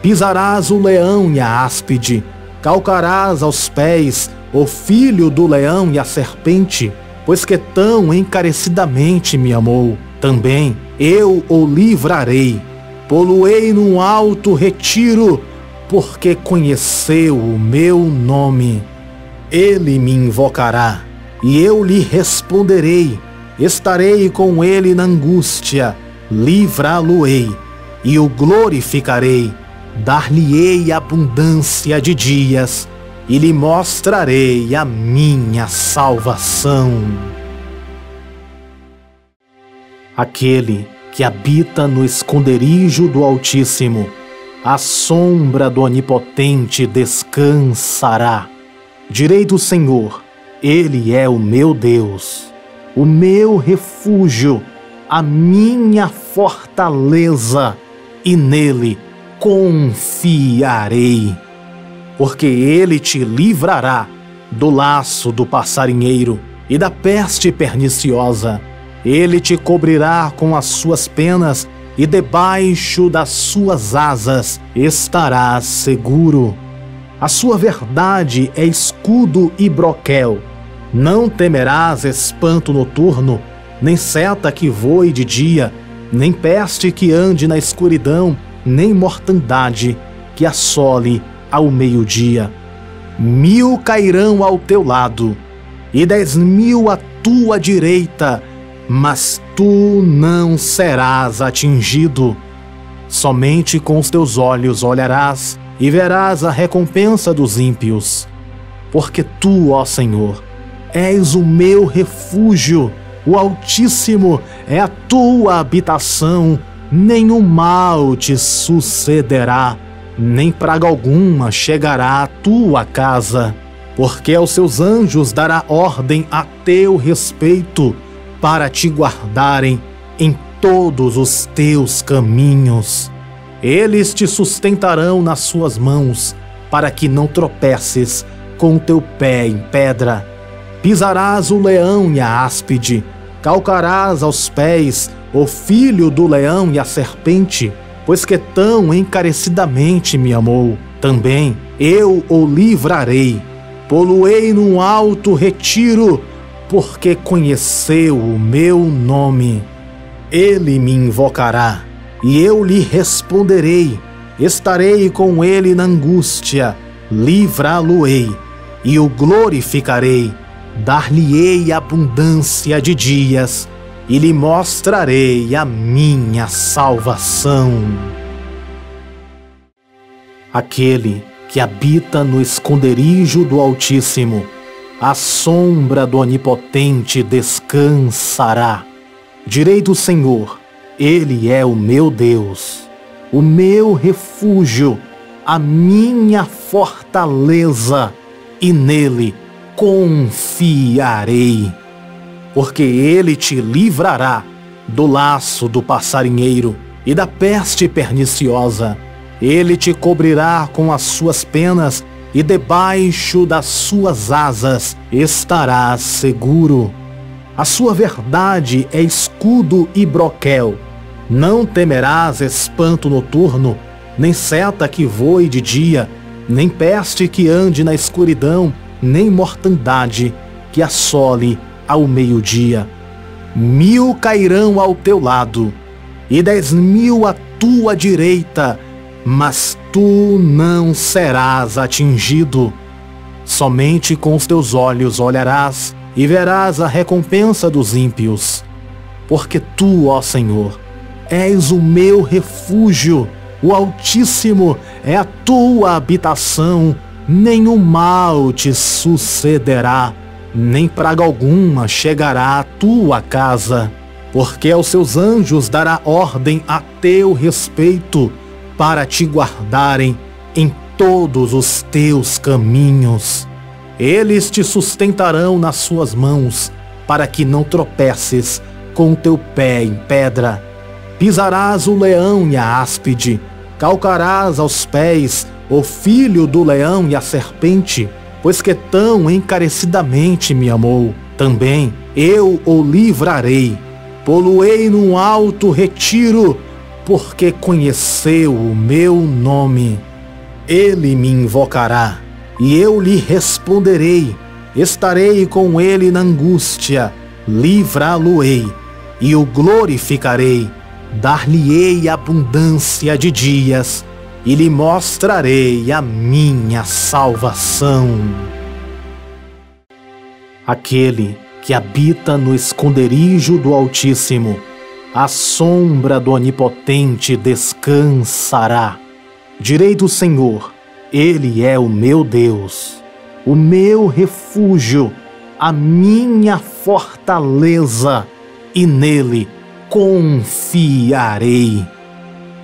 Pisarás o leão e a áspide, calcarás aos pés o filho do leão e a serpente, pois que tão encarecidamente me amou. Também eu o livrarei, pô-lo-ei num alto retiro, porque conheceu o meu nome. Ele me invocará, e eu lhe responderei. Estarei com ele na angústia, livrá-lo-ei, e o glorificarei. Dar-lhe-ei abundância de dias, e lhe mostrarei a minha salvação. Aquele que habita no esconderijo do Altíssimo, à sombra do Onipotente descansará. Direi do Senhor, Ele é o meu Deus, o meu refúgio, a minha fortaleza, e nele confiarei. Porque Ele te livrará do laço do passarinheiro e da peste perniciosa. Ele te cobrirá com as suas penas, e debaixo das suas asas estarás seguro. A sua verdade é escudo e broquel. Não temerás espanto noturno, nem seta que voe de dia, nem peste que ande na escuridão, nem mortandade que assole ao meio-dia. 1000 cairão ao teu lado, e 10.000 à tua direita, mas tu não serás atingido. Somente com os teus olhos olharás e verás a recompensa dos ímpios. Porque tu, ó Senhor, és o meu refúgio, o Altíssimo é a tua habitação, nenhum mal te sucederá, nem praga alguma chegará à tua casa. Porque aos seus anjos dará ordem a teu respeito, para te guardarem em todos os teus caminhos. Eles te sustentarão nas suas mãos, para que não tropeces com o teu pé em pedra. Pisarás o leão e a áspide, calcarás aos pés o filho do leão e a serpente, pois que tão encarecidamente me amou. Também eu o livrarei, pô-lo-ei num alto retiro, porque conheceu o meu nome. Ele me invocará, e eu lhe responderei. Estarei com ele na angústia, livrá-lo-ei, e o glorificarei. Dar-lhe-ei abundância de dias, e lhe mostrarei a minha salvação. Aquele que habita no esconderijo do Altíssimo, à sombra do Onipotente descansará. Direi do Senhor, Ele é o meu Deus, o meu refúgio, a minha fortaleza, e nele confiarei. Porque Ele te livrará do laço do passarinheiro e da peste perniciosa. Ele te cobrirá com as suas penas, e debaixo das suas asas estarás seguro. A sua verdade é escudo e broquel. Não temerás espanto noturno, nem seta que voe de dia, nem peste que ande na escuridão, nem mortandade que assole ao meio-dia. 1000 cairão ao teu lado, e 10.000 à tua direita, mas tu não serás atingido. Somente com os teus olhos olharás e verás a recompensa dos ímpios. Porque tu, ó Senhor, és o meu refúgio, o Altíssimo é a tua habitação, nenhum mal te sucederá, nem praga alguma chegará à tua casa, porque aos seus anjos dará ordem a teu respeito, para te guardarem em todos os teus caminhos. Eles te sustentarão nas suas mãos, para que não tropeces com o teu pé em pedra. Pisarás o leão e a áspide, calcarás aos pés o filho do leão e a serpente, pois que tão encarecidamente me amou. Também eu o livrarei, pô-lo-ei num alto retiro, porque conheceu o meu nome. Ele me invocará, e eu lhe responderei, estarei com ele na angústia, livrá-lo-ei, e o glorificarei, dar-lhe-ei abundância de dias, e lhe mostrarei a minha salvação. Aquele que habita no esconderijo do Altíssimo, à sombra do Onipotente descansará. Direi do Senhor, Ele é o meu Deus, o meu refúgio, a minha fortaleza, e nele confiarei,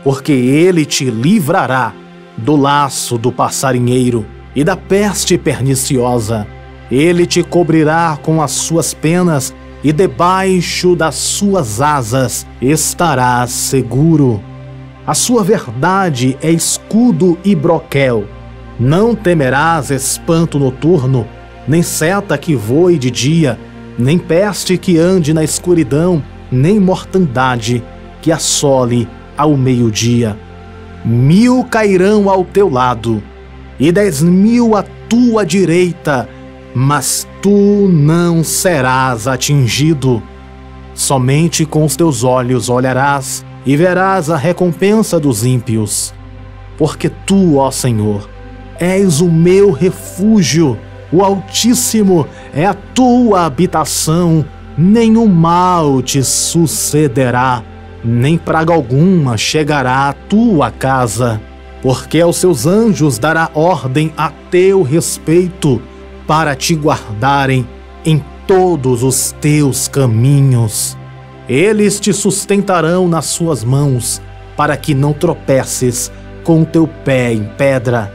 porque ele te livrará do laço do passarinheiro e da peste perniciosa. Ele te cobrirá com as suas penas e debaixo das suas asas estarás seguro. A sua verdade é escudo e broquel. Não temerás espanto noturno, nem seta que voe de dia, nem peste que ande na escuridão, nem mortandade que assole ao meio-dia. 1000 cairão ao teu lado, e 10.000 à tua direita, mas tu não serás atingido. Somente com os teus olhos olharás e verás a recompensa dos ímpios. Porque tu, ó Senhor, és o meu refúgio, o Altíssimo é a tua habitação, nenhum mal te sucederá, nem praga alguma chegará à tua casa, porque aos seus anjos dará ordem a teu respeito, para te guardarem em todos os teus caminhos. Eles te sustentarão nas suas mãos, para que não tropeces com o teu pé em pedra.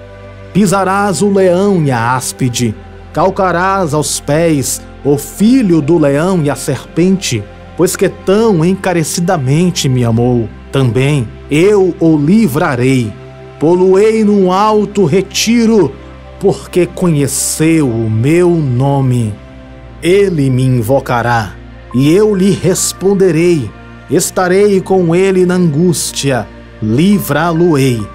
Pisarás o leão e a áspide, calcarás aos pés o filho do leão e a serpente, pois que tão encarecidamente me amou. Também eu o livrarei, pô-lo-ei num alto retiro, porque conheceu o meu nome. Ele me invocará, e eu lhe responderei, estarei com ele na angústia, livrá-lo-ei,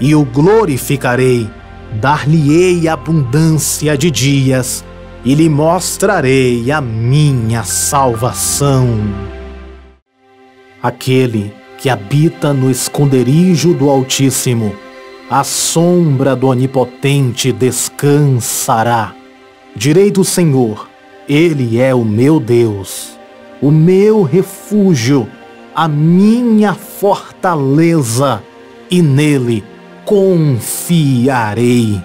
e o glorificarei, dar-lhe-ei abundância de dias, e lhe mostrarei a minha salvação. Aquele que habita no esconderijo do Altíssimo, à sombra do Onipotente descansará. Direi do Senhor, Ele é o meu Deus, o meu refúgio, a minha fortaleza, e nele confiarei,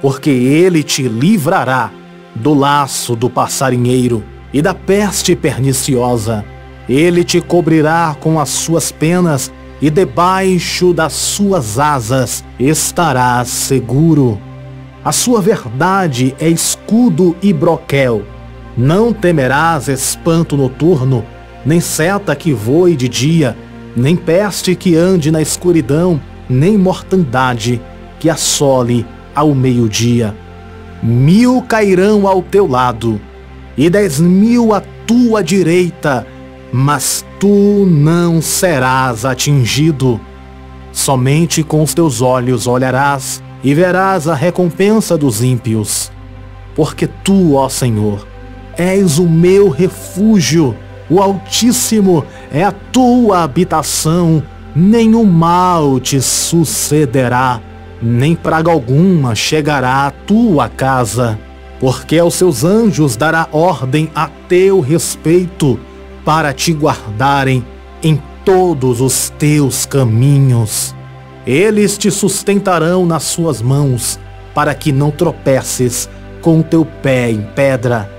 porque ele te livrará do laço do passarinheiro e da peste perniciosa. Ele te cobrirá com as suas penas e debaixo das suas asas estarás seguro. A sua verdade é escudo e broquel. Não temerás espanto noturno, nem seta que voe de dia, nem peste que ande na escuridão, nem mortandade que assole ao meio-dia. 1000 cairão ao teu lado, e 10.000 à tua direita, mas tu não serás atingido. Somente com os teus olhos olharás e verás a recompensa dos ímpios. Porque tu, ó Senhor, és o meu refúgio, o Altíssimo é a tua habitação, nenhum mal te sucederá. sucederá, nem praga alguma chegará à tua casa, porque aos seus anjos dará ordem a teu respeito, para te guardarem em todos os teus caminhos. Eles te sustentarão nas suas mãos, para que não tropeces com o teu pé em pedra.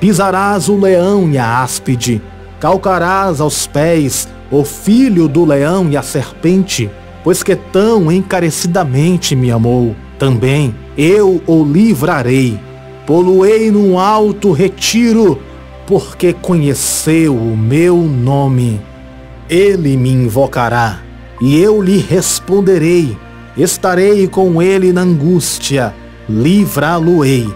Pisarás o leão e a áspide, calcarás aos pés o filho do leão e a serpente, pois que tão encarecidamente me amou. Também eu o livrarei, pô-lo-ei num alto retiro, porque conheceu o meu nome. Ele me invocará, e eu lhe responderei. Estarei com ele na angústia, livrá-lo-ei,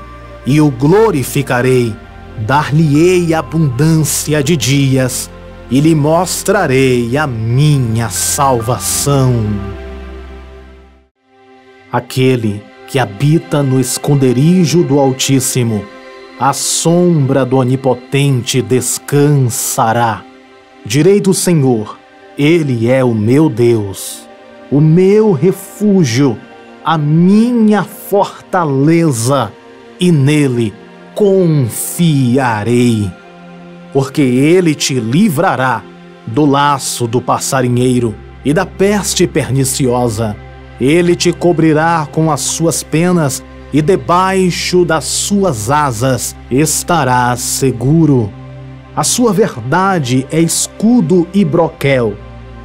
e o glorificarei. Dar-lhe-ei abundância de dias, e lhe mostrarei a minha salvação. Aquele que habita no esconderijo do Altíssimo, à sombra do Onipotente descansará. Direi do Senhor: Ele é o meu Deus, o meu refúgio, a minha fortaleza, e nele confiarei. Porque ele te livrará do laço do passarinheiro e da peste perniciosa. Ele te cobrirá com as suas penas, e debaixo das suas asas estarás seguro. A sua verdade é escudo e broquel.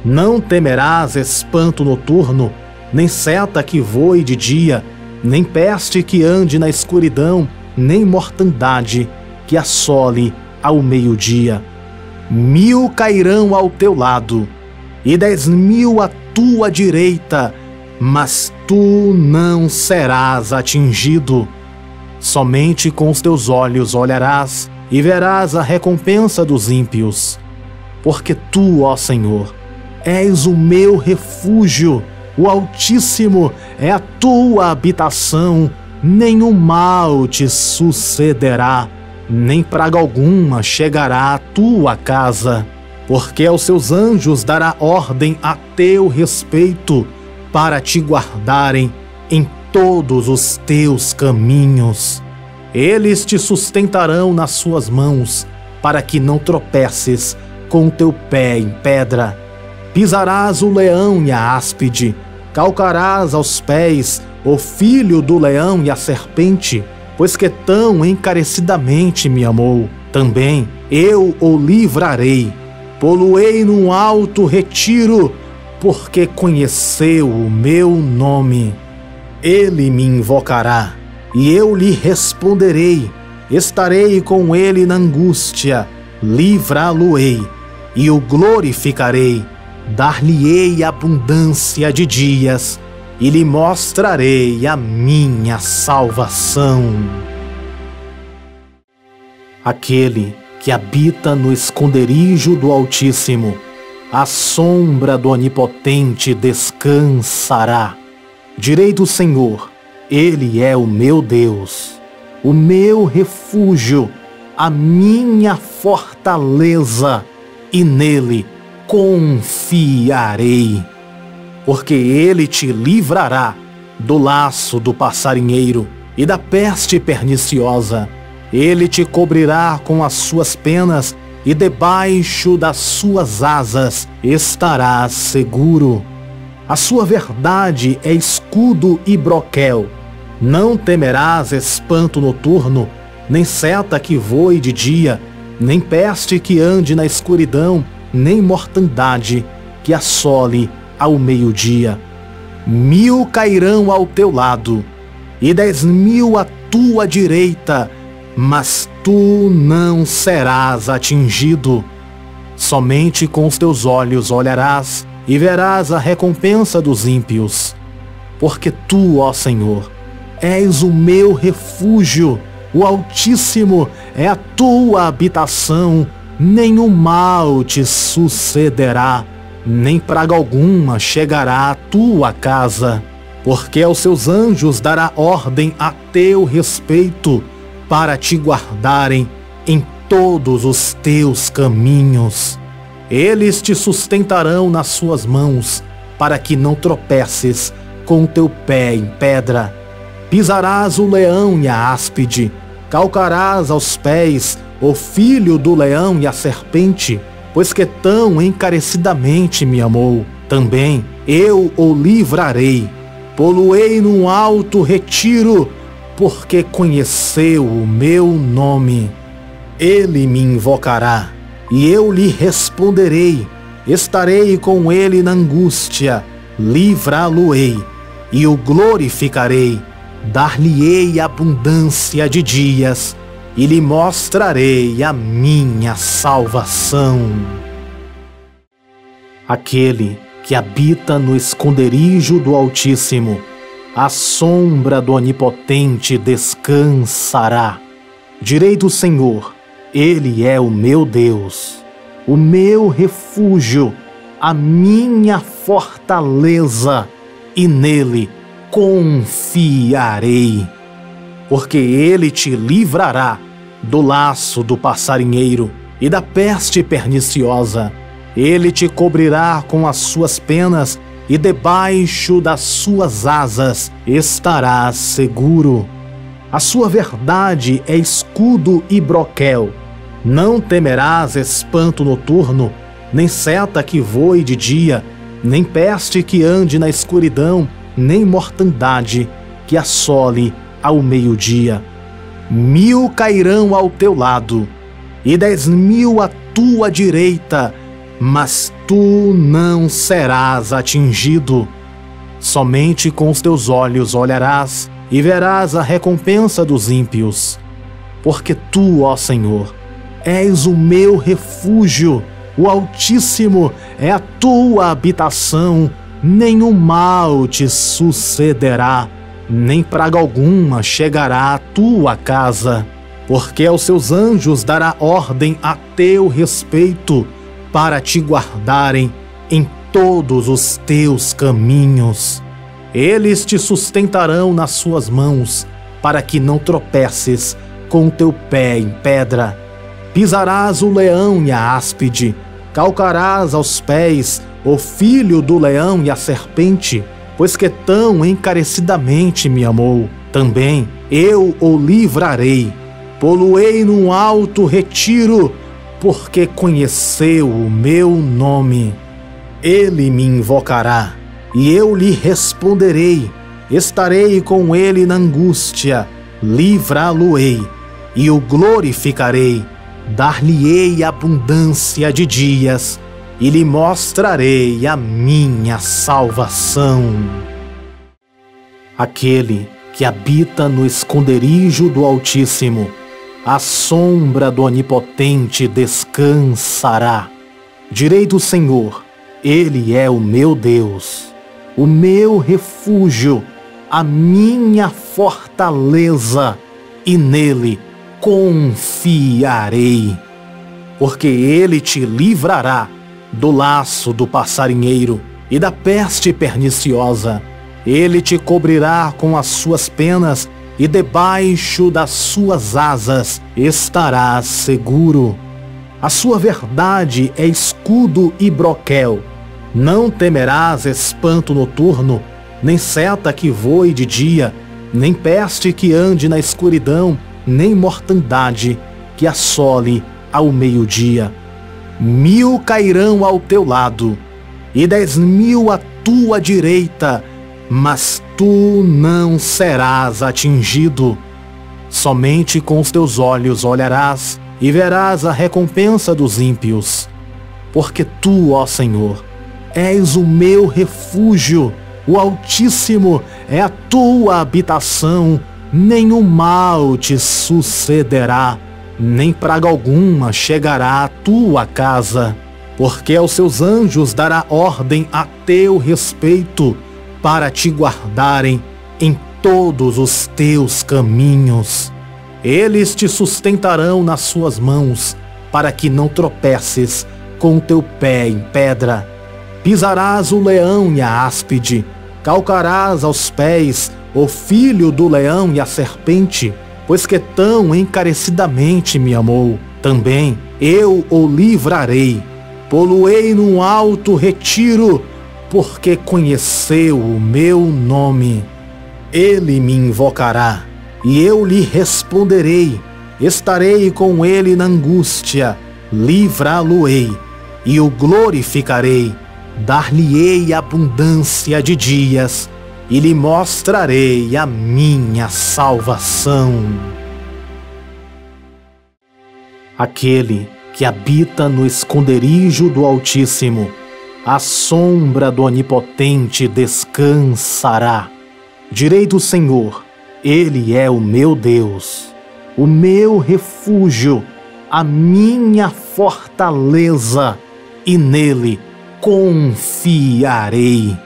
Não temerás espanto noturno, nem seta que voe de dia, nem peste que ande na escuridão, nem mortandade que assole ao meio-dia. 1000 cairão ao teu lado, e 10.000 à tua direita, mas tu não serás atingido. Somente com os teus olhos olharás e verás a recompensa dos ímpios. Porque tu, ó Senhor, és o meu refúgio, o Altíssimo é a tua habitação, nenhum mal te sucederá, nem praga alguma chegará à tua casa. Porque aos seus anjos dará ordem a teu respeito, para te guardarem em todos os teus caminhos. Eles te sustentarão nas suas mãos, para que não tropeces com o teu pé em pedra. Pisarás o leão e a áspide, calcarás aos pés o filho do leão e a serpente, pois que tão encarecidamente me amou. Também eu o livrarei, pô-lo-ei num alto retiro, porque conheceu o meu nome. Ele me invocará, e eu lhe responderei. Estarei com ele na angústia, livrá-lo-ei, e o glorificarei. Dar-lhe-ei abundância de dias, e lhe mostrarei a minha salvação. Aquele que habita no esconderijo do Altíssimo, à sombra do Onipotente descansará. Direi do Senhor: Ele é o meu Deus, o meu refúgio, a minha fortaleza, e nele confiarei. Porque ele te livrará do laço do passarinheiro e da peste perniciosa. Ele te cobrirá com as suas penas, e debaixo das suas asas estarás seguro. A sua verdade é escudo e broquel. Não temerás espanto noturno, nem seta que voe de dia, nem peste que ande na escuridão, nem mortandade que assole ao meio-dia. 1000 cairão ao teu lado, e 10.000 à tua direita, mas tu não serás atingido. Somente com os teus olhos olharás e verás a recompensa dos ímpios. Porque tu, ó Senhor, és o meu refúgio, o Altíssimo é a tua habitação, nenhum mal te sucederá, nem praga alguma chegará à tua casa. Porque aos seus anjos dará ordem a teu respeito, para te guardarem em todos os teus caminhos. Eles te sustentarão nas suas mãos, para que não tropeces com teu pé em pedra. Pisarás o leão e a áspide, calcarás aos pés o filho do leão e a serpente, pois que tão encarecidamente me amou. Também eu o livrarei, pô-lo-ei num alto retiro, porque conheceu o meu nome. Ele me invocará, e eu lhe responderei. Estarei com ele na angústia, livrá-lo-ei, e o glorificarei. Dar-lhe-ei abundância de dias, e lhe mostrarei a minha salvação. Aquele que habita no esconderijo do Altíssimo, à sombra do Onipotente descansará. Direi do Senhor: Ele é o meu Deus, o meu refúgio, a minha fortaleza, e nele confiarei. Porque ele te livrará do laço do passarinheiro e da peste perniciosa. Ele te cobrirá com as suas penas, e debaixo das suas asas estarás seguro. A sua verdade é escudo e broquel. Não temerás espanto noturno, nem seta que voe de dia, nem peste que ande na escuridão, nem mortandade que assole ao meio-dia. 1000 cairão ao teu lado, e 10.000 à tua direita, mas tu não serás atingido. Somente com os teus olhos olharás e verás a recompensa dos ímpios. Porque tu, ó Senhor, és o meu refúgio, o Altíssimo é a tua habitação. Nenhum mal te sucederá, nem praga alguma chegará à tua casa. Porque aos seus anjos dará ordem a teu respeito, para te guardarem em todos os teus caminhos. Eles te sustentarão nas suas mãos, para que não tropeces com teu pé em pedra. Pisarás o leão e a áspide, calcarás aos pés o filho do leão e a serpente, pois que tão encarecidamente me amou. Também eu o livrarei, pô-lo-ei num alto retiro, porque conheceu o meu nome. Ele me invocará, e eu lhe responderei. Estarei com ele na angústia, livrá-lo-ei, e o glorificarei. Dar-lhe-ei abundância de dias, e lhe mostrarei a minha salvação. Aquele que habita no esconderijo do Altíssimo, à sombra do Onipotente descansará. Direi do Senhor: Ele é o meu Deus, o meu refúgio, a minha fortaleza, e nele confiarei. Porque ele te livrará do laço do passarinheiro e da peste perniciosa. Ele te cobrirá com as suas penas, e debaixo das suas asas estarás seguro. A sua verdade é escudo e broquel. Não temerás espanto noturno, nem seta que voe de dia, nem peste que ande na escuridão, nem mortandade que assole ao meio-dia. 1000 cairão ao teu lado, e 10.000 à tua direita, mas tu não serás atingido. Somente com os teus olhos olharás e verás a recompensa dos ímpios. Porque tu, ó Senhor, és o meu refúgio, o Altíssimo é a tua habitação. Nenhum mal te sucederá, nem praga alguma chegará à tua casa. Porque aos seus anjos dará ordem a teu respeito, para te guardarem em todos os teus caminhos. Eles te sustentarão nas suas mãos, para que não tropeces com teu pé em pedra. Pisarás o leão e a áspide, calcarás aos pés o filho do leão e a serpente, pois que tão encarecidamente me amou. Também eu o livrarei, pô-lo-ei num alto retiro, porque conheceu o meu nome. Ele me invocará, e eu lhe responderei. Estarei com ele na angústia, livrá-lo-ei, e o glorificarei. Dar-lhe-ei abundância de dias, e lhe mostrarei a minha salvação. Aquele que habita no esconderijo do Altíssimo, à sombra do Onipotente descansará. Direi do Senhor, Ele é o meu Deus, o meu refúgio, a minha fortaleza, e nele confiarei.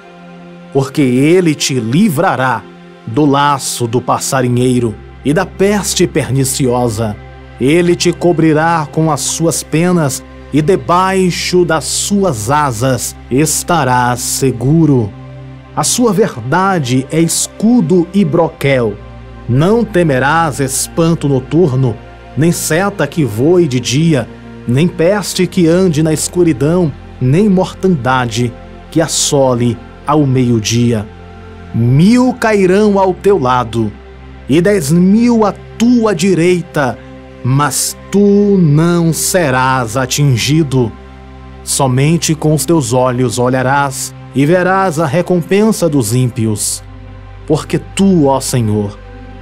Porque ele te livrará do laço do passarinheiro e da peste perniciosa. Ele te cobrirá com as suas penas e debaixo das suas asas estarás seguro. A sua verdade é escudo e broquel. Não temerás espanto noturno, nem seta que voe de dia, nem peste que ande na escuridão, nem mortandade que assole ao meio-dia. 1000 cairão ao teu lado, e 10.000 à tua direita, mas tu não serás atingido. Somente com os teus olhos olharás e verás a recompensa dos ímpios. Porque tu, ó Senhor,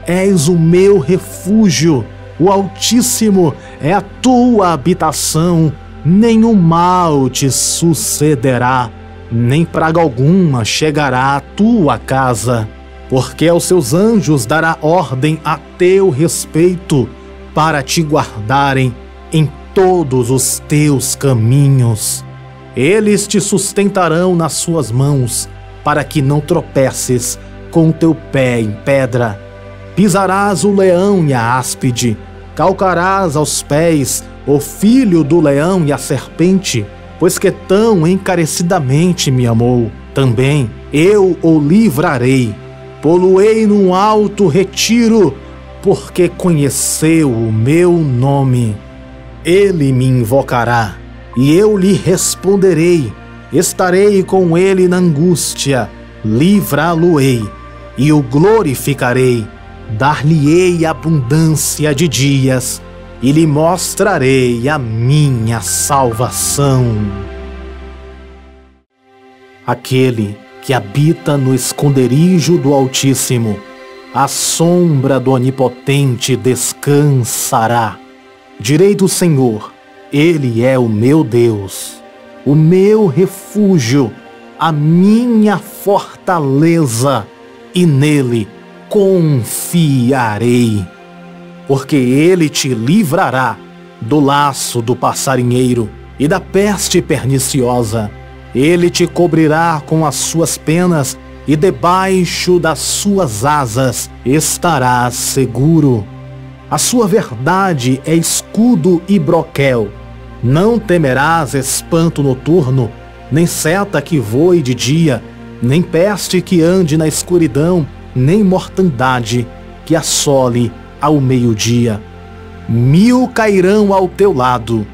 és o meu refúgio, o Altíssimo é a tua habitação, nenhum mal te sucederá. Nem praga alguma chegará à tua casa, porque aos seus anjos dará ordem a teu respeito, para te guardarem em todos os teus caminhos. Eles te sustentarão nas suas mãos, para que não tropeces com o teu pé em pedra. Pisarás o leão e a áspide, calcarás aos pés o filho do leão e a serpente, pois que tão encarecidamente me amou, também eu o livrarei. Pô-lo-ei num alto retiro, porque conheceu o meu nome. Ele me invocará, e eu lhe responderei. Estarei com ele na angústia, livrá-lo-ei, e o glorificarei. Dar-lhe-ei abundância de dias, e lhe mostrarei a minha salvação. Aquele que habita no esconderijo do Altíssimo, à sombra do Onipotente descansará. Direi do Senhor, Ele é o meu Deus, o meu refúgio, a minha fortaleza, e nele confiarei. Porque ele te livrará do laço do passarinheiro e da peste perniciosa. Ele te cobrirá com as suas penas e debaixo das suas asas estarás seguro. A sua verdade é escudo e broquel. Não temerás espanto noturno, nem seta que voe de dia, nem peste que ande na escuridão, nem mortandade que assole ao meio-dia. 1000 cairão ao teu lado,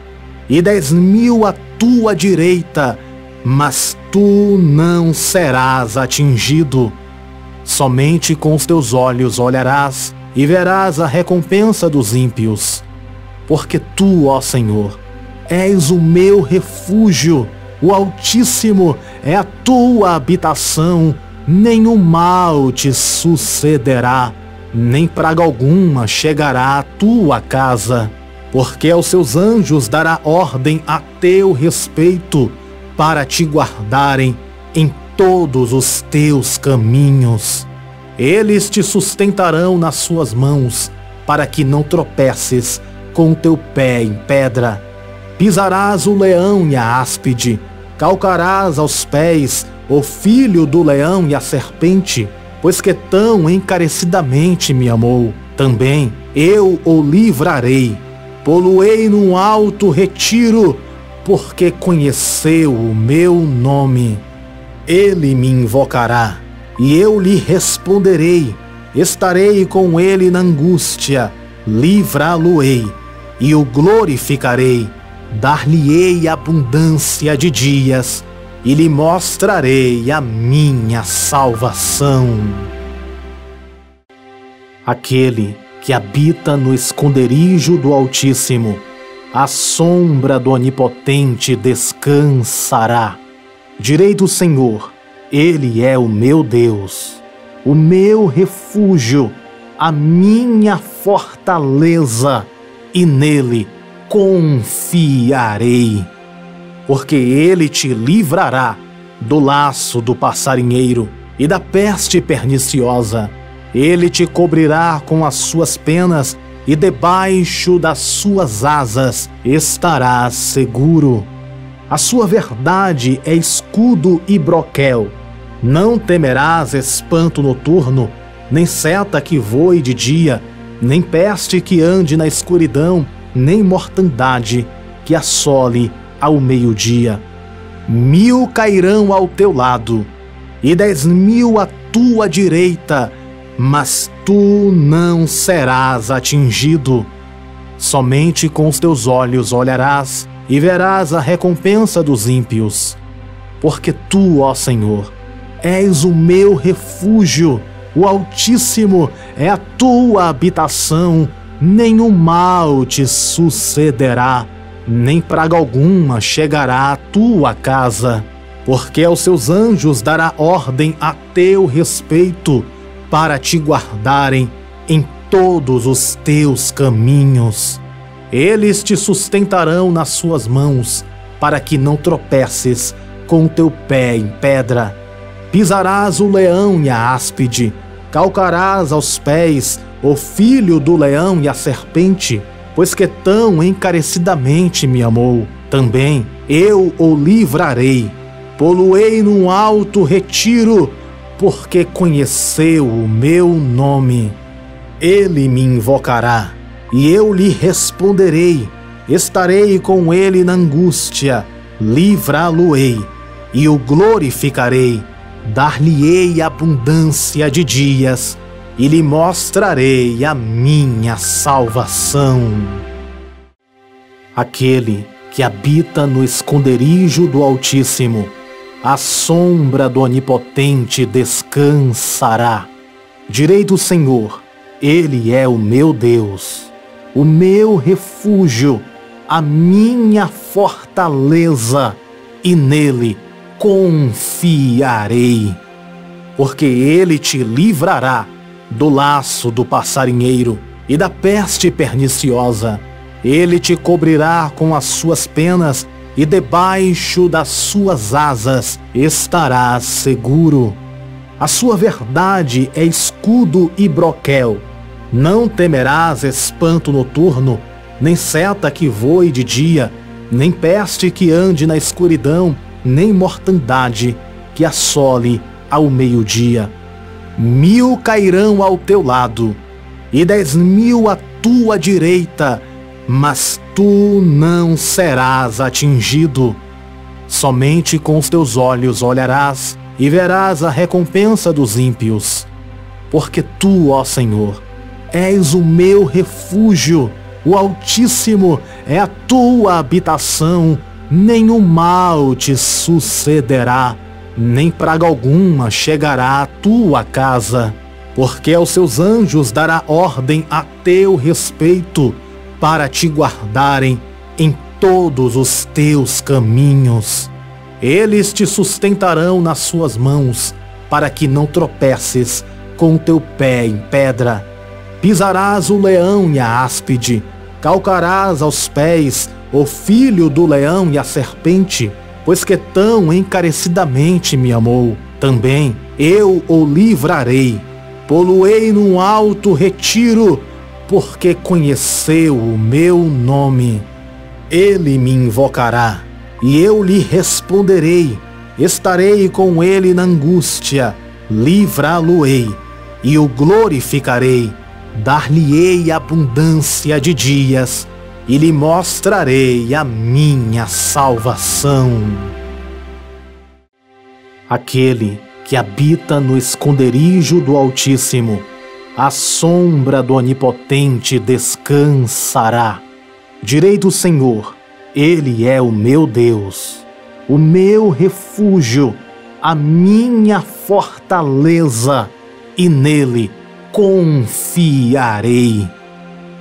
e 10.000 à tua direita, mas tu não serás atingido. Somente com os teus olhos olharás e verás a recompensa dos ímpios. Porque tu, ó Senhor, és o meu refúgio, o Altíssimo é a tua habitação, nenhum mal te sucederá. Nem praga alguma chegará à tua casa, porque aos seus anjos dará ordem a teu respeito, para te guardarem em todos os teus caminhos. Eles te sustentarão nas suas mãos, para que não tropeces com o teu pé em pedra. Pisarás o leão e a áspide, calcarás aos pés o filho do leão e a serpente, pois que tão encarecidamente me amou, também eu o livrarei. Pô-lo-ei num alto retiro, porque conheceu o meu nome. Ele me invocará, e eu lhe responderei. Estarei com ele na angústia, livrá-lo-ei, e o glorificarei. Dar-lhe-ei abundância de dias, e lhe mostrarei a minha salvação. Aquele que habita no esconderijo do Altíssimo, à sombra do Onipotente descansará. Direi do Senhor, Ele é o meu Deus, o meu refúgio, a minha fortaleza, e nele confiarei. Porque Ele te livrará do laço do passarinheiro e da peste perniciosa. Ele te cobrirá com as suas penas e debaixo das suas asas estarás seguro. A sua verdade é escudo e broquel. Não temerás espanto noturno, nem seta que voe de dia, nem peste que ande na escuridão, nem mortandade que assole ao meio-dia. 1000 cairão ao teu lado, e 10.000 à tua direita, mas tu não serás atingido. Somente com os teus olhos olharás e verás a recompensa dos ímpios. Porque tu, ó Senhor, és o meu refúgio, o Altíssimo é a tua habitação, nenhum mal te sucederá, nem praga alguma chegará à tua casa. Porque aos seus anjos dará ordem a teu respeito, para te guardarem em todos os teus caminhos. Eles te sustentarão nas suas mãos, para que não tropeces com o teu pé em pedra. Pisarás o leão e a áspide, calcarás aos pés o filho do leão e a serpente, pois que tão encarecidamente me amou. Também eu o livrarei, pô-lo-ei num alto retiro, porque conheceu o meu nome. Ele me invocará, e eu lhe responderei. Estarei com ele na angústia, livrá-lo-ei, e o glorificarei. Dar-lhe-ei abundância de dias, e lhe mostrarei a minha salvação. Aquele que habita no esconderijo do Altíssimo, à sombra do Onipotente descansará. Direi do Senhor, Ele é o meu Deus, o meu refúgio, a minha fortaleza, e nele confiarei. Porque Ele te livrará do laço do passarinheiro e da peste perniciosa. Ele te cobrirá com as suas penas e debaixo das suas asas estarás seguro. A sua verdade é escudo e broquel. Não temerás espanto noturno, nem seta que voe de dia, nem peste que ande na escuridão, nem mortandade que assole ao meio-dia. 1000 cairão ao teu lado, e 10.000 à tua direita, mas tu não serás atingido. Somente com os teus olhos olharás e verás a recompensa dos ímpios. Porque tu, ó Senhor, és o meu refúgio, o Altíssimo é a tua habitação, nenhum mal te sucederá, nem praga alguma chegará à tua casa. Porque aos seus anjos dará ordem a teu respeito, para te guardarem em todos os teus caminhos. Eles te sustentarão nas suas mãos, para que não tropeces com o teu pé em pedra. Pisarás o leão e a áspide, calcarás aos pés o filho do leão e a serpente, pois que tão encarecidamente me amou. Também eu o livrarei, pô-lo-ei num alto retiro, porque conheceu o meu nome. Ele me invocará, e eu lhe responderei. Estarei com ele na angústia, livrá-lo-ei, e o glorificarei. Dar-lhe-ei abundância de dias, e lhe mostrarei a minha salvação. Aquele que habita no esconderijo do Altíssimo, à sombra do Onipotente descansará. Direi do Senhor, Ele é o meu Deus, o meu refúgio, a minha fortaleza, e nele confiarei.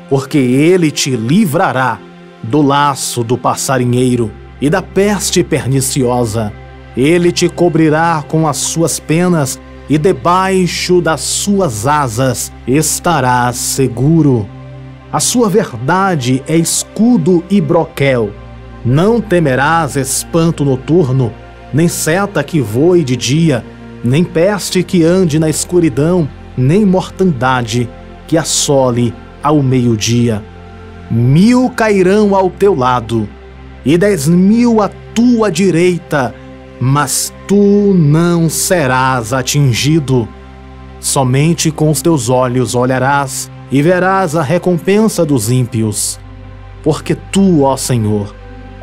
Porque ele te livrará do laço do passarinheiro e da peste perniciosa. Ele te cobrirá com as suas penas e debaixo das suas asas estarás seguro. A sua verdade é escudo e broquel. Não temerás espanto noturno, nem seta que voe de dia, nem peste que ande na escuridão, nem mortandade que assole ao meio-dia. 1000 cairão ao teu lado, e 10.000 à tua direita, mas tu não serás atingido. Somente com os teus olhos olharás e verás a recompensa dos ímpios. Porque tu, ó Senhor,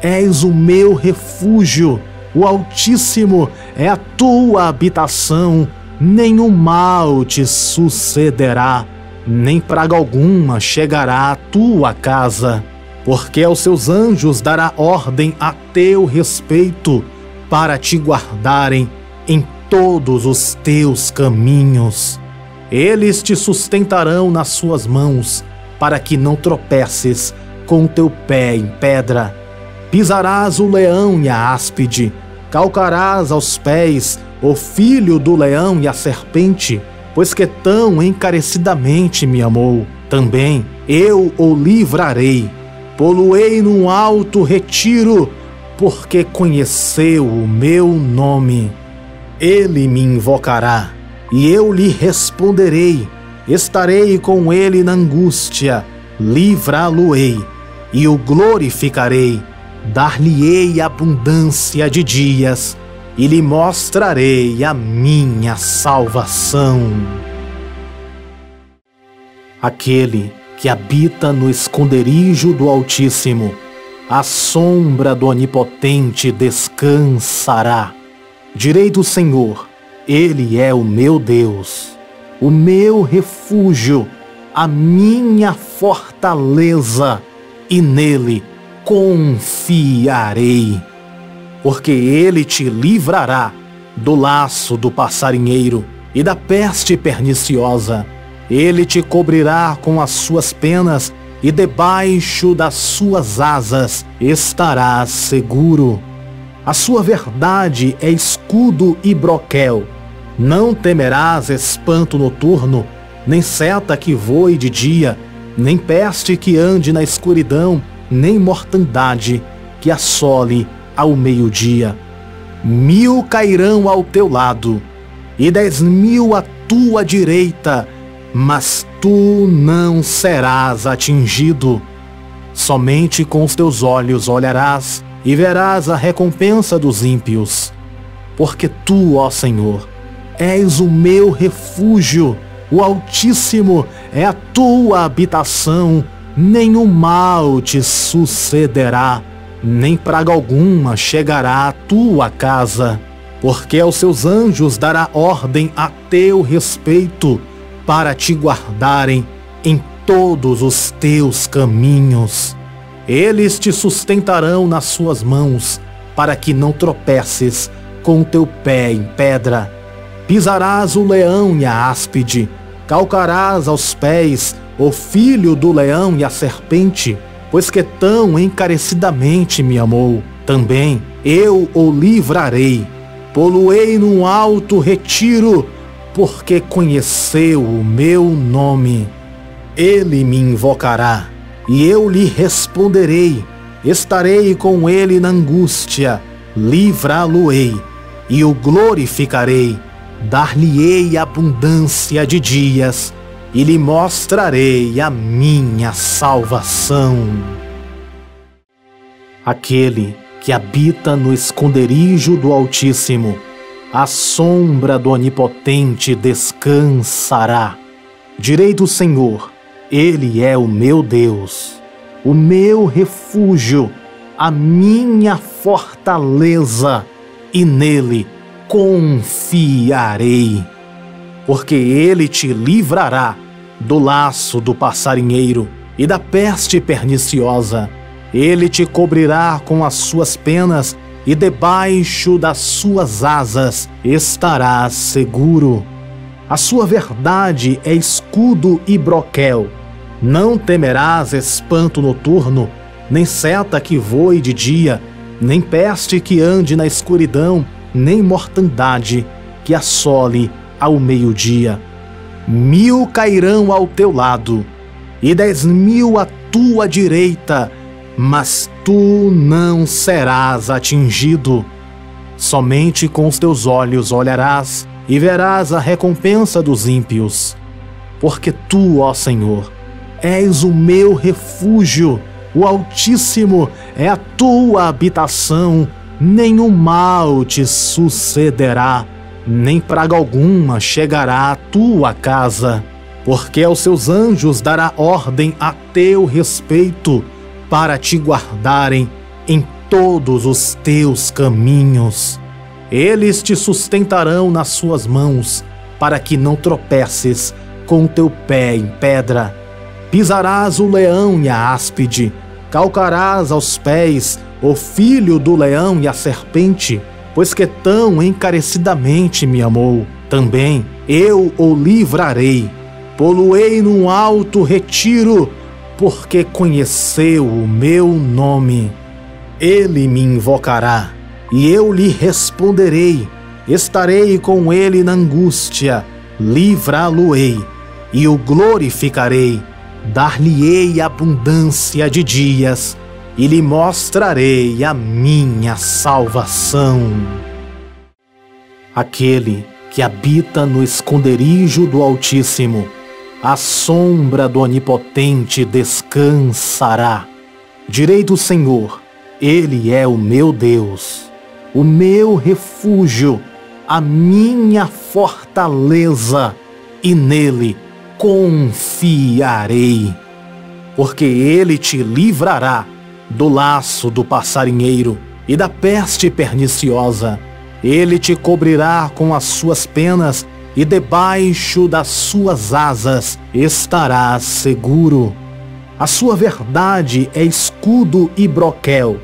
és o meu refúgio, o Altíssimo é a tua habitação, nenhum mal te sucederá, nem praga alguma chegará à tua casa. Porque aos seus anjos dará ordem a teu respeito, para te guardarem em todos os teus caminhos. Eles te sustentarão nas suas mãos, para que não tropeces com o teu pé em pedra. Pisarás o leão e a áspide, calcarás aos pés o filho do leão e a serpente, pois que tão encarecidamente me amou. Também eu o livrarei, pô-lo-ei num alto retiro, porque conheceu o meu nome. Ele me invocará, e eu lhe responderei. Estarei com ele na angústia, livrá-lo-ei, e o glorificarei. Dar-lhe-ei abundância de dias, e lhe mostrarei a minha salvação. Aquele que habita no esconderijo do Altíssimo, à sombra do Onipotente descansará. Direi do Senhor: Ele é o meu Deus, o meu refúgio, a minha fortaleza, e nele confiarei. Porque ele te livrará do laço do passarinheiro e da peste perniciosa. Ele te cobrirá com as suas penas e debaixo das suas asas estarás seguro. A sua verdade é escudo e broquel. Não temerás espanto noturno, nem seta que voe de dia, nem peste que ande na escuridão, nem mortandade que assole ao meio-dia. 1000 cairão ao teu lado, e 10.000 à tua direita, mas tu não serás atingido. Somente com os teus olhos olharás e verás a recompensa dos ímpios. Porque tu, ó Senhor, és o meu refúgio, o Altíssimo é a tua habitação, nenhum mal te sucederá, nem praga alguma chegará à tua casa. Porque aos seus anjos dará ordem a teu respeito, para te guardarem em todos os teus caminhos. Eles te sustentarão nas suas mãos, para que não tropeces com o teu pé em pedra. Pisarás o leão e a áspide, calcarás aos pés o filho do leão e a serpente, pois que tão encarecidamente me amou. Também eu o livrarei, pô-lo-ei num alto retiro, porque conheceu o meu nome. Ele me invocará, e eu lhe responderei. Estarei com ele na angústia, livrá-lo-ei, e o glorificarei. Dar-lhe-ei abundância de dias, e lhe mostrarei a minha salvação. Aquele que habita no esconderijo do Altíssimo, à sombra do Onipotente descansará. Direi do Senhor: Ele é o meu Deus, o meu refúgio, a minha fortaleza, e nele confiarei. Porque ele te livrará do laço do passarinheiro e da peste perniciosa. Ele te cobrirá com as suas penas e debaixo das suas asas estarás seguro. A sua verdade é escudo e broquel. Não temerás espanto noturno, nem seta que voe de dia, nem peste que ande na escuridão, nem mortandade que assole ao meio-dia. 1000 cairão ao teu lado, e 10.000 à tua direita, mas tu não serás atingido. Somente com os teus olhos olharás e verás a recompensa dos ímpios. Porque tu, ó Senhor, és o meu refúgio, o Altíssimo é a tua habitação, nenhum mal te sucederá, nem praga alguma chegará à tua casa. Porque aos seus anjos dará ordem a teu respeito, para te guardarem em todos os teus caminhos. Eles te sustentarão nas suas mãos, para que não tropeces com o teu pé em pedra. Pisarás o leão e a áspide, calcarás aos pés o filho do leão e a serpente, pois que tão encarecidamente me amou. Também eu o livrarei, pô-lo-ei num alto retiro, porque conheceu o meu nome. Ele me invocará, e eu lhe responderei. Estarei com ele na angústia, livrá-lo-ei, e o glorificarei. Dar-lhe-ei abundância de dias, e lhe mostrarei a minha salvação. Aquele que habita no esconderijo do Altíssimo, à sombra do Onipotente descansará. Direi do Senhor: Ele é o meu Deus, o meu refúgio, a minha fortaleza, e nele confiarei. Porque ele te livrará do laço do passarinheiro e da peste perniciosa. Ele te cobrirá com as suas penas, e debaixo das suas asas estarás seguro. A sua verdade é escudo e broquel.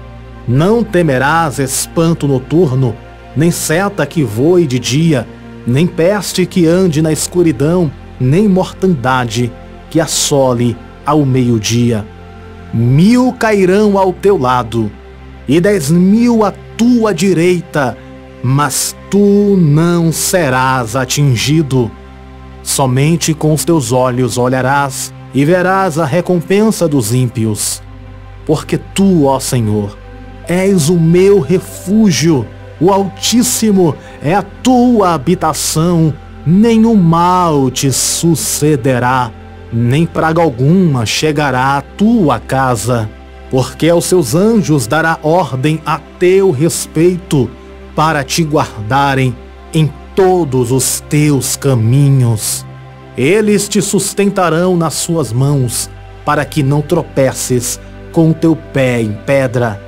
Não temerás espanto noturno, nem seta que voe de dia, nem peste que ande na escuridão, nem mortandade que assole ao meio-dia. 1000 cairão ao teu lado, e 10.000 à tua direita, mas tu não serás atingido. Somente com os teus olhos olharás e verás a recompensa dos ímpios. Porque tu, ó Senhor, és o meu refúgio, o Altíssimo é a tua habitação, nenhum mal te sucederá, nem praga alguma chegará à tua casa. Porque aos seus anjos dará ordem a teu respeito, para te guardarem em todos os teus caminhos. Eles te sustentarão nas suas mãos, para que não tropeces com o teu pé em pedra.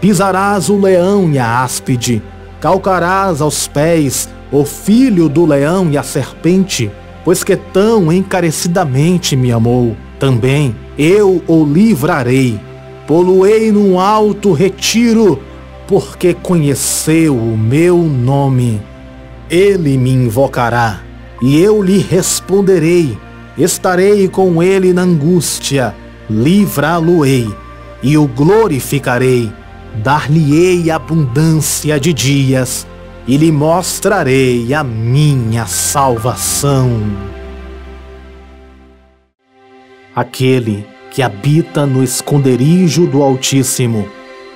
Pisarás o leão e a áspide, calcarás aos pés o filho do leão e a serpente, pois que tão encarecidamente me amou. Também eu o livrarei, pô-lo-ei num alto retiro, porque conheceu o meu nome. Ele me invocará, e eu lhe responderei. Estarei com ele na angústia, livrá-lo-ei, e o glorificarei. Dar-lhe-ei abundância de dias, e lhe mostrarei a minha salvação. Aquele que habita no esconderijo do Altíssimo,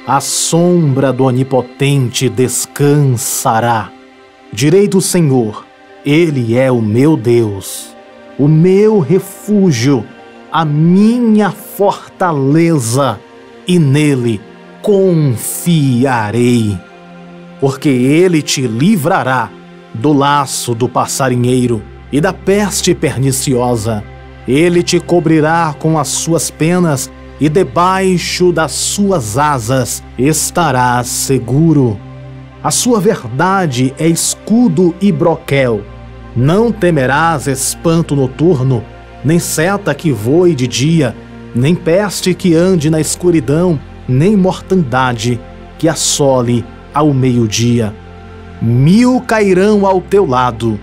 à sombra do Onipotente descansará. Direi do Senhor: Ele é o meu Deus, o meu refúgio, a minha fortaleza, e nele confiarei. Porque ele te livrará do laço do passarinheiro e da peste perniciosa. Ele te cobrirá com as suas penas, e debaixo das suas asas estarás seguro. A sua verdade é escudo e broquel. Não temerás espanto noturno, nem seta que voe de dia, nem peste que ande na escuridão, nem mortandade que assole ao meio-dia. 1000 cairão ao teu lado,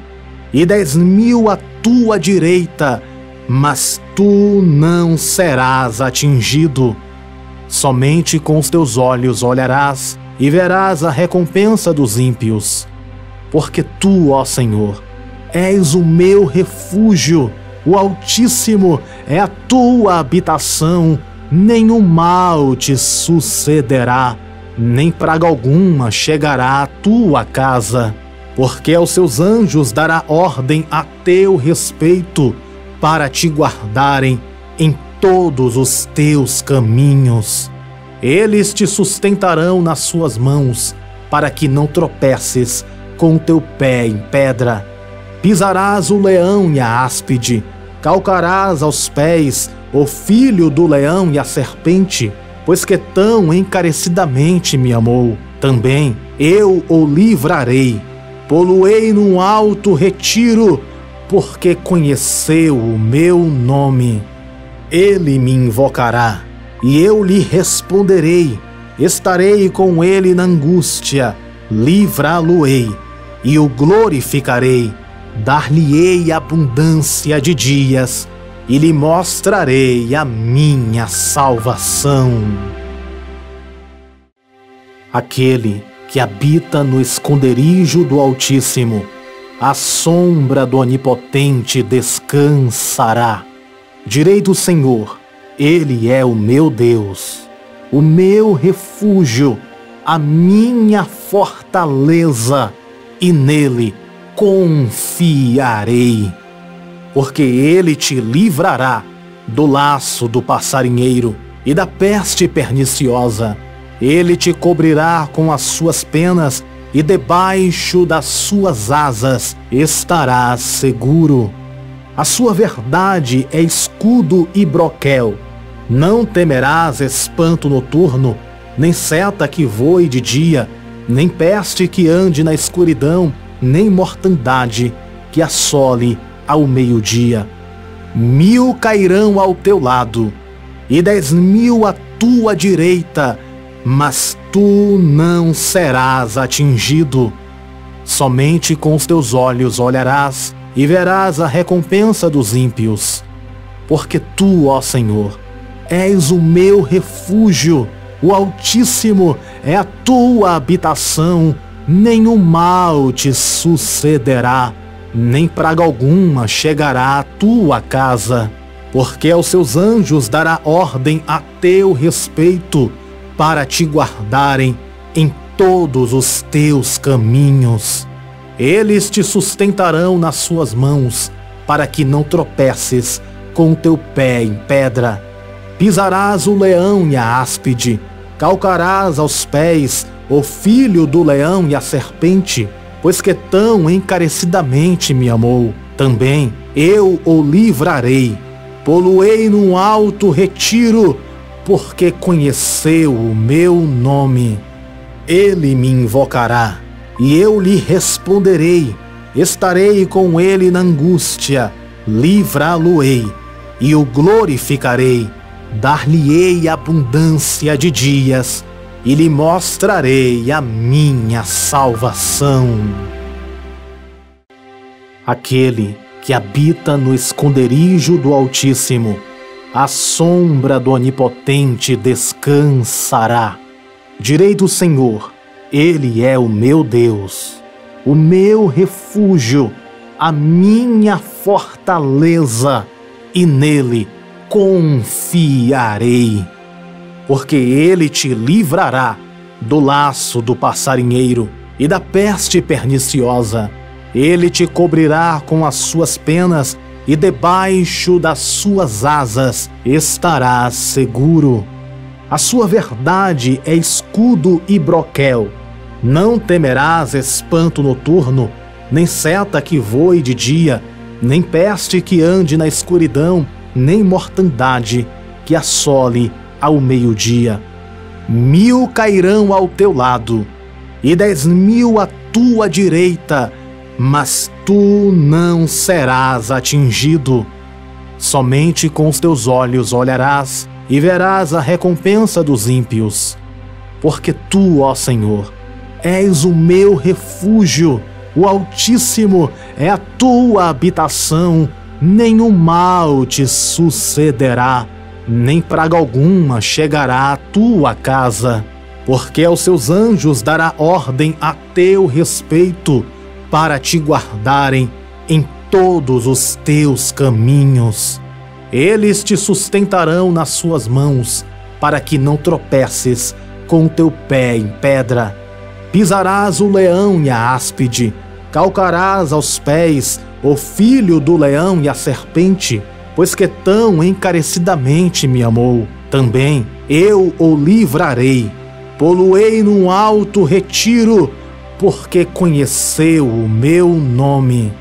e 10.000 à tua direita, mas tu não serás atingido. Somente com os teus olhos olharás e verás a recompensa dos ímpios. Porque tu, ó Senhor, és o meu refúgio, o Altíssimo é a tua habitação, nenhum mal te sucederá, nem praga alguma chegará à tua casa. Porque aos seus anjos dará ordem a teu respeito, para te guardarem em todos os teus caminhos. Eles te sustentarão nas suas mãos, para que não tropeces com o teu pé em pedra. Pisarás o leão e a áspide, calcarás aos pés o filho do leão e a serpente, pois que tão encarecidamente me amou. Também eu o livrarei, pô-lo-ei num alto retiro, porque conheceu o meu nome. Ele me invocará, e eu lhe responderei. Estarei com ele na angústia, livrá-lo-ei, e o glorificarei. Dar-lhe-ei abundância de dias, e lhe mostrarei a minha salvação. Aquele que habita no esconderijo do Altíssimo, à sombra do Onipotente descansará. Direi do Senhor, Ele é o meu Deus, o meu refúgio, a minha fortaleza, e nele confiarei. Porque Ele te livrará do laço do passarinheiro e da peste perniciosa. Ele te cobrirá com as suas penas, e debaixo das suas asas estarás seguro. A sua verdade é escudo e broquel. Não temerás espanto noturno, nem seta que voe de dia, nem peste que ande na escuridão, nem mortandade que assole ao meio-dia. 1000 cairão ao teu lado, e 10.000 à tua direita, mas tu não serás atingido. Somente com os teus olhos olharás e verás a recompensa dos ímpios. Porque tu, ó Senhor, és o meu refúgio, o Altíssimo é a tua habitação, nenhum mal te sucederá, nem praga alguma chegará à tua casa. Porque aos seus anjos dará ordem a teu respeito, para te guardarem em todos os teus caminhos. Eles te sustentarão nas suas mãos, para que não tropeces com o teu pé em pedra. Pisarás o leão e a áspide, calcarás aos pés o filho do leão e a serpente, pois que tão encarecidamente me amou. Também eu o livrarei, pô-lo-ei num alto retiro, porque conheceu o meu nome. Ele me invocará, e eu lhe responderei. Estarei com ele na angústia, livrá-lo-ei, e o glorificarei. Dar-lhe-ei abundância de dias, e lhe mostrarei a minha salvação. Aquele que habita no esconderijo do Altíssimo, à sombra do Onipotente descansará. Direi do Senhor, Ele é o meu Deus, o meu refúgio, a minha fortaleza, e nele confiarei. Porque Ele te livrará do laço do passarinheiro e da peste perniciosa. Ele te cobrirá com as suas penas, e debaixo das suas asas estarás seguro. A sua verdade é escudo e broquel. Não temerás espanto noturno, nem seta que voe de dia, nem peste que ande na escuridão, nem mortandade que assole ao meio-dia. 1000 cairão ao teu lado, e 10.000 à tua direita, mas tu não serás atingido. Somente com os teus olhos olharás e verás a recompensa dos ímpios. Porque tu, ó Senhor, és o meu refúgio, o Altíssimo é a tua habitação, nenhum mal te sucederá, nem praga alguma chegará à tua casa, porque aos seus anjos dará ordem a teu respeito, para te guardarem em todos os teus caminhos. Eles te sustentarão nas suas mãos, para que não tropeces com o teu pé em pedra. Pisarás o leão e a áspide, calcarás aos pés o filho do leão e a serpente, pois que tão encarecidamente me amou. Também eu o livrarei, pô-lo-ei num alto retiro, porque conheceu o meu nome.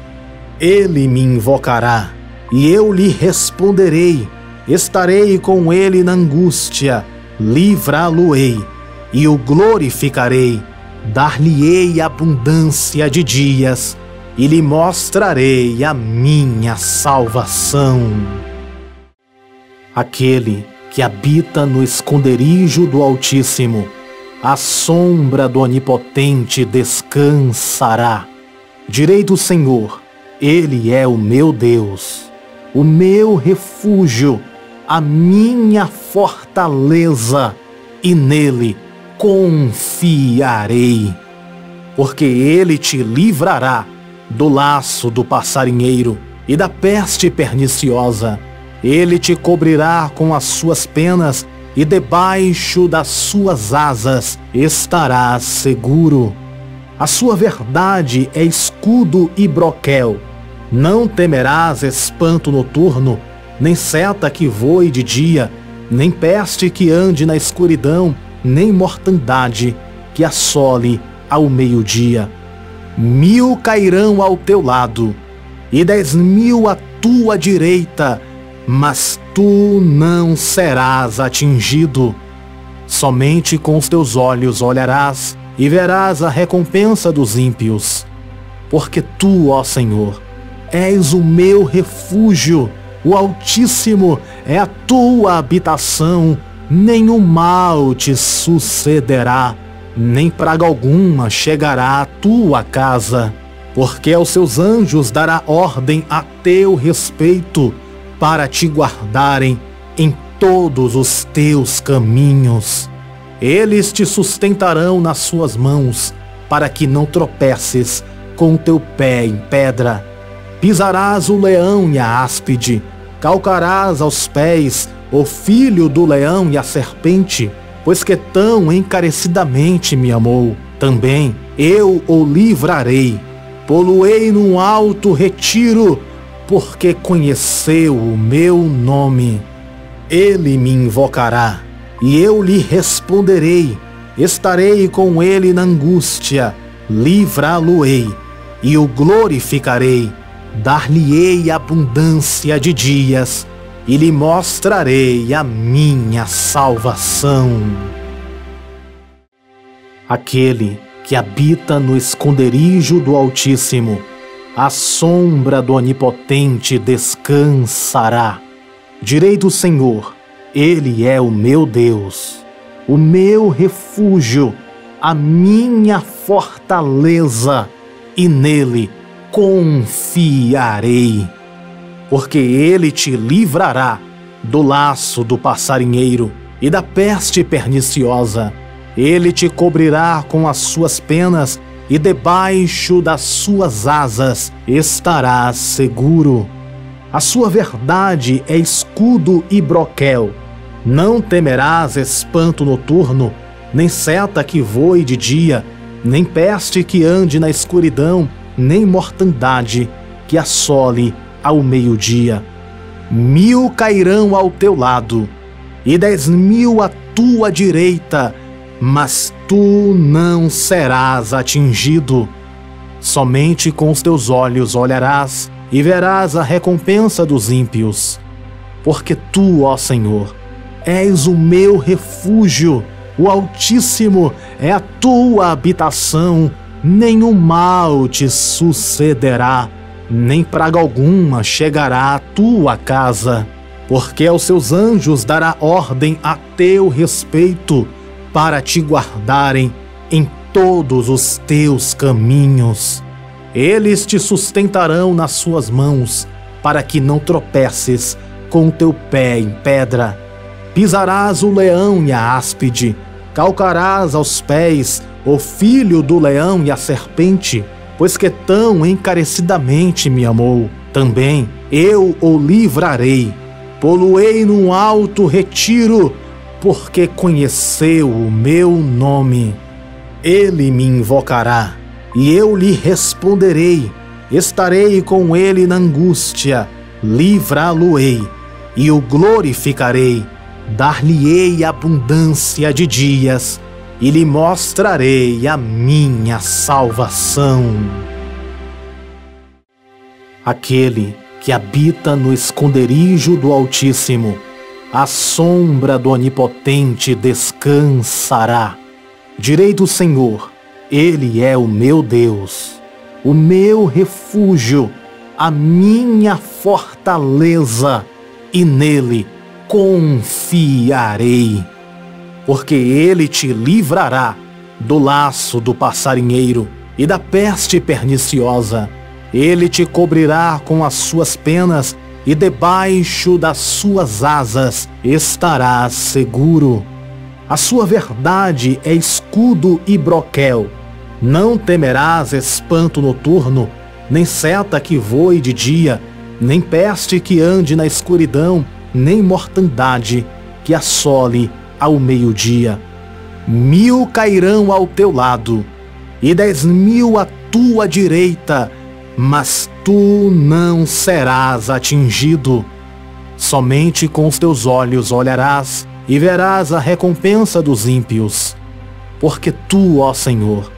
Ele me invocará, e eu lhe responderei. Estarei com ele na angústia, livrá-lo-ei, e o glorificarei. Dar-lhe-ei abundância de dias, e lhe mostrarei a minha salvação. Aquele que habita no esconderijo do Altíssimo, à sombra do Onipotente descansará. Direi do Senhor: Ele é o meu Deus, o meu refúgio, a minha fortaleza, e nele confiarei. Porque ele te livrará do laço do passarinheiro e da peste perniciosa. Ele te cobrirá com as suas penas, e debaixo das suas asas estarás seguro. A sua verdade é escudo e broquel. Não temerás espanto noturno, nem seta que voe de dia, nem peste que ande na escuridão, nem mortandade que assole ao meio-dia. 1000 cairão ao teu lado, e 10.000 à tua direita, mas tu não serás atingido. Somente com os teus olhos olharás e verás a recompensa dos ímpios. Porque tu, ó Senhor, és o meu refúgio, o Altíssimo é a tua habitação, nenhum mal te sucederá, nem praga alguma chegará à tua casa, porque aos seus anjos dará ordem a teu respeito, para te guardarem em todos os teus caminhos. Eles te sustentarão nas suas mãos, para que não tropeces com o teu pé em pedra. Pisarás o leão e a áspide, calcarás aos pés o filho do leão e a serpente, pois que tão encarecidamente me amou. Também eu o livrarei, pô-lo-ei num alto retiro, porque conheceu o meu nome. Ele me invocará, e eu lhe responderei. Estarei com ele na angústia, livrá-lo-ei, e o glorificarei. Dar-lhe-ei abundância de dias, e lhe mostrarei a minha salvação. Aquele que habita no esconderijo do Altíssimo, à sombra do Onipotente descansará. Direi do Senhor: Ele é o meu Deus, o meu refúgio, a minha fortaleza, e nele confiarei. Porque ele te livrará do laço do passarinheiro e da peste perniciosa. Ele te cobrirá com as suas penas, e debaixo das suas asas estarás seguro. A sua verdade é escudo e broquel. Não temerás espanto noturno, nem seta que voe de dia, nem peste que ande na escuridão, nem mortandade que assole ao meio-dia. 1000 cairão ao teu lado, e 10.000 à tua direita, mas tu não serás atingido. Somente com os teus olhos olharás e verás a recompensa dos ímpios. Porque tu, ó Senhor, és o meu refúgio, o Altíssimo é a tua habitação, nenhum mal te sucederá, nem praga alguma chegará à tua casa, porque aos seus anjos dará ordem a teu respeito, para te guardarem em todos os teus caminhos. Eles te sustentarão nas suas mãos, para que não tropeces com teu pé em pedra. Pisarás o leão e a áspide, calcarás aos pés o filho do leão e a serpente, pois que tão encarecidamente me amou. Também eu o livrarei, pô-lo-ei num alto retiro, porque conheceu o meu nome. Ele me invocará, e eu lhe responderei. Estarei com ele na angústia, livrá-lo-ei, e o glorificarei. Dar-lhe-ei abundância de dias, e lhe mostrarei a minha salvação. Aquele que habita no esconderijo do Altíssimo, à sombra do Onipotente descansará. Direi do Senhor: Ele é o meu Deus, o meu refúgio, a minha fortaleza, e nele confiarei. Porque ele te livrará do laço do passarinheiro e da peste perniciosa. Ele te cobrirá com as suas penas, e debaixo das suas asas estarás seguro. A sua verdade é escudo e broquel. Não temerás espanto noturno, nem seta que voe de dia, nem peste que ande na escuridão, nem mortandade que assole ao meio-dia. 1000 cairão ao teu lado, e 10.000 à tua direita, mas tu não serás atingido. Somente com os teus olhos olharás e verás a recompensa dos ímpios. Porque tu, ó Senhor,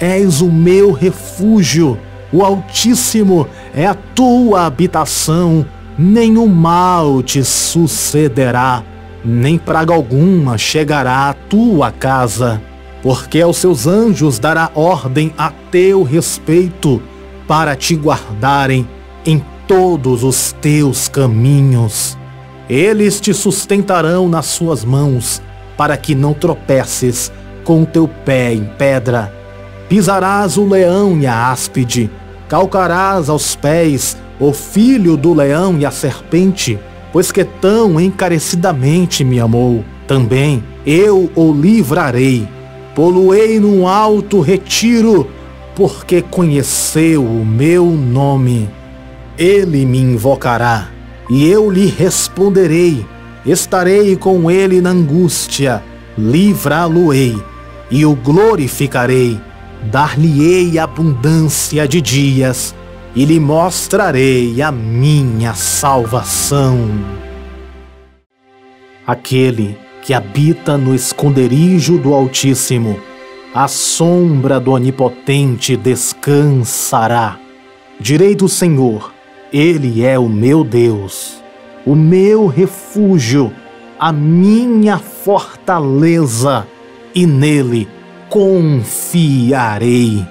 és o meu refúgio, o Altíssimo é a tua habitação. Nenhum mal te sucederá, nem praga alguma chegará à tua casa. Porque aos seus anjos dará ordem a teu respeito, para te guardarem em todos os teus caminhos. Eles te sustentarão nas suas mãos, para que não tropeces com teu pé em pedra. Pisarás o leão e a áspide, calcarás aos pés o filho do leão e a serpente, pois que tão encarecidamente me amou. Também eu o livrarei, pô-lo-ei num alto retiro, porque conheceu o meu nome. Ele me invocará, e eu lhe responderei. Estarei com ele na angústia, livrá-lo-ei, e o glorificarei. Dar-lhe-ei abundância de dias, e lhe mostrarei a minha salvação. Aquele que habita no esconderijo do Altíssimo, à sombra do Onipotente descansará. Direi do Senhor: Ele é o meu Deus, o meu refúgio, a minha fortaleza, e nele confiarei.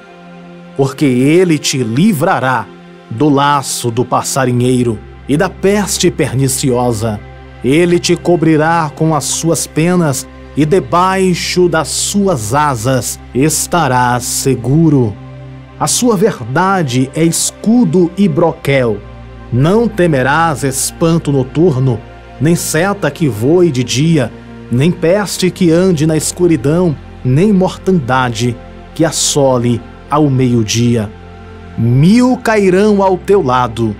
Porque ele te livrará do laço do passarinheiro e da peste perniciosa. Ele te cobrirá com as suas penas, e debaixo das suas asas estarás seguro. A sua verdade é escudo e broquel. Não temerás espanto noturno, nem seta que voe de dia, nem peste que ande na escuridão, nem mortandade que assole ao meio-dia. 1000 cairão ao teu lado,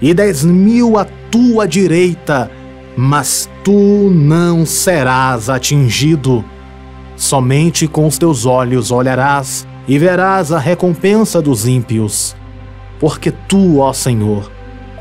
e 10.000 à tua direita, mas tu não serás atingido. Somente com os teus olhos olharás e verás a recompensa dos ímpios. Porque tu, ó Senhor,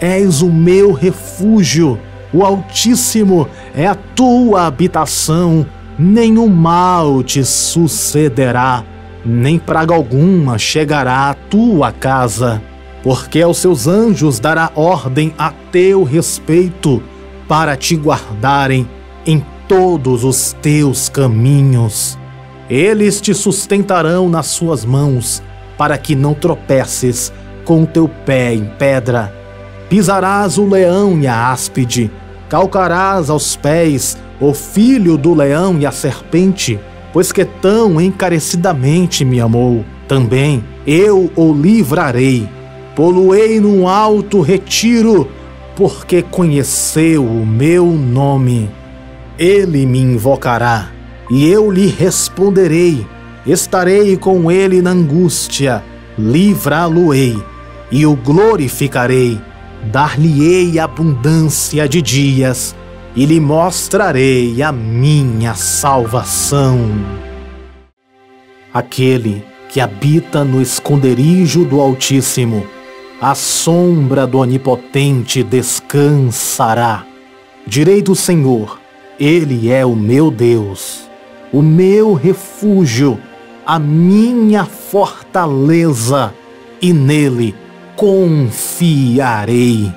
és o meu refúgio, o Altíssimo é a tua habitação. Nenhum mal te sucederá, nem praga alguma chegará à tua casa. Porque aos seus anjos dará ordem a teu respeito, para te guardarem em todos os teus caminhos. Eles te sustentarão nas suas mãos, para que não tropeces com teu pé em pedra. Pisarás o leão e a áspide, calcarás aos pés o filho do leão e a serpente, pois que tão encarecidamente me amou. Também eu o livrarei, pô-lo-ei num alto retiro, porque conheceu o meu nome. Ele me invocará, e eu lhe responderei. Estarei com ele na angústia, livrá-lo-ei, e o glorificarei. Dar-lhe-ei abundância de dias, e lhe mostrarei a minha salvação. Aquele que habita no esconderijo do Altíssimo, à sombra do Onipotente descansará. Direi do Senhor: Ele é o meu Deus, o meu refúgio, a minha fortaleza, e nele confiarei.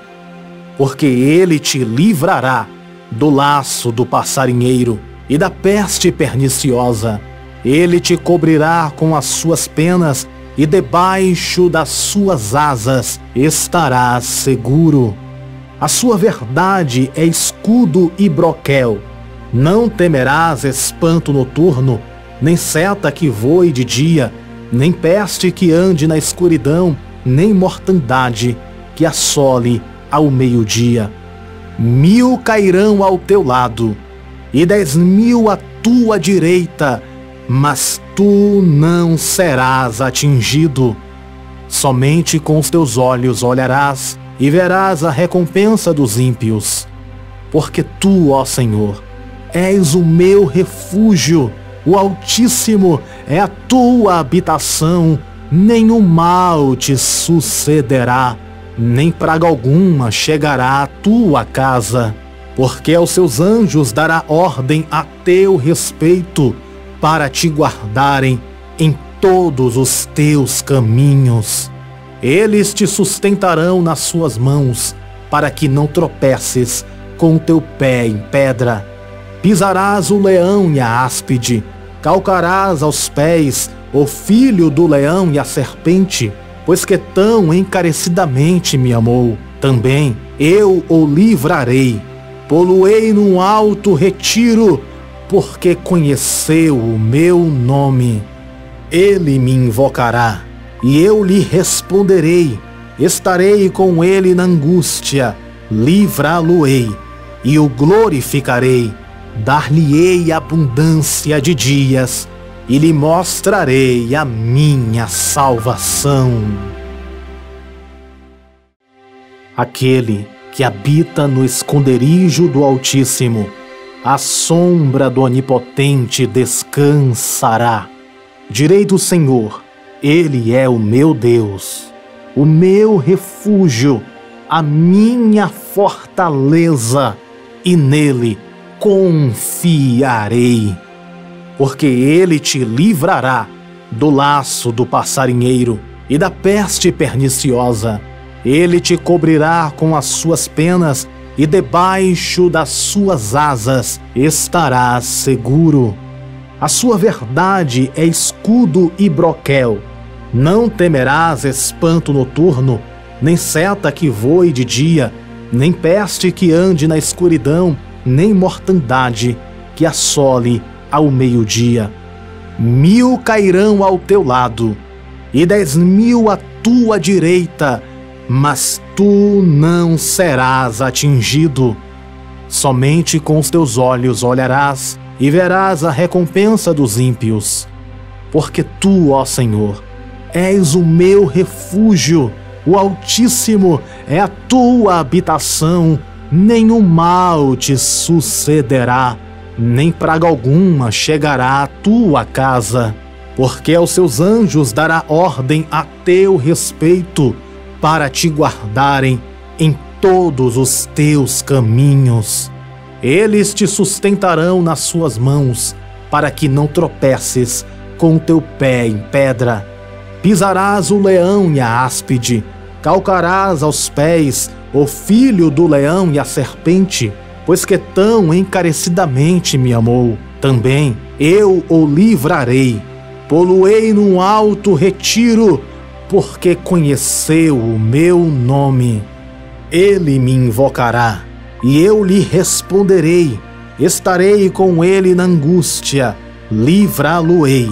Porque ele te livrará do laço do passarinheiro e da peste perniciosa. Ele te cobrirá com as suas penas, e debaixo das suas asas estarás seguro. A sua verdade é escudo e broquel. Não temerás espanto noturno, nem seta que voe de dia, nem peste que ande na escuridão, nem mortandade que assole ao meio-dia. 1000 cairão ao teu lado, e 10.000 à tua direita, mas tu não serás atingido. Somente com os teus olhos olharás e verás a recompensa dos ímpios. Porque tu, ó Senhor, és o meu refúgio, o Altíssimo é a tua habitação. Nenhum mal te sucederá, nem praga alguma chegará à tua casa. Porque aos seus anjos dará ordem a teu respeito, para te guardarem em todos os teus caminhos. Eles te sustentarão nas suas mãos, para que não tropeces com o teu pé em pedra. Pisarás o leão e a áspide, calcarás aos pés o filho do leão e a serpente, pois que tão encarecidamente me amou. Também eu o livrarei, pô-lo-ei num alto retiro, porque conheceu o meu nome. Ele me invocará, e eu lhe responderei. Estarei com ele na angústia, livrá-lo-ei, e o glorificarei. Dar-lhe-ei abundância de dias, e lhe mostrarei a minha salvação. Aquele que habita no esconderijo do Altíssimo, à sombra do Onipotente descansará. Direi do Senhor: Ele é o meu Deus, o meu refúgio, a minha fortaleza, e nele confiarei. Porque ele te livrará do laço do passarinheiro e da peste perniciosa. Ele te cobrirá com as suas penas, e debaixo das suas asas estarás seguro. A sua verdade é escudo e broquel. Não temerás espanto noturno, nem seta que voe de dia, nem peste que ande na escuridão, nem mortandade que assole ao meio-dia. 1000 cairão ao teu lado, e 10.000 à tua direita, mas tu não serás atingido. Somente com os teus olhos olharás e verás a recompensa dos ímpios. Porque tu, ó Senhor, és o meu refúgio, o Altíssimo é a tua habitação. Nenhum mal te sucederá, nem praga alguma chegará à tua casa. Porque aos seus anjos dará ordem a teu respeito, para te guardarem em todos os teus caminhos. Eles te sustentarão nas suas mãos, para que não tropeces com o teu pé em pedra. Pisarás o leão e a áspide, calcarás aos pés o filho do leão e a serpente, pois que tão encarecidamente me amou. Também eu o livrarei, pô-lo-ei num alto retiro, porque conheceu o meu nome. Ele me invocará, e eu lhe responderei. Estarei com ele na angústia, livrá-lo-ei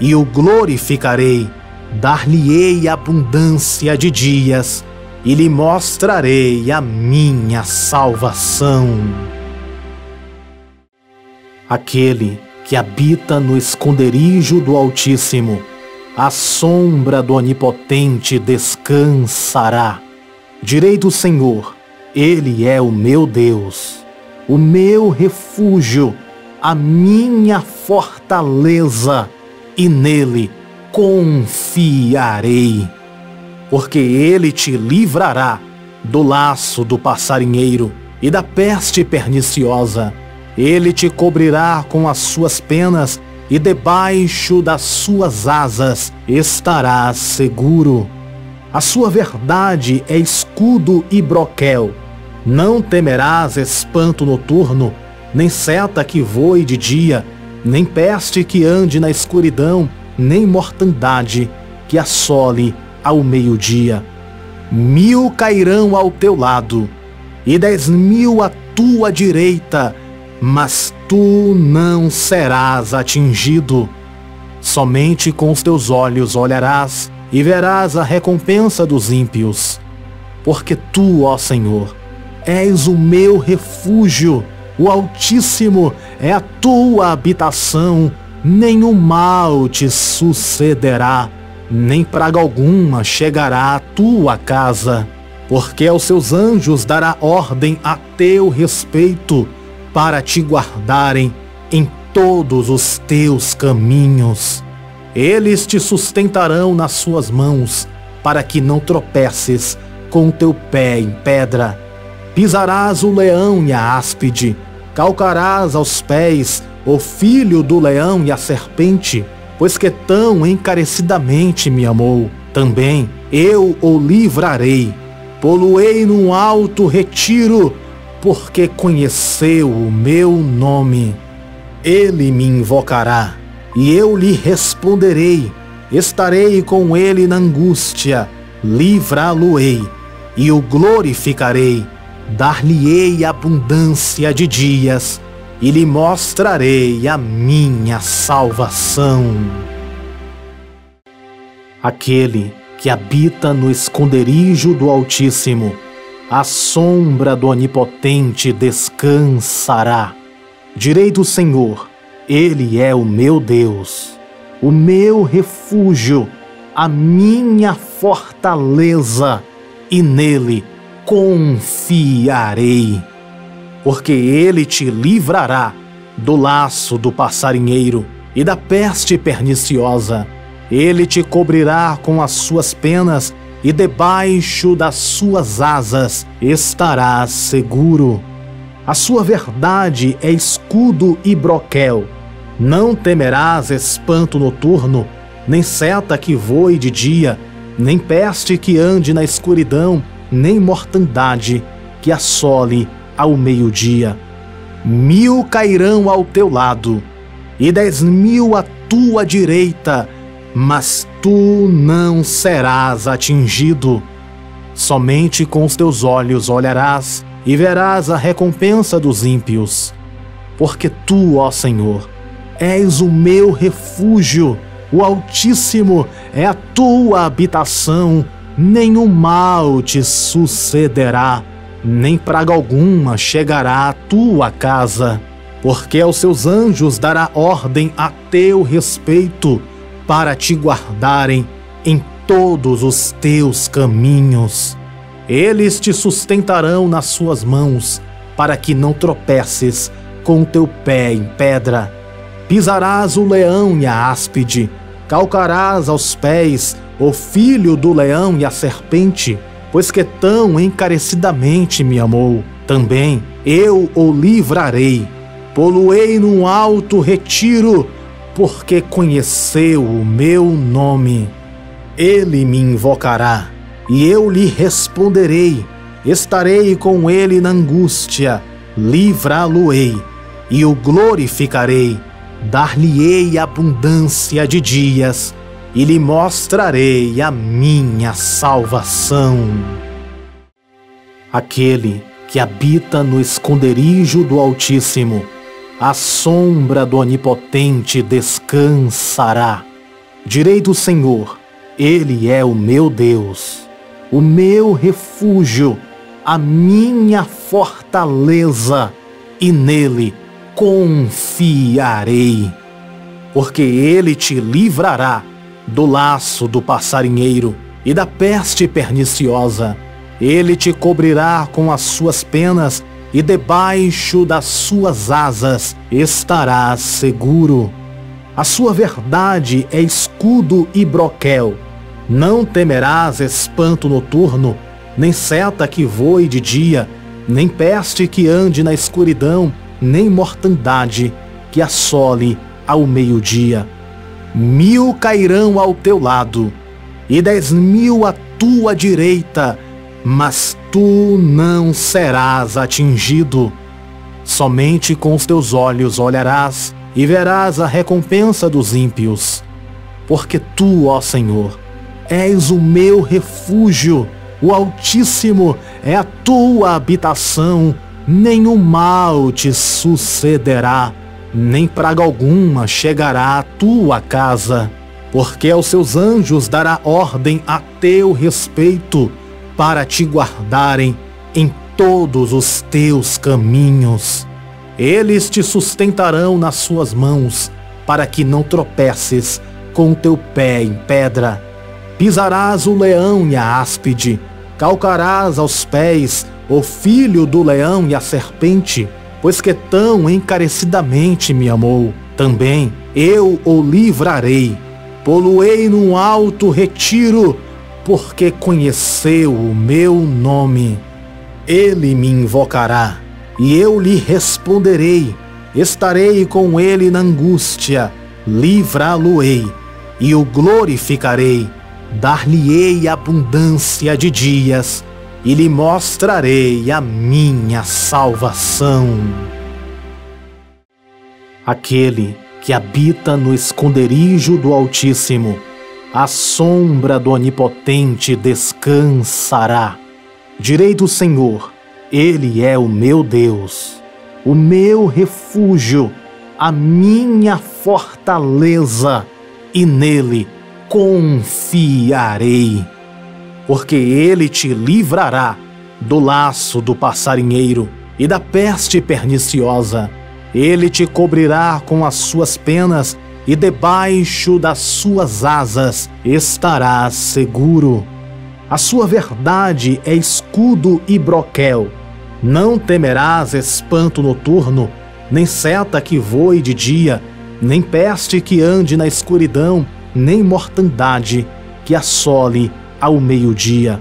e o glorificarei, dar-lhe-ei abundância de dias e lhe mostrarei a minha salvação. Aquele que habita no esconderijo do Altíssimo, à sombra do Onipotente descansará. Direi do Senhor, Ele é o meu Deus, o meu refúgio, a minha fortaleza, e nele confiarei. Porque Ele te livrará do laço do passarinheiro e da peste perniciosa. Ele te cobrirá com as suas penas e debaixo das suas asas estarás seguro. A sua verdade é escudo e broquel. Não temerás espanto noturno, nem seta que voe de dia, nem peste que ande na escuridão, nem mortandade que assole ao meio-dia. 1000 cairão ao teu lado, e 10.000 à tua direita, mas tu não serás atingido. Somente com os teus olhos olharás e verás a recompensa dos ímpios. Porque tu, ó Senhor, és o meu refúgio, o Altíssimo é a tua habitação. Nenhum mal te sucederá, nem praga alguma chegará à tua casa. Porque aos seus anjos dará ordem a teu respeito, para te guardarem em todos os teus caminhos. Eles te sustentarão nas suas mãos, para que não tropeces com o teu pé em pedra. Pisarás o leão e a áspide, calcarás aos pés o filho do leão e a serpente, pois que tão encarecidamente me amou. Também eu o livrarei, pô-lo-ei num alto retiro, porque conheceu o meu nome. Ele me invocará, e eu lhe responderei. Estarei com ele na angústia, livrá-lo-ei, e o glorificarei. Dar-lhe-ei abundância de dias, e lhe mostrarei a minha salvação. Aquele que habita no esconderijo do Altíssimo, à sombra do Onipotente descansará. Direi do Senhor, Ele é o meu Deus, o meu refúgio, a minha fortaleza, e nele confiarei. Porque Ele te livrará do laço do passarinheiro e da peste perniciosa. Ele te cobrirá com as suas penas e debaixo das suas asas estarás seguro. A sua verdade é escudo e broquel. Não temerás espanto noturno, nem seta que voe de dia, nem peste que ande na escuridão, nem mortandade que assole ao meio-dia. 1000 cairão ao teu lado, e 10.000 à tua direita, mas tu não serás atingido. Somente com os teus olhos olharás e verás a recompensa dos ímpios. Porque tu, ó Senhor, és o meu refúgio, o Altíssimo é a tua habitação. Nenhum mal te sucederá, nem praga alguma chegará à tua casa. Porque aos seus anjos dará ordem a teu respeito, para te guardarem em todos os teus caminhos. Eles te sustentarão nas suas mãos, para que não tropeces com o teu pé em pedra. Pisarás o leão e a áspide, calcarás aos pés o filho do leão e a serpente, pois que tão encarecidamente me amou. Também eu o livrarei, pô-lo-ei num alto retiro, porque conheceu o meu nome. Ele me invocará, e eu lhe responderei. Estarei com ele na angústia, livrá-lo-ei, e o glorificarei. Dar-lhe-ei abundância de dias, e lhe mostrarei a minha salvação. Aquele que habita no esconderijo do Altíssimo, à sombra do Onipotente descansará. Direi do Senhor, Ele é o meu Deus, o meu refúgio, a minha fortaleza, e nele confiarei. Porque Ele te livrará do laço do passarinheiro e da peste perniciosa. Ele te cobrirá com as suas penas, e debaixo das suas asas estarás seguro. A sua verdade é escudo e broquel. Não temerás espanto noturno, nem seta que voe de dia, nem peste que ande na escuridão, nem mortandade que assole ao meio-dia. 1000 cairão ao teu lado, e 10.000 à tua direita, mas tu não serás atingido. Somente com os teus olhos olharás e verás a recompensa dos ímpios. Porque tu, ó Senhor, és o meu refúgio, o Altíssimo é a tua habitação. Nenhum mal te sucederá, nem praga alguma chegará à tua casa. Porque aos seus anjos dará ordem a teu respeito, para te guardarem em todos os teus caminhos. Eles te sustentarão nas suas mãos, para que não tropeces com o teu pé em pedra. Pisarás o leão e a áspide, calcarás aos pés o filho do leão e a serpente, pois que tão encarecidamente me amou. Também eu o livrarei, pô-lo-ei num alto retiro, porque conheceu o meu nome. Ele me invocará, e eu lhe responderei. Estarei com ele na angústia, livrá-lo-ei, e o glorificarei. Dar-lhe-ei abundância de dias, e lhe mostrarei a minha salvação. Aquele que habita no esconderijo do Altíssimo, à sombra do Onipotente descansará. Direi do Senhor, Ele é o meu Deus, o meu refúgio, a minha fortaleza, e nele confiarei. Porque Ele te livrará do laço do passarinheiro e da peste perniciosa. Ele te cobrirá com as suas penas, e debaixo das suas asas estarás seguro. A sua verdade é escudo e broquel. Não temerás espanto noturno, nem seta que voe de dia, nem peste que ande na escuridão, nem mortandade que assole ao meio-dia.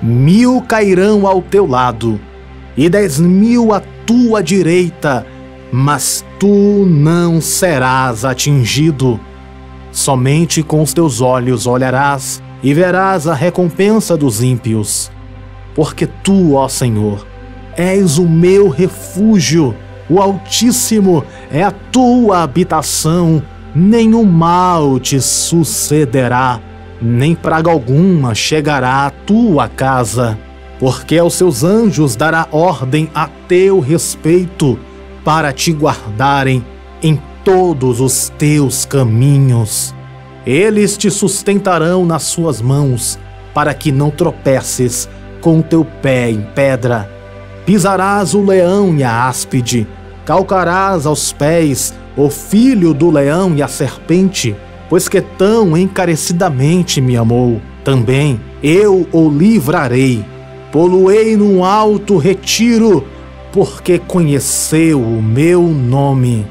1000 cairão ao teu lado, e 10.000 à tua direita, mas tu não serás atingido. Somente com os teus olhos olharás e verás a recompensa dos ímpios. Porque tu, ó Senhor, és o meu refúgio, o Altíssimo é a tua habitação. Nenhum mal te sucederá, nem praga alguma chegará à tua casa. Porque aos seus anjos dará ordem a teu respeito, para te guardarem em todos os teus caminhos. Eles te sustentarão nas suas mãos, para que não tropeces com o teu pé em pedra. Pisarás o leão e a áspide, calcarás aos pés o filho do leão e a serpente, pois que tão encarecidamente me amou. Também eu o livrarei, pô-lo-ei num alto retiro, porque conheceu o meu nome.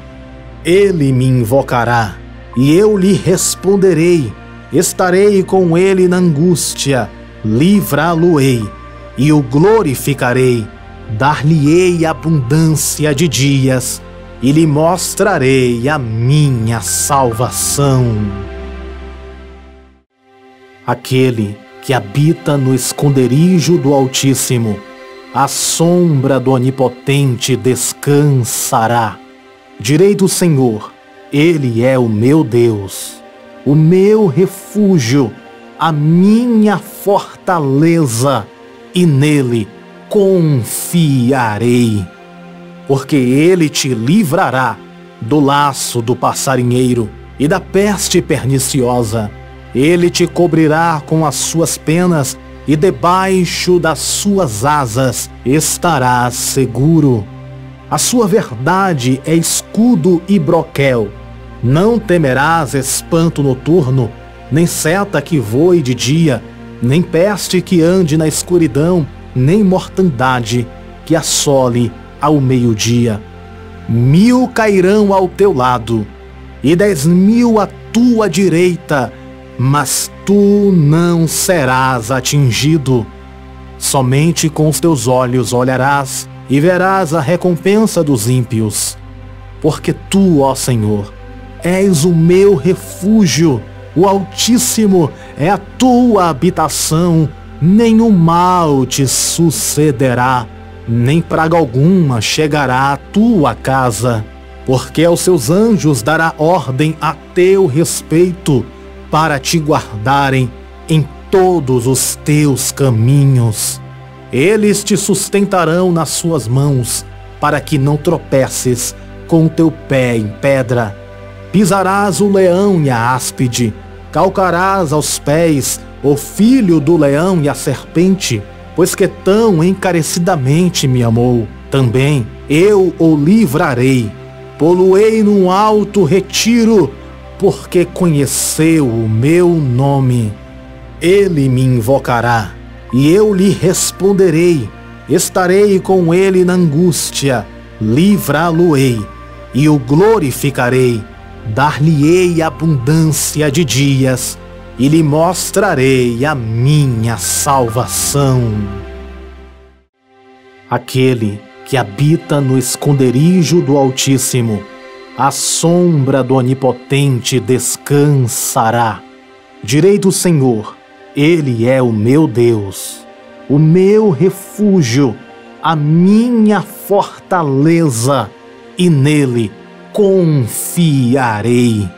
Ele me invocará, e eu lhe responderei. Estarei com ele na angústia, livrá-lo-ei, e o glorificarei. Dar-lhe-ei abundância de dias, e lhe mostrarei a minha salvação. Aquele que habita no esconderijo do Altíssimo, à sombra do Onipotente descansará. Direi do Senhor, Ele é o meu Deus, o meu refúgio, a minha fortaleza, e nele confiarei. porque ele te livrará do laço do passarinheiro e da peste perniciosa. Ele te cobrirá com as suas penas e debaixo das suas asas estarás seguro. A sua verdade é escudo e broquel. Não temerás espanto noturno, nem seta que voe de dia, nem peste que ande na escuridão, nem mortandade que assole ao meio-dia. 1000 cairão ao teu lado, e 10.000 à tua direita, mas tu não serás atingido. Somente com os teus olhos olharás e verás a recompensa dos ímpios. Porque tu, ó Senhor, és o meu refúgio, o Altíssimo é a tua habitação, nenhum mal te sucederá, nem praga alguma chegará à tua casa, porque aos seus anjos dará ordem a teu respeito, para te guardarem em todos os teus caminhos. Eles te sustentarão nas suas mãos, para que não tropeces com o teu pé em pedra. Pisarás o leão e a áspide, calcarás aos pés o filho do leão e a serpente, pois que tão encarecidamente me amou. Também eu o livrarei, pô-lo-ei num alto retiro, porque conheceu o meu nome. Ele me invocará, e eu lhe responderei. Estarei com ele na angústia, livrá-lo-ei, e o glorificarei. Dar-lhe-ei abundância de dias, e lhe mostrarei a minha salvação. Aquele que habita no esconderijo do Altíssimo, à sombra do Onipotente descansará. Direi do Senhor: Ele é o meu Deus, o meu refúgio, a minha fortaleza, e nele confiarei.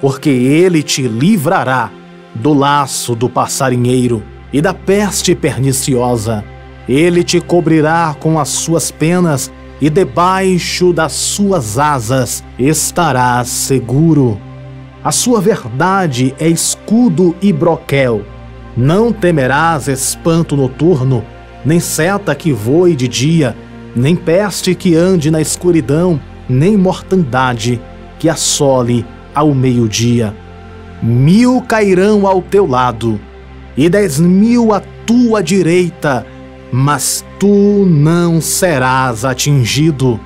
Porque ele te livrará do laço do passarinheiro e da peste perniciosa. Ele te cobrirá com as suas penas e debaixo das suas asas estarás seguro. A sua verdade é escudo e broquel. Não temerás espanto noturno, nem seta que voe de dia, nem peste que ande na escuridão, nem mortandade que assole ao meio-dia. 1000 cairão ao teu lado, e 10.000 à tua direita, mas tu não serás atingido.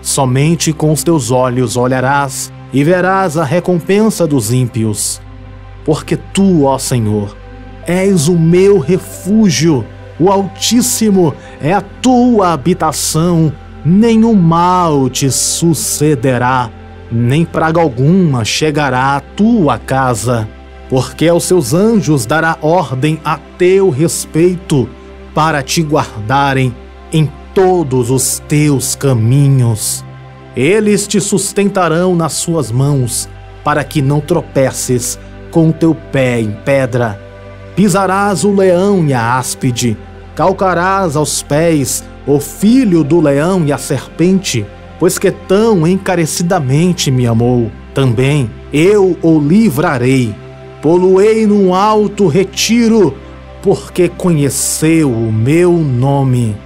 Somente com os teus olhos olharás e verás a recompensa dos ímpios. Porque tu, ó Senhor, és o meu refúgio, o Altíssimo é a tua habitação, nenhum mal te sucederá, nem praga alguma chegará à tua casa. Porque aos seus anjos dará ordem a teu respeito, para te guardarem em todos os teus caminhos. Eles te sustentarão nas suas mãos, para que não tropeces com o teu pé em pedra. Pisarás o leão e a áspide, calcarás aos pés o filho do leão e a serpente, pois que tão encarecidamente me amou. Também eu o livrarei, pô-lo-ei num alto retiro, porque conheceu o meu nome.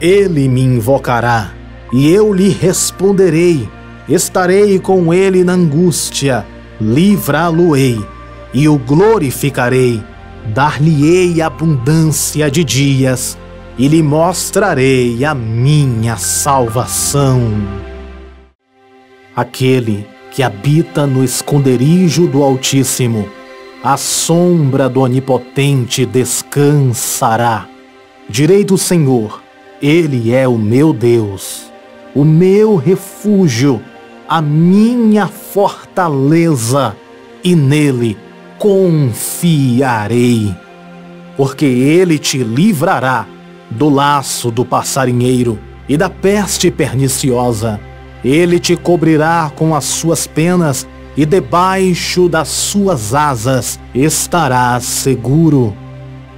Ele me invocará, e eu lhe responderei. Estarei com ele na angústia, livrá-lo-ei, e o glorificarei. Dar-lhe-ei abundância de dias, e lhe mostrarei a minha salvação. Aquele que habita no esconderijo do Altíssimo, à sombra do Onipotente descansará. Direi do Senhor: Ele é o meu Deus, o meu refúgio, a minha fortaleza, e nele confiarei. Porque ele te livrará do laço do passarinheiro e da peste perniciosa. Ele te cobrirá com as suas penas e debaixo das suas asas estarás seguro.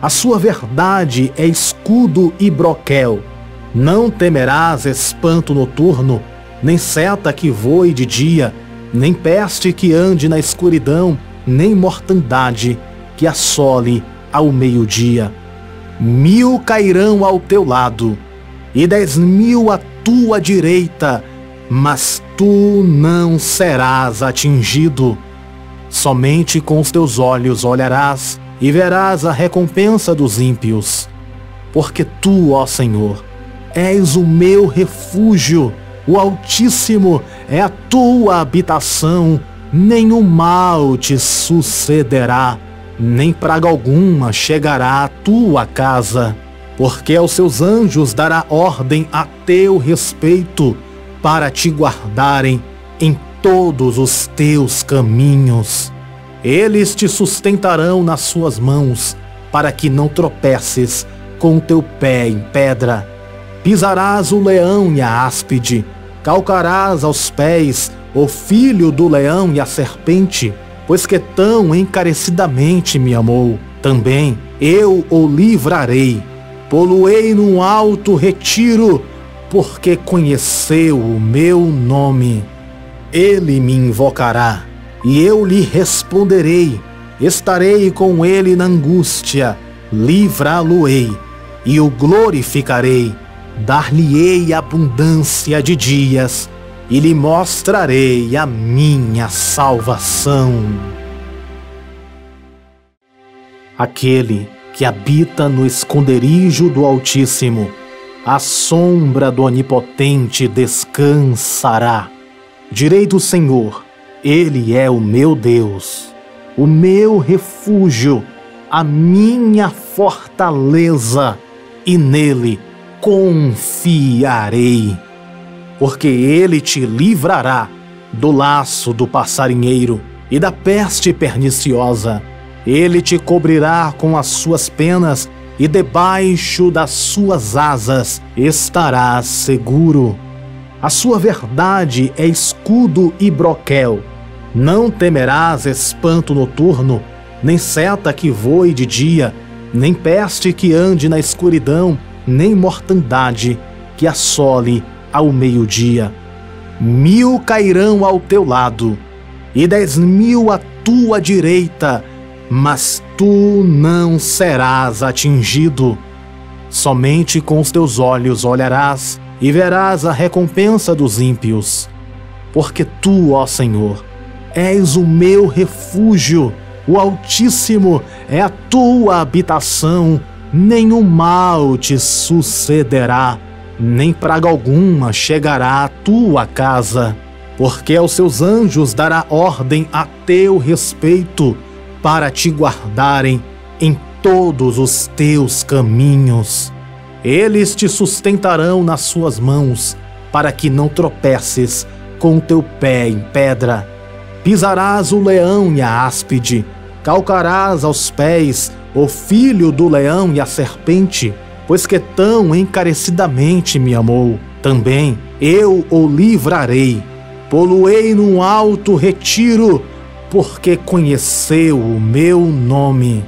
A sua verdade é escudo e broquel. Não temerás espanto noturno, nem seta que voe de dia, nem peste que ande na escuridão, nem mortandade que assole ao meio-dia. 1000 cairão ao teu lado, e 10.000 à tua direita, mas tu não serás atingido. Somente com os teus olhos olharás e verás a recompensa dos ímpios. Porque tu, ó Senhor, és o meu refúgio, o Altíssimo é a tua habitação, nenhum mal te sucederá, nem praga alguma chegará à tua casa, porque aos seus anjos dará ordem a teu respeito, para te guardarem em todos os teus caminhos. Eles te sustentarão nas suas mãos, para que não tropeces com o teu pé em pedra. Pisarás o leão e a áspide, calcarás aos pés o filho do leão e a serpente, pois que tão encarecidamente me amou. Também eu o livrarei, pô-lo-ei num alto retiro, porque conheceu o meu nome. Ele me invocará, e eu lhe responderei. Estarei com ele na angústia, livrá-lo-ei, e o glorificarei. Dar-lhe-ei abundância de dias, e lhe mostrarei a minha salvação. Aquele que habita no esconderijo do Altíssimo, à sombra do Onipotente descansará. Direi do Senhor, Ele é o meu Deus, o meu refúgio, a minha fortaleza, e nele confiarei, porque ele te livrará do laço do passarinheiro e da peste perniciosa. Ele te cobrirá com as suas penas e debaixo das suas asas estarás seguro. A sua verdade é escudo e broquel. Não temerás espanto noturno, nem seta que voe de dia, nem peste que ande na escuridão, nem mortandade que assole ao meio-dia. 1000 cairão ao teu lado, e 10.000 à tua direita, mas tu não serás atingido. Somente com os teus olhos olharás e verás a recompensa dos ímpios. Porque tu, ó Senhor, és o meu refúgio, o Altíssimo é a tua habitação, nenhum mal te sucederá, nem praga alguma chegará à tua casa, porque aos seus anjos dará ordem a teu respeito, para te guardarem em todos os teus caminhos. Eles te sustentarão nas suas mãos, para que não tropeces com o teu pé em pedra. Pisarás o leão e a áspide, calcarás aos pés o filho do leão e a serpente, pois que tão encarecidamente me amou. Também eu o livrarei, pô-lo-ei num alto retiro, porque conheceu o meu nome.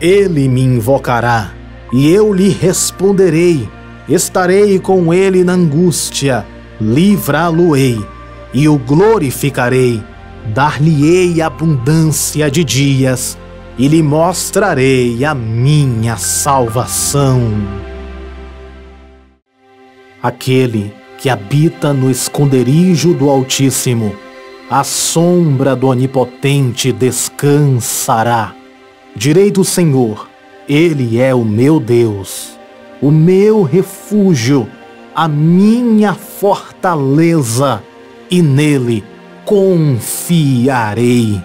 Ele me invocará, e eu lhe responderei. Estarei com ele na angústia, livrá-lo-ei, e o glorificarei. Dar-lhe-ei abundância de dias, e lhe mostrarei a minha salvação. Aquele que habita no esconderijo do Altíssimo, à sombra do Onipotente descansará. Direi do Senhor, Ele é o meu Deus, o meu refúgio, a minha fortaleza, e nele confiarei.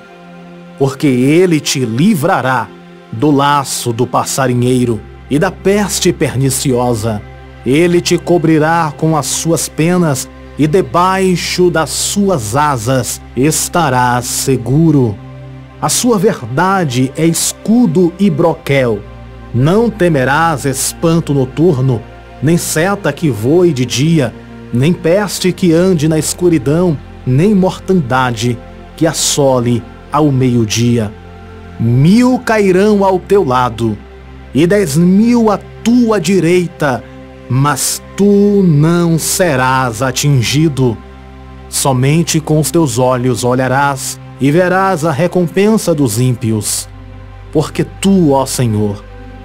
Porque ele te livrará do laço do passarinheiro e da peste perniciosa. Ele te cobrirá com as suas penas e debaixo das suas asas estarás seguro. A sua verdade é escudo e broquel. Não temerás espanto noturno, nem seta que voe de dia, nem peste que ande na escuridão, nem mortandade que assole ao meio-dia. 1000 cairão ao teu lado, e 10.000 à tua direita, mas tu não serás atingido. Somente com os teus olhos olharás e verás a recompensa dos ímpios. Porque tu, ó Senhor,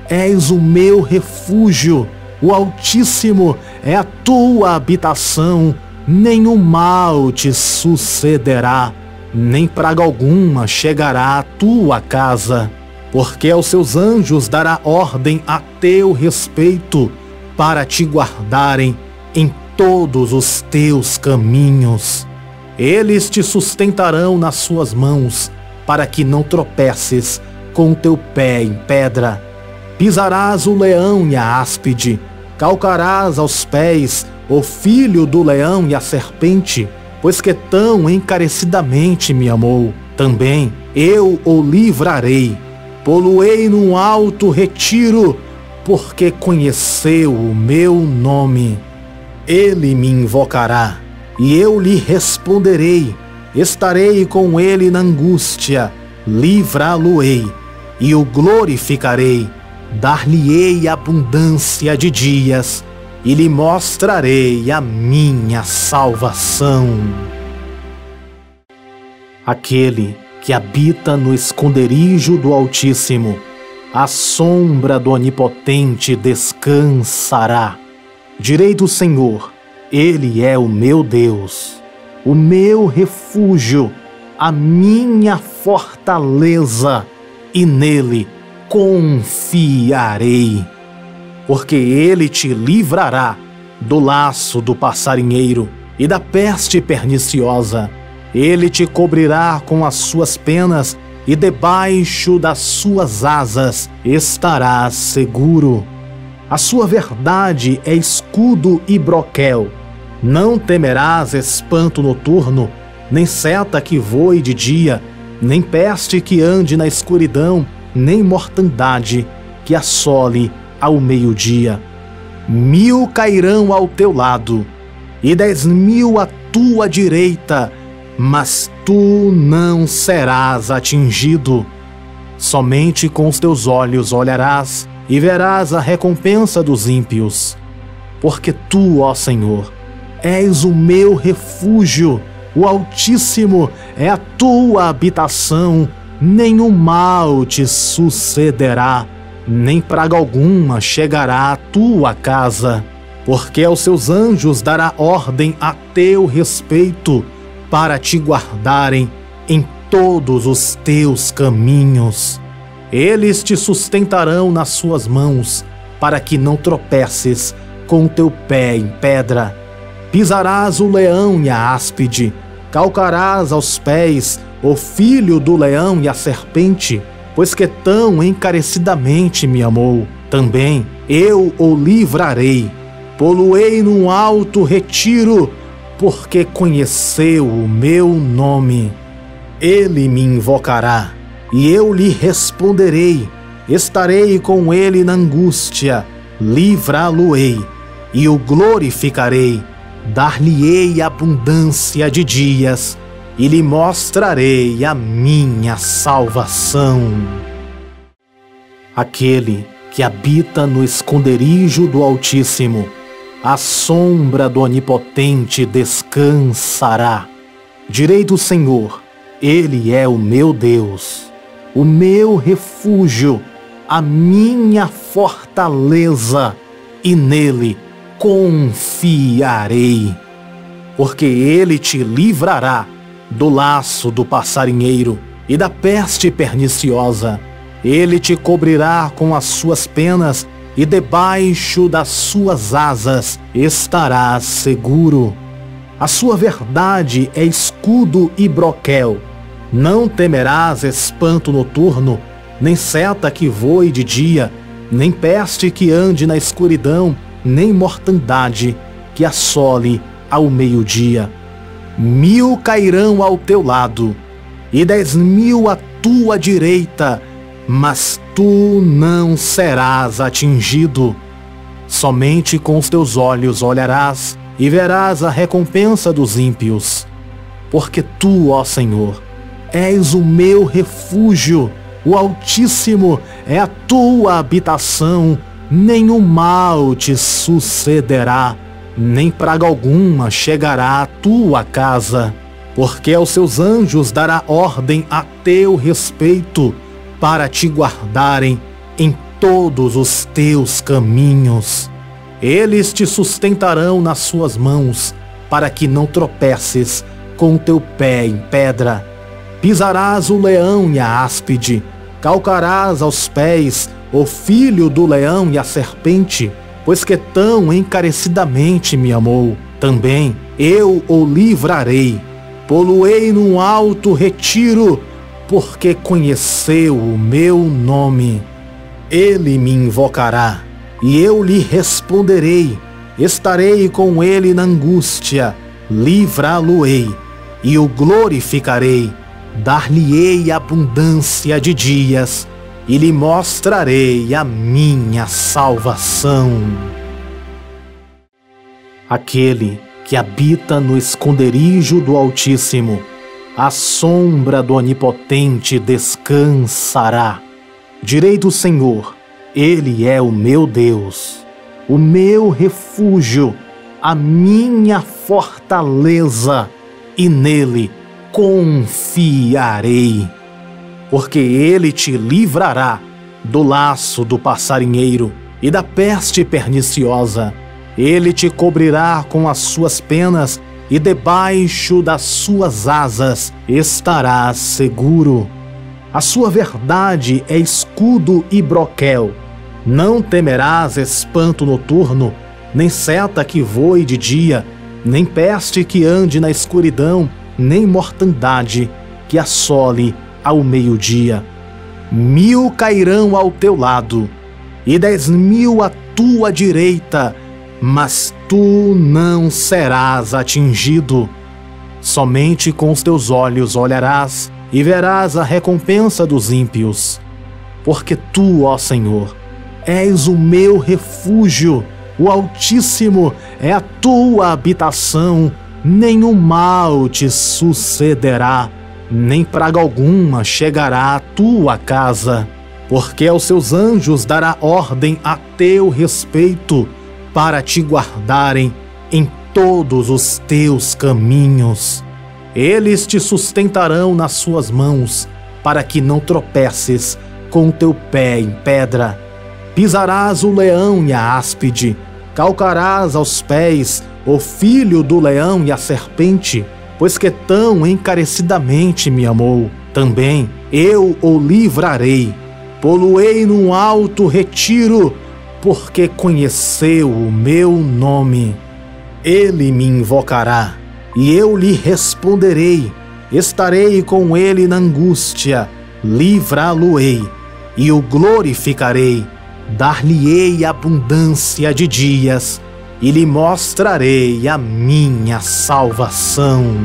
és o meu refúgio, o Altíssimo é a tua habitação, nenhum mal te sucederá, nem praga alguma chegará à tua casa. Porque aos seus anjos dará ordem a teu respeito, para te guardarem em todos os teus caminhos. Eles te sustentarão nas suas mãos, para que não tropeces com o teu pé em pedra. Pisarás o leão e a áspide, calcarás aos pés o filho do leão e a serpente, pois que tão encarecidamente me amou. Também eu o livrarei, pô-lo-ei num alto retiro, porque conheceu o meu nome. Ele me invocará, e eu lhe responderei. Estarei com ele na angústia, livrá-lo-ei, e o glorificarei. Dar-lhe-ei abundância de dias, e lhe mostrarei a minha salvação. Aquele que habita no esconderijo do Altíssimo, à sombra do Onipotente descansará. Direi do Senhor, Ele é o meu Deus, o meu refúgio, a minha fortaleza, e nele confiarei. Porque Ele te livrará do laço do passarinheiro e da peste perniciosa. Ele te cobrirá com as suas penas e debaixo das suas asas estarás seguro. A sua verdade é escudo e broquel. Não temerás espanto noturno, nem seta que voe de dia, nem peste que ande na escuridão, nem mortandade que assole ao meio-dia. 1000 cairão ao teu lado, e 10.000 à tua direita, mas tu não serás atingido. Somente com os teus olhos olharás e verás a recompensa dos ímpios. Porque tu, ó Senhor, és o meu refúgio, o Altíssimo é a tua habitação, nenhum mal te sucederá, nem praga alguma chegará à tua casa. Porque aos seus anjos dará ordem a teu respeito, para te guardarem em todos os teus caminhos. Eles te sustentarão nas suas mãos, para que não tropeces com o teu pé em pedra. Pisarás o leão e a áspide, calcarás aos pés o filho do leão e a serpente, pois que tão encarecidamente me amou. Também eu o livrarei, pô-lo-ei num alto retiro, porque conheceu o meu nome. Ele me invocará, e eu lhe responderei. Estarei com ele na angústia, livrá-lo-ei, e o glorificarei. Dar-lhe-ei abundância de dias, e lhe mostrarei a minha salvação. Aquele que habita no esconderijo do Altíssimo, à sombra do Onipotente descansará. Direi do Senhor, Ele é o meu Deus, o meu refúgio, a minha fortaleza, e nele confiarei. Porque Ele te livrará do laço do passarinheiro e da peste perniciosa. Ele te cobrirá com as suas penas e debaixo das suas asas estarás seguro. A sua verdade é escudo e broquel. Não temerás espanto noturno, nem seta que voe de dia, nem peste que ande na escuridão, nem mortandade que assole ao meio-dia. 1000 cairão ao teu lado, e 10.000 à tua direita, mas tu não serás atingido. Somente com os teus olhos olharás e verás a recompensa dos ímpios. Porque tu, ó Senhor, és o meu refúgio, o Altíssimo é a tua habitação, nenhum mal te sucederá, nem praga alguma chegará à tua casa, porque aos seus anjos dará ordem a teu respeito, para te guardarem em todos os teus caminhos. Eles te sustentarão nas suas mãos, para que não tropeces com o teu pé em pedra. Pisarás o leão e a áspide, calcarás aos pés o filho do leão e a serpente, pois que tão encarecidamente me amou. Também eu o livrarei, pô-lo-ei num alto retiro, porque conheceu o meu nome. Ele me invocará, e eu lhe responderei. Estarei com ele na angústia, livrá-lo-ei, e o glorificarei. Dar-lhe-ei abundância de dias, e lhe mostrarei a minha salvação. Aquele que habita no esconderijo do Altíssimo, à sombra do Onipotente descansará. Direi do Senhor, Ele é o meu Deus, o meu refúgio, a minha fortaleza, e nele confiarei. Porque ele te livrará do laço do passarinheiro e da peste perniciosa. Ele te cobrirá com as suas penas e debaixo das suas asas estarás seguro. A sua verdade é escudo e broquel. Não temerás espanto noturno, nem seta que voe de dia, nem peste que ande na escuridão, nem mortandade que assole ao meio-dia. 1000 cairão ao teu lado, e 10.000 à tua direita, mas tu não serás atingido. Somente com os teus olhos olharás e verás a recompensa dos ímpios. Porque tu, ó Senhor, és o meu refúgio, o Altíssimo é a tua habitação, nenhum mal te sucederá, nem praga alguma chegará à tua casa, porque aos seus anjos dará ordem a teu respeito, para te guardarem em todos os teus caminhos. Eles te sustentarão nas suas mãos, para que não tropeces com o teu pé em pedra. Pisarás o leão e a áspide, calcarás aos pés o filho do leão e a serpente, pois que tão encarecidamente me amou. Também eu o livrarei, pô-lo-ei num alto retiro, porque conheceu o meu nome. Ele me invocará, e eu lhe responderei. Estarei com ele na angústia, livrá-lo-ei, e o glorificarei. Dar-lhe-ei abundância de dias, e lhe mostrarei a minha salvação.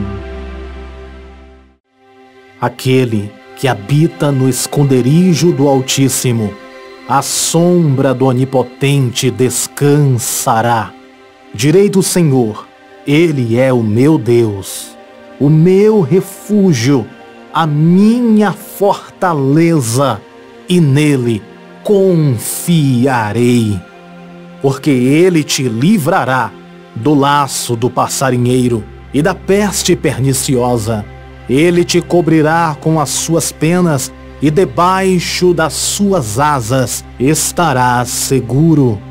Aquele que habita no esconderijo do Altíssimo, à sombra do Onipotente descansará. Direi do Senhor, Ele é o meu Deus, o meu refúgio, a minha fortaleza, e nele confiarei. Porque ele te livrará do laço do passarinheiro e da peste perniciosa. Ele te cobrirá com as suas penas e debaixo das suas asas estarás seguro.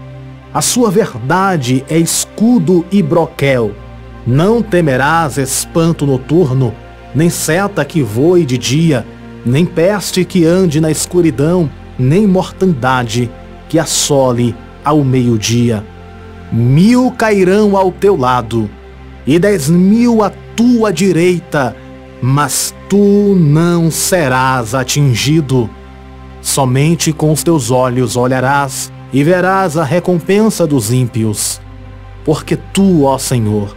A sua verdade é escudo e broquel. Não temerás espanto noturno, nem seta que voe de dia, nem peste que ande na escuridão, nem mortandade que assole ao meio-dia. 1000 cairão ao teu lado, e 10.000 à tua direita, mas tu não serás atingido. Somente com os teus olhos olharás e verás a recompensa dos ímpios. Porque tu, ó Senhor,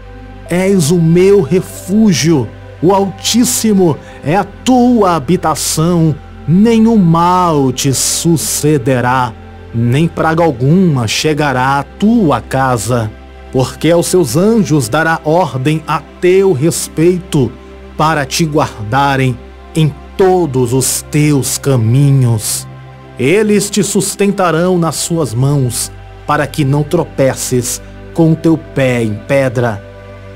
és o meu refúgio, o Altíssimo é a tua habitação, nenhum mal te sucederá, nem praga alguma chegará à tua casa, porque aos seus anjos dará ordem a teu respeito, para te guardarem em todos os teus caminhos. Eles te sustentarão nas suas mãos, para que não tropeces com teu pé em pedra.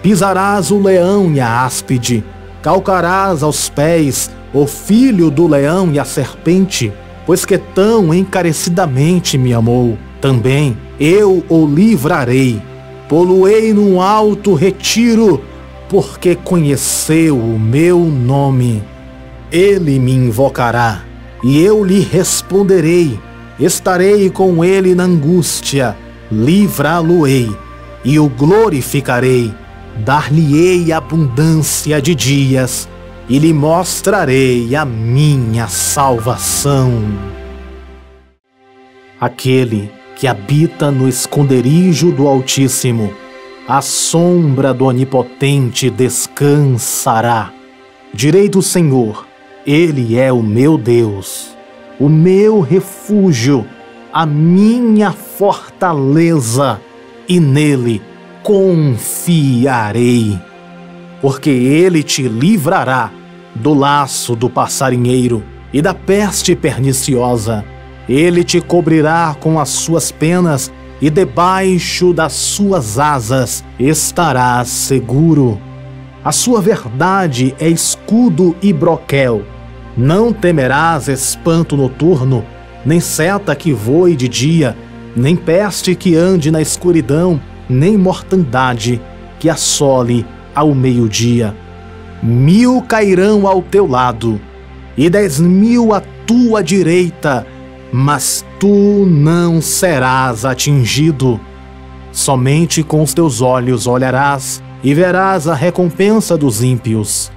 Pisarás o leão e a áspide, calcarás aos pés o filho do leão e a serpente, pois que tão encarecidamente me amou. Também eu o livrarei, pô-lo-ei num alto retiro, porque conheceu o meu nome. Ele me invocará, e eu lhe responderei. Estarei com ele na angústia, livrá-lo-ei, e o glorificarei. Dar-lhe-ei abundância de dias, e lhe mostrarei a minha salvação. Aquele que habita no esconderijo do Altíssimo, à sombra do Onipotente descansará. Direi do Senhor: Ele é o meu Deus, o meu refúgio, a minha fortaleza, e nele confiarei. Porque ele te livrará do laço do passarinheiro e da peste perniciosa. Ele te cobrirá com as suas penas, e debaixo das suas asas estarás seguro. A sua verdade é escudo e broquel. Não temerás espanto noturno, nem seta que voe de dia, nem peste que ande na escuridão, nem mortandade que assole ao meio-dia. 1000 cairão ao teu lado, e 10.000 à tua direita, mas tu não serás atingido. Somente com os teus olhos olharás e verás a recompensa dos ímpios.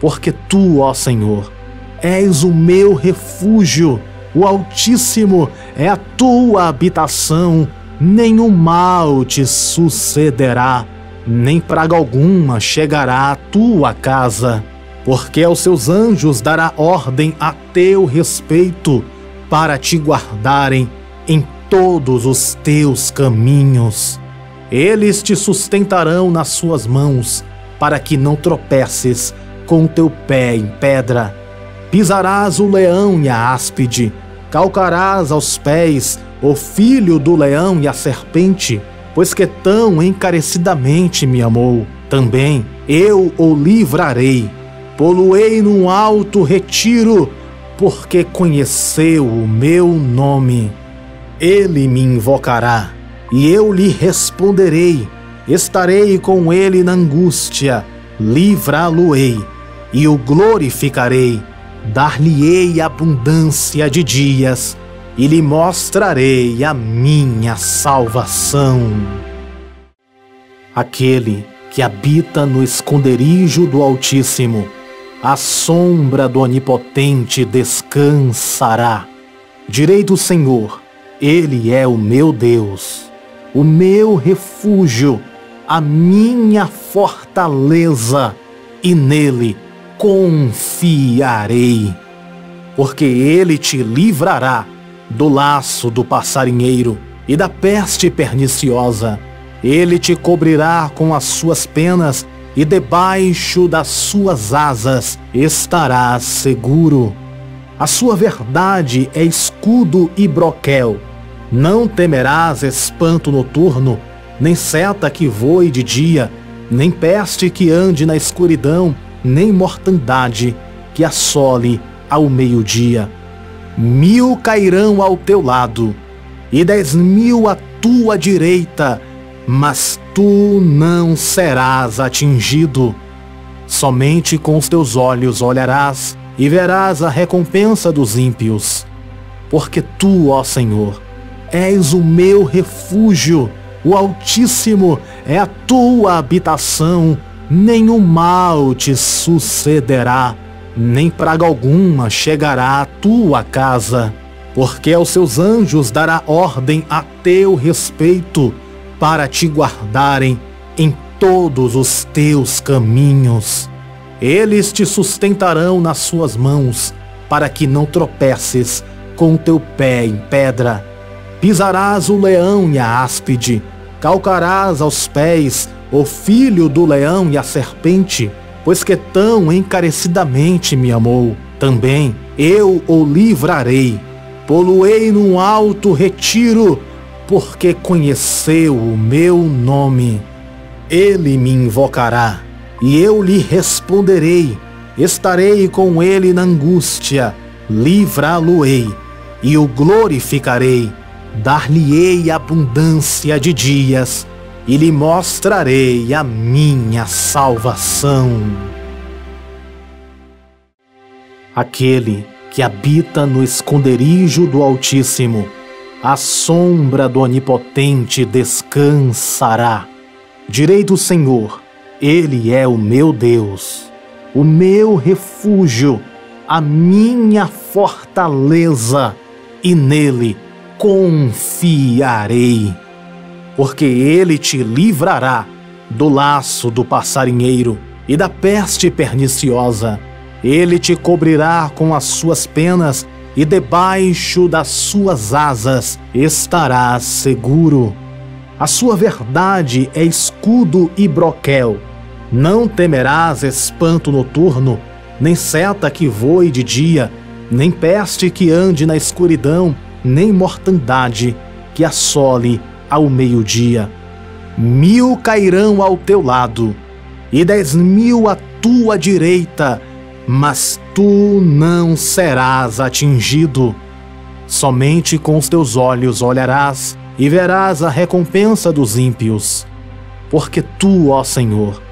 Porque tu, ó Senhor, és o meu refúgio, o Altíssimo é a tua habitação. Nenhum mal te sucederá, nem praga alguma chegará à tua casa. Porque aos seus anjos dará ordem a teu respeito, para te guardarem em todos os teus caminhos. Eles te sustentarão nas suas mãos, para que não tropeces com o teu pé em pedra. Pisarás o leão e a áspide, calcarás aos pés o filho do leão e a serpente, pois que tão encarecidamente me amou. Também eu o livrarei, pô-lo-ei num alto retiro, porque conheceu o meu nome. Ele me invocará, e eu lhe responderei. Estarei com ele na angústia, livrá-lo-ei, e o glorificarei. Dar-lhe-ei abundância de dias, e lhe mostrarei a minha salvação. Aquele que habita no esconderijo do Altíssimo, à sombra do Onipotente descansará. Direi do Senhor: Ele é o meu Deus, o meu refúgio, a minha fortaleza, e nele confiarei. Porque ele te livrará do laço do passarinheiro e da peste perniciosa. Ele te cobrirá com as suas penas, e debaixo das suas asas estarás seguro. A sua verdade é escudo e broquel. Não temerás espanto noturno, nem seta que voe de dia, nem peste que ande na escuridão, nem mortandade que assole ao meio-dia. 1000 cairão ao teu lado, e 10.000 à tua direita, mas tu não serás atingido. Somente com os teus olhos olharás e verás a recompensa dos ímpios. Porque tu, ó Senhor, és o meu refúgio, o Altíssimo é a tua habitação. Nenhum mal te sucederá, nem praga alguma chegará à tua casa. Porque aos seus anjos dará ordem a teu respeito, para te guardarem em todos os teus caminhos. Eles te sustentarão nas suas mãos, para que não tropeces com o teu pé em pedra. Pisarás o leão e a áspide, calcarás aos pés o filho do leão e a serpente, pois que tão encarecidamente me amou. Também eu o livrarei, poluei num alto retiro, porque conheceu o meu nome. Ele me invocará, e eu lhe responderei. Estarei com ele na angústia, livrá-lo-ei, e o glorificarei. Dar-lhe-ei abundância de dias, e lhe mostrarei a minha salvação. Aquele que habita no esconderijo do Altíssimo, à sombra do Onipotente descansará. Direi do Senhor: Ele é o meu Deus, o meu refúgio, a minha fortaleza, e nele confiarei. Porque ele te livrará do laço do passarinheiro e da peste perniciosa. Ele te cobrirá com as suas penas, e debaixo das suas asas estarás seguro. A sua verdade é escudo e broquel. Não temerás espanto noturno, nem seta que voe de dia, nem peste que ande na escuridão, nem mortandade que assole ao meio-dia. 1000 cairão ao teu lado, e 10.000 à tua direita, mas tu não serás atingido. Somente com os teus olhos olharás e verás a recompensa dos ímpios. Porque tu, ó Senhor,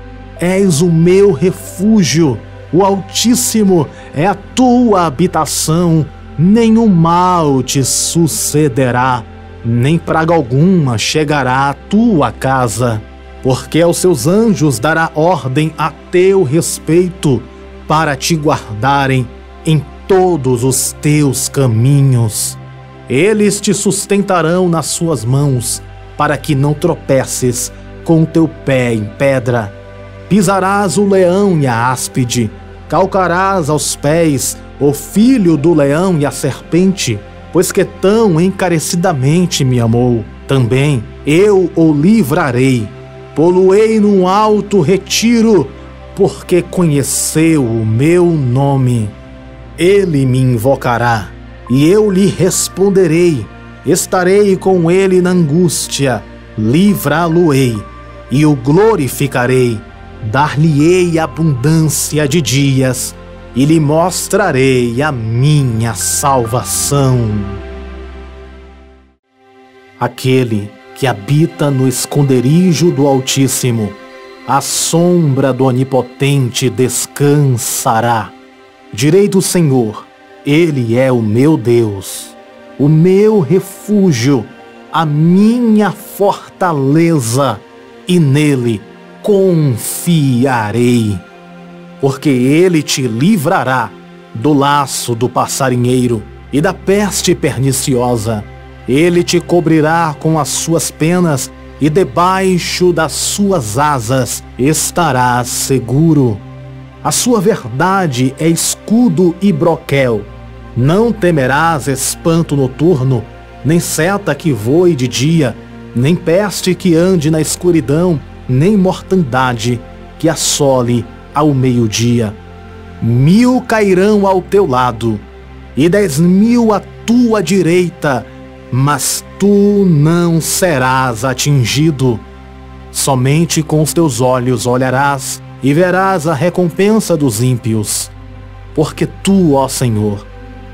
és o meu refúgio, o Altíssimo é a tua habitação. Nenhum mal te sucederá, nem praga alguma chegará à tua casa. Porque aos seus anjos dará ordem a teu respeito, para te guardarem em todos os teus caminhos. Eles te sustentarão nas suas mãos, para que não tropeces com o teu pé em pedra. Pisarás o leão e a áspide, calcarás aos pés o filho do leão e a serpente, pois que tão encarecidamente me amou. Também eu o livrarei, pô-lo-ei num alto retiro, porque conheceu o meu nome. Ele me invocará, e eu lhe responderei. Estarei com ele na angústia, livrá-lo-ei, e o glorificarei. Dar-lhe-ei abundância de dias, e lhe mostrarei a minha salvação. Aquele que habita no esconderijo do Altíssimo, à sombra do Onipotente descansará. Direi do Senhor: Ele é o meu Deus, o meu refúgio, a minha fortaleza, e nele confiarei. Porque ele te livrará do laço do passarinheiro e da peste perniciosa. Ele te cobrirá com as suas penas, e debaixo das suas asas estarás seguro. A sua verdade é escudo e broquel. Não temerás espanto noturno, nem seta que voe de dia, nem peste que ande na escuridão, nem mortandade que assole ao meio-dia. 1000 cairão ao teu lado, e 10.000 à tua direita, mas tu não serás atingido. Somente com os teus olhos olharás e verás a recompensa dos ímpios. Porque tu, ó Senhor,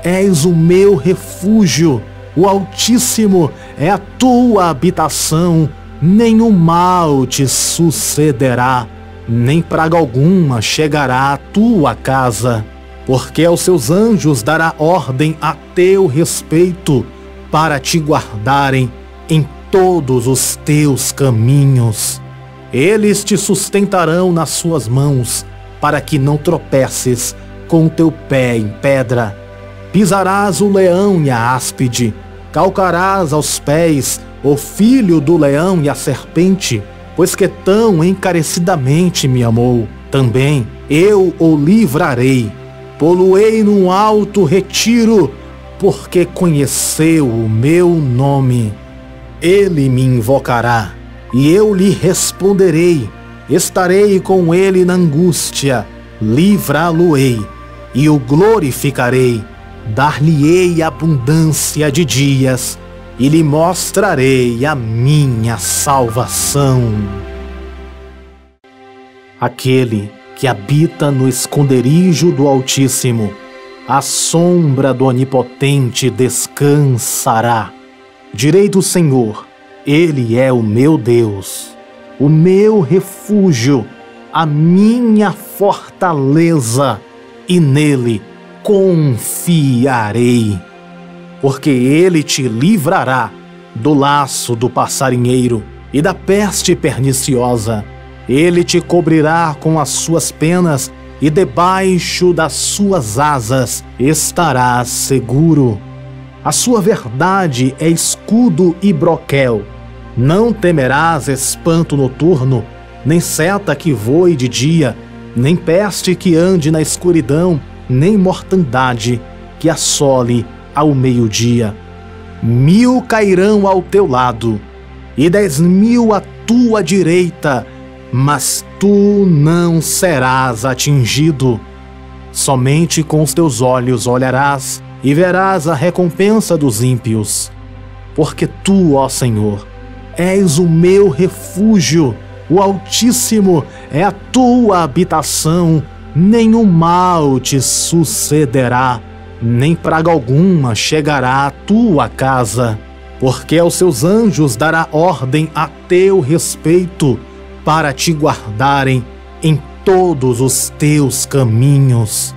és o meu refúgio, o Altíssimo é a tua habitação. Nenhum mal te sucederá, nem praga alguma chegará à tua casa. Porque aos seus anjos dará ordem a teu respeito, para te guardarem em todos os teus caminhos. Eles te sustentarão nas suas mãos, para que não tropeces com o teu pé em pedra. Pisarás o leão e a áspide, calcarás aos pés o filho do leão e a serpente, pois que tão encarecidamente me amou. Também eu o livrarei, pô-lo-ei num alto retiro, porque conheceu o meu nome. Ele me invocará, e eu lhe responderei. Estarei com ele na angústia, livrá-lo-ei, e o glorificarei. dar-lhe-ei abundância de dias e lhe mostrarei a minha salvação. Aquele que habita no esconderijo do Altíssimo, à sombra do Onipotente descansará. Direi do Senhor: Ele é o meu Deus, o meu refúgio, a minha fortaleza, e nele confiarei. Porque ele te livrará do laço do passarinheiro e da peste perniciosa. Ele te cobrirá com as suas penas e debaixo das suas asas estarás seguro. A sua verdade é escudo e broquel. Não temerás espanto noturno, nem seta que voe de dia, nem peste que ande na escuridão, nem mortandade que assole ao meio-dia. 1000 cairão ao teu lado, e 10.000 à tua direita, mas tu não serás atingido. Somente com os teus olhos olharás e verás a recompensa dos ímpios. Porque tu, ó Senhor, és o meu refúgio, o Altíssimo é a tua habitação, nenhum mal te sucederá, nem praga alguma chegará à tua casa, porque aos seus anjos dará ordem a teu respeito, para te guardarem em todos os teus caminhos.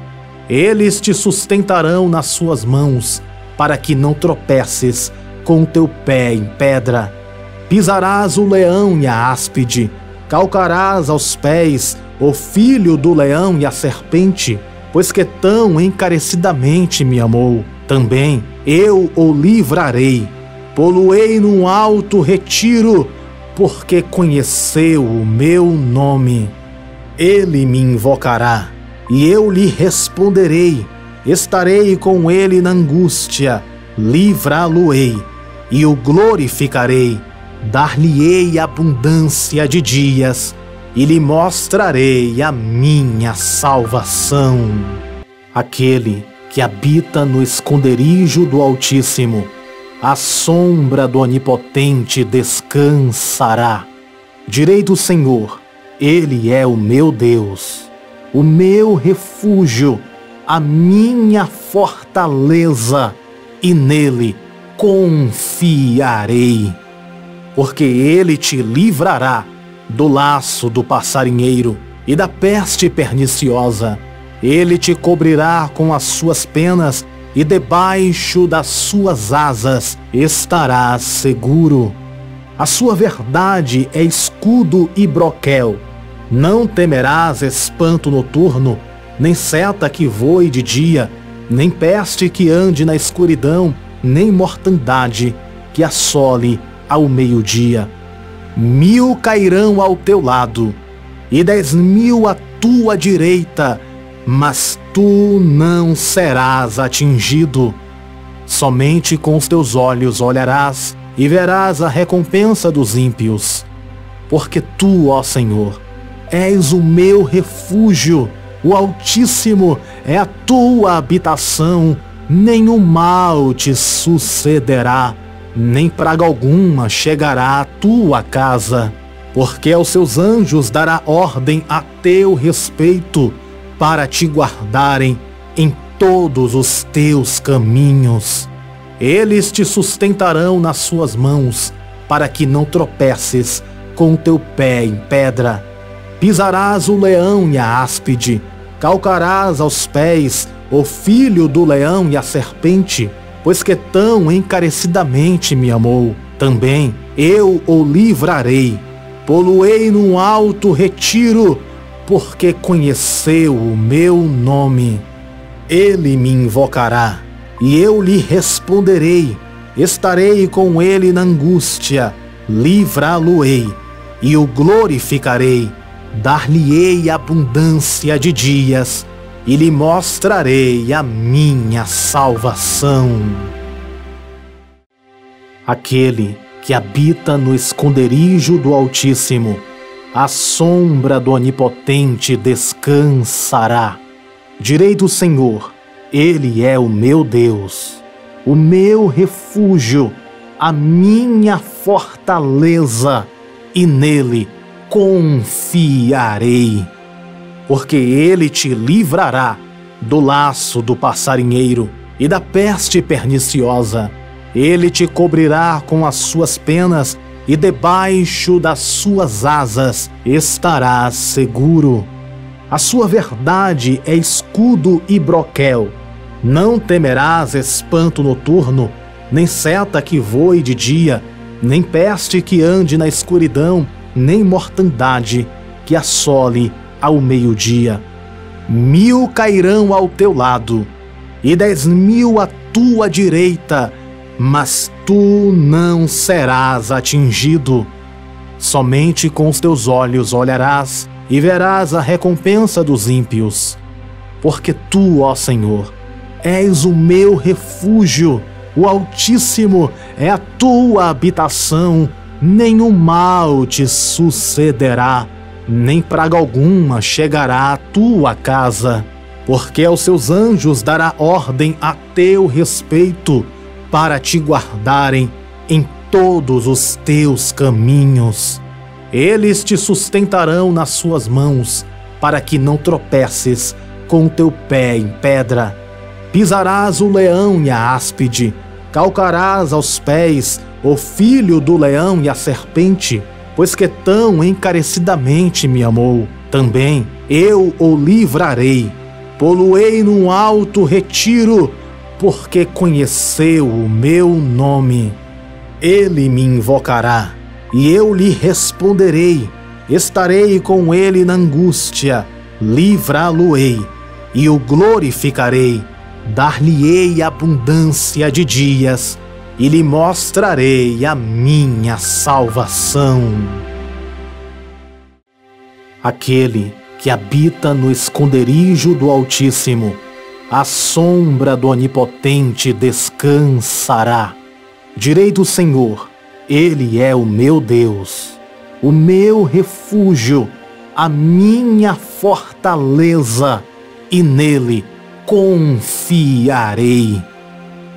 Eles te sustentarão nas suas mãos, para que não tropeces com o teu pé em pedra. Pisarás o leão e a áspide, calcarás aos pés o filho do leão e a serpente, pois que tão encarecidamente me amou. Também eu o livrarei, pô-lo-ei num alto retiro, porque conheceu o meu nome. Ele me invocará, e eu lhe responderei. Estarei com ele na angústia, livrá-lo-ei, e o glorificarei. Dar-lhe-ei abundância de dias, e lhe mostrarei a minha salvação. Aquele que habita no esconderijo do Altíssimo, à sombra do Onipotente descansará. Direi do Senhor: Ele é o meu Deus, o meu refúgio, a minha fortaleza, e nele confiarei. Porque ele te livrará do laço do passarinheiro e da peste perniciosa. Ele te cobrirá com as suas penas e debaixo das suas asas estarás seguro. A sua verdade é escudo e broquel. Não temerás espanto noturno, nem seta que voe de dia, nem peste que ande na escuridão, nem mortandade que assole ao meio-dia. 1000 cairão ao teu lado, e 10.000 à tua direita, mas tu não serás atingido. Somente com os teus olhos olharás e verás a recompensa dos ímpios. Porque tu, ó Senhor, és o meu refúgio, o Altíssimo é a tua habitação, nenhum mal te sucederá, nem praga alguma chegará à tua casa, porque aos seus anjos dará ordem a teu respeito, para te guardarem em todos os teus caminhos. Eles te sustentarão nas suas mãos, para que não tropeces com o teu pé em pedra. Pisarás o leão e a áspide, calcarás aos pés o filho do leão e a serpente, pois que tão encarecidamente me amou. Também eu o livrarei, pô-lo-ei num alto retiro, porque conheceu o meu nome. Ele me invocará, e eu lhe responderei. Estarei com ele na angústia, livrá-lo-ei, e o glorificarei. Dar-lhe-ei abundância de dias, e lhe mostrarei a minha salvação. Aquele que habita no esconderijo do Altíssimo, à sombra do Onipotente descansará. Direi do Senhor: Ele é o meu Deus, o meu refúgio, a minha fortaleza, e nele confiarei, porque ele te livrará do laço do passarinheiro e da peste perniciosa. Ele te cobrirá com as suas penas e debaixo das suas asas estarás seguro. A sua verdade é escudo e broquel. Não temerás espanto noturno, nem seta que voe de dia, nem peste que ande na escuridão, nem mortandade que assole ao meio-dia. 1000 cairão ao teu lado, e 10.000 à tua direita, mas tu não serás atingido. Somente com os teus olhos olharás e verás a recompensa dos ímpios. Porque tu, ó Senhor, és o meu refúgio, o Altíssimo é a tua habitação. Nenhum mal te sucederá, nem praga alguma chegará à tua casa. Porque aos seus anjos dará ordem a teu respeito, para te guardarem em todos os teus caminhos. Eles te sustentarão nas suas mãos, para que não tropeces com o teu pé em pedra. Pisarás o leão e a áspide, calcarás aos pés o filho do leão e a serpente, pois que tão encarecidamente me amou. Também eu o livrarei, pô-lo-ei num alto retiro, porque conheceu o meu nome. Ele me invocará, e eu lhe responderei. Estarei com ele na angústia, livrá-lo-ei, e o glorificarei. Dar-lhe-ei abundância de dias, e lhe mostrarei a minha salvação. Aquele que habita no esconderijo do Altíssimo, à sombra do Onipotente descansará. Direi do Senhor, ele é o meu Deus, o meu refúgio, a minha fortaleza, e nele confiarei.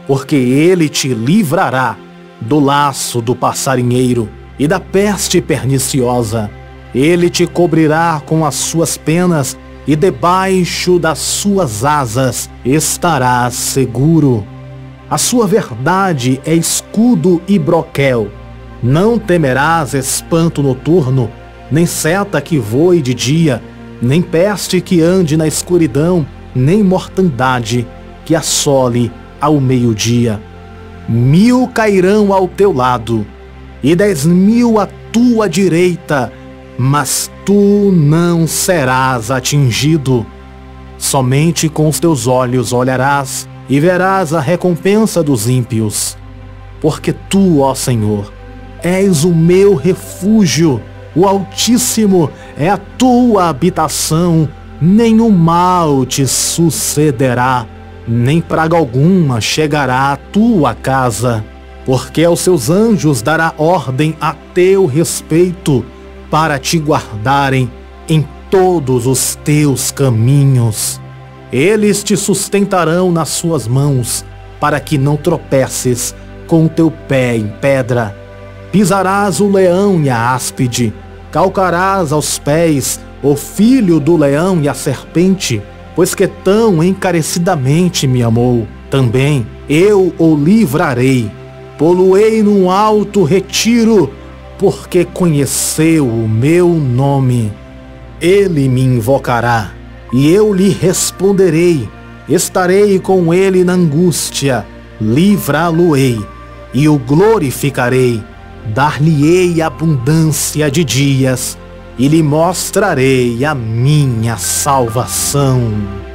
Porque ele te livrará do laço do passarinheiro e da peste perniciosa. Ele te cobrirá com as suas penas e debaixo das suas asas estarás seguro. A sua verdade é escudo e broquel. Não temerás espanto noturno, nem seta que voe de dia, nem peste que ande na escuridão, nem mortandade que assole ao meio-dia. 1000 cairão ao teu lado, e 10.000 à tua direita, mas tu não serás atingido. Somente com os teus olhos olharás e verás a recompensa dos ímpios. Porque tu, ó Senhor, és o meu refúgio, o Altíssimo é a tua habitação. Nenhum mal te sucederá, nem praga alguma chegará à tua casa. Porque aos seus anjos dará ordem a teu respeito, para te guardarem em todos os teus caminhos. Eles te sustentarão nas suas mãos, para que não tropeces com o teu pé em pedra. Pisarás o leão e a áspide, calcarás aos pés o filho do leão e a serpente, pois que tão encarecidamente me amou. Também eu o livrarei, pô-lo-ei num alto retiro, porque conheceu o meu nome. Ele me invocará, e eu lhe responderei. Estarei com ele na angústia, livrá-lo-ei, e o glorificarei. Dar-lhe-ei abundância de dias, e lhe mostrarei a minha salvação.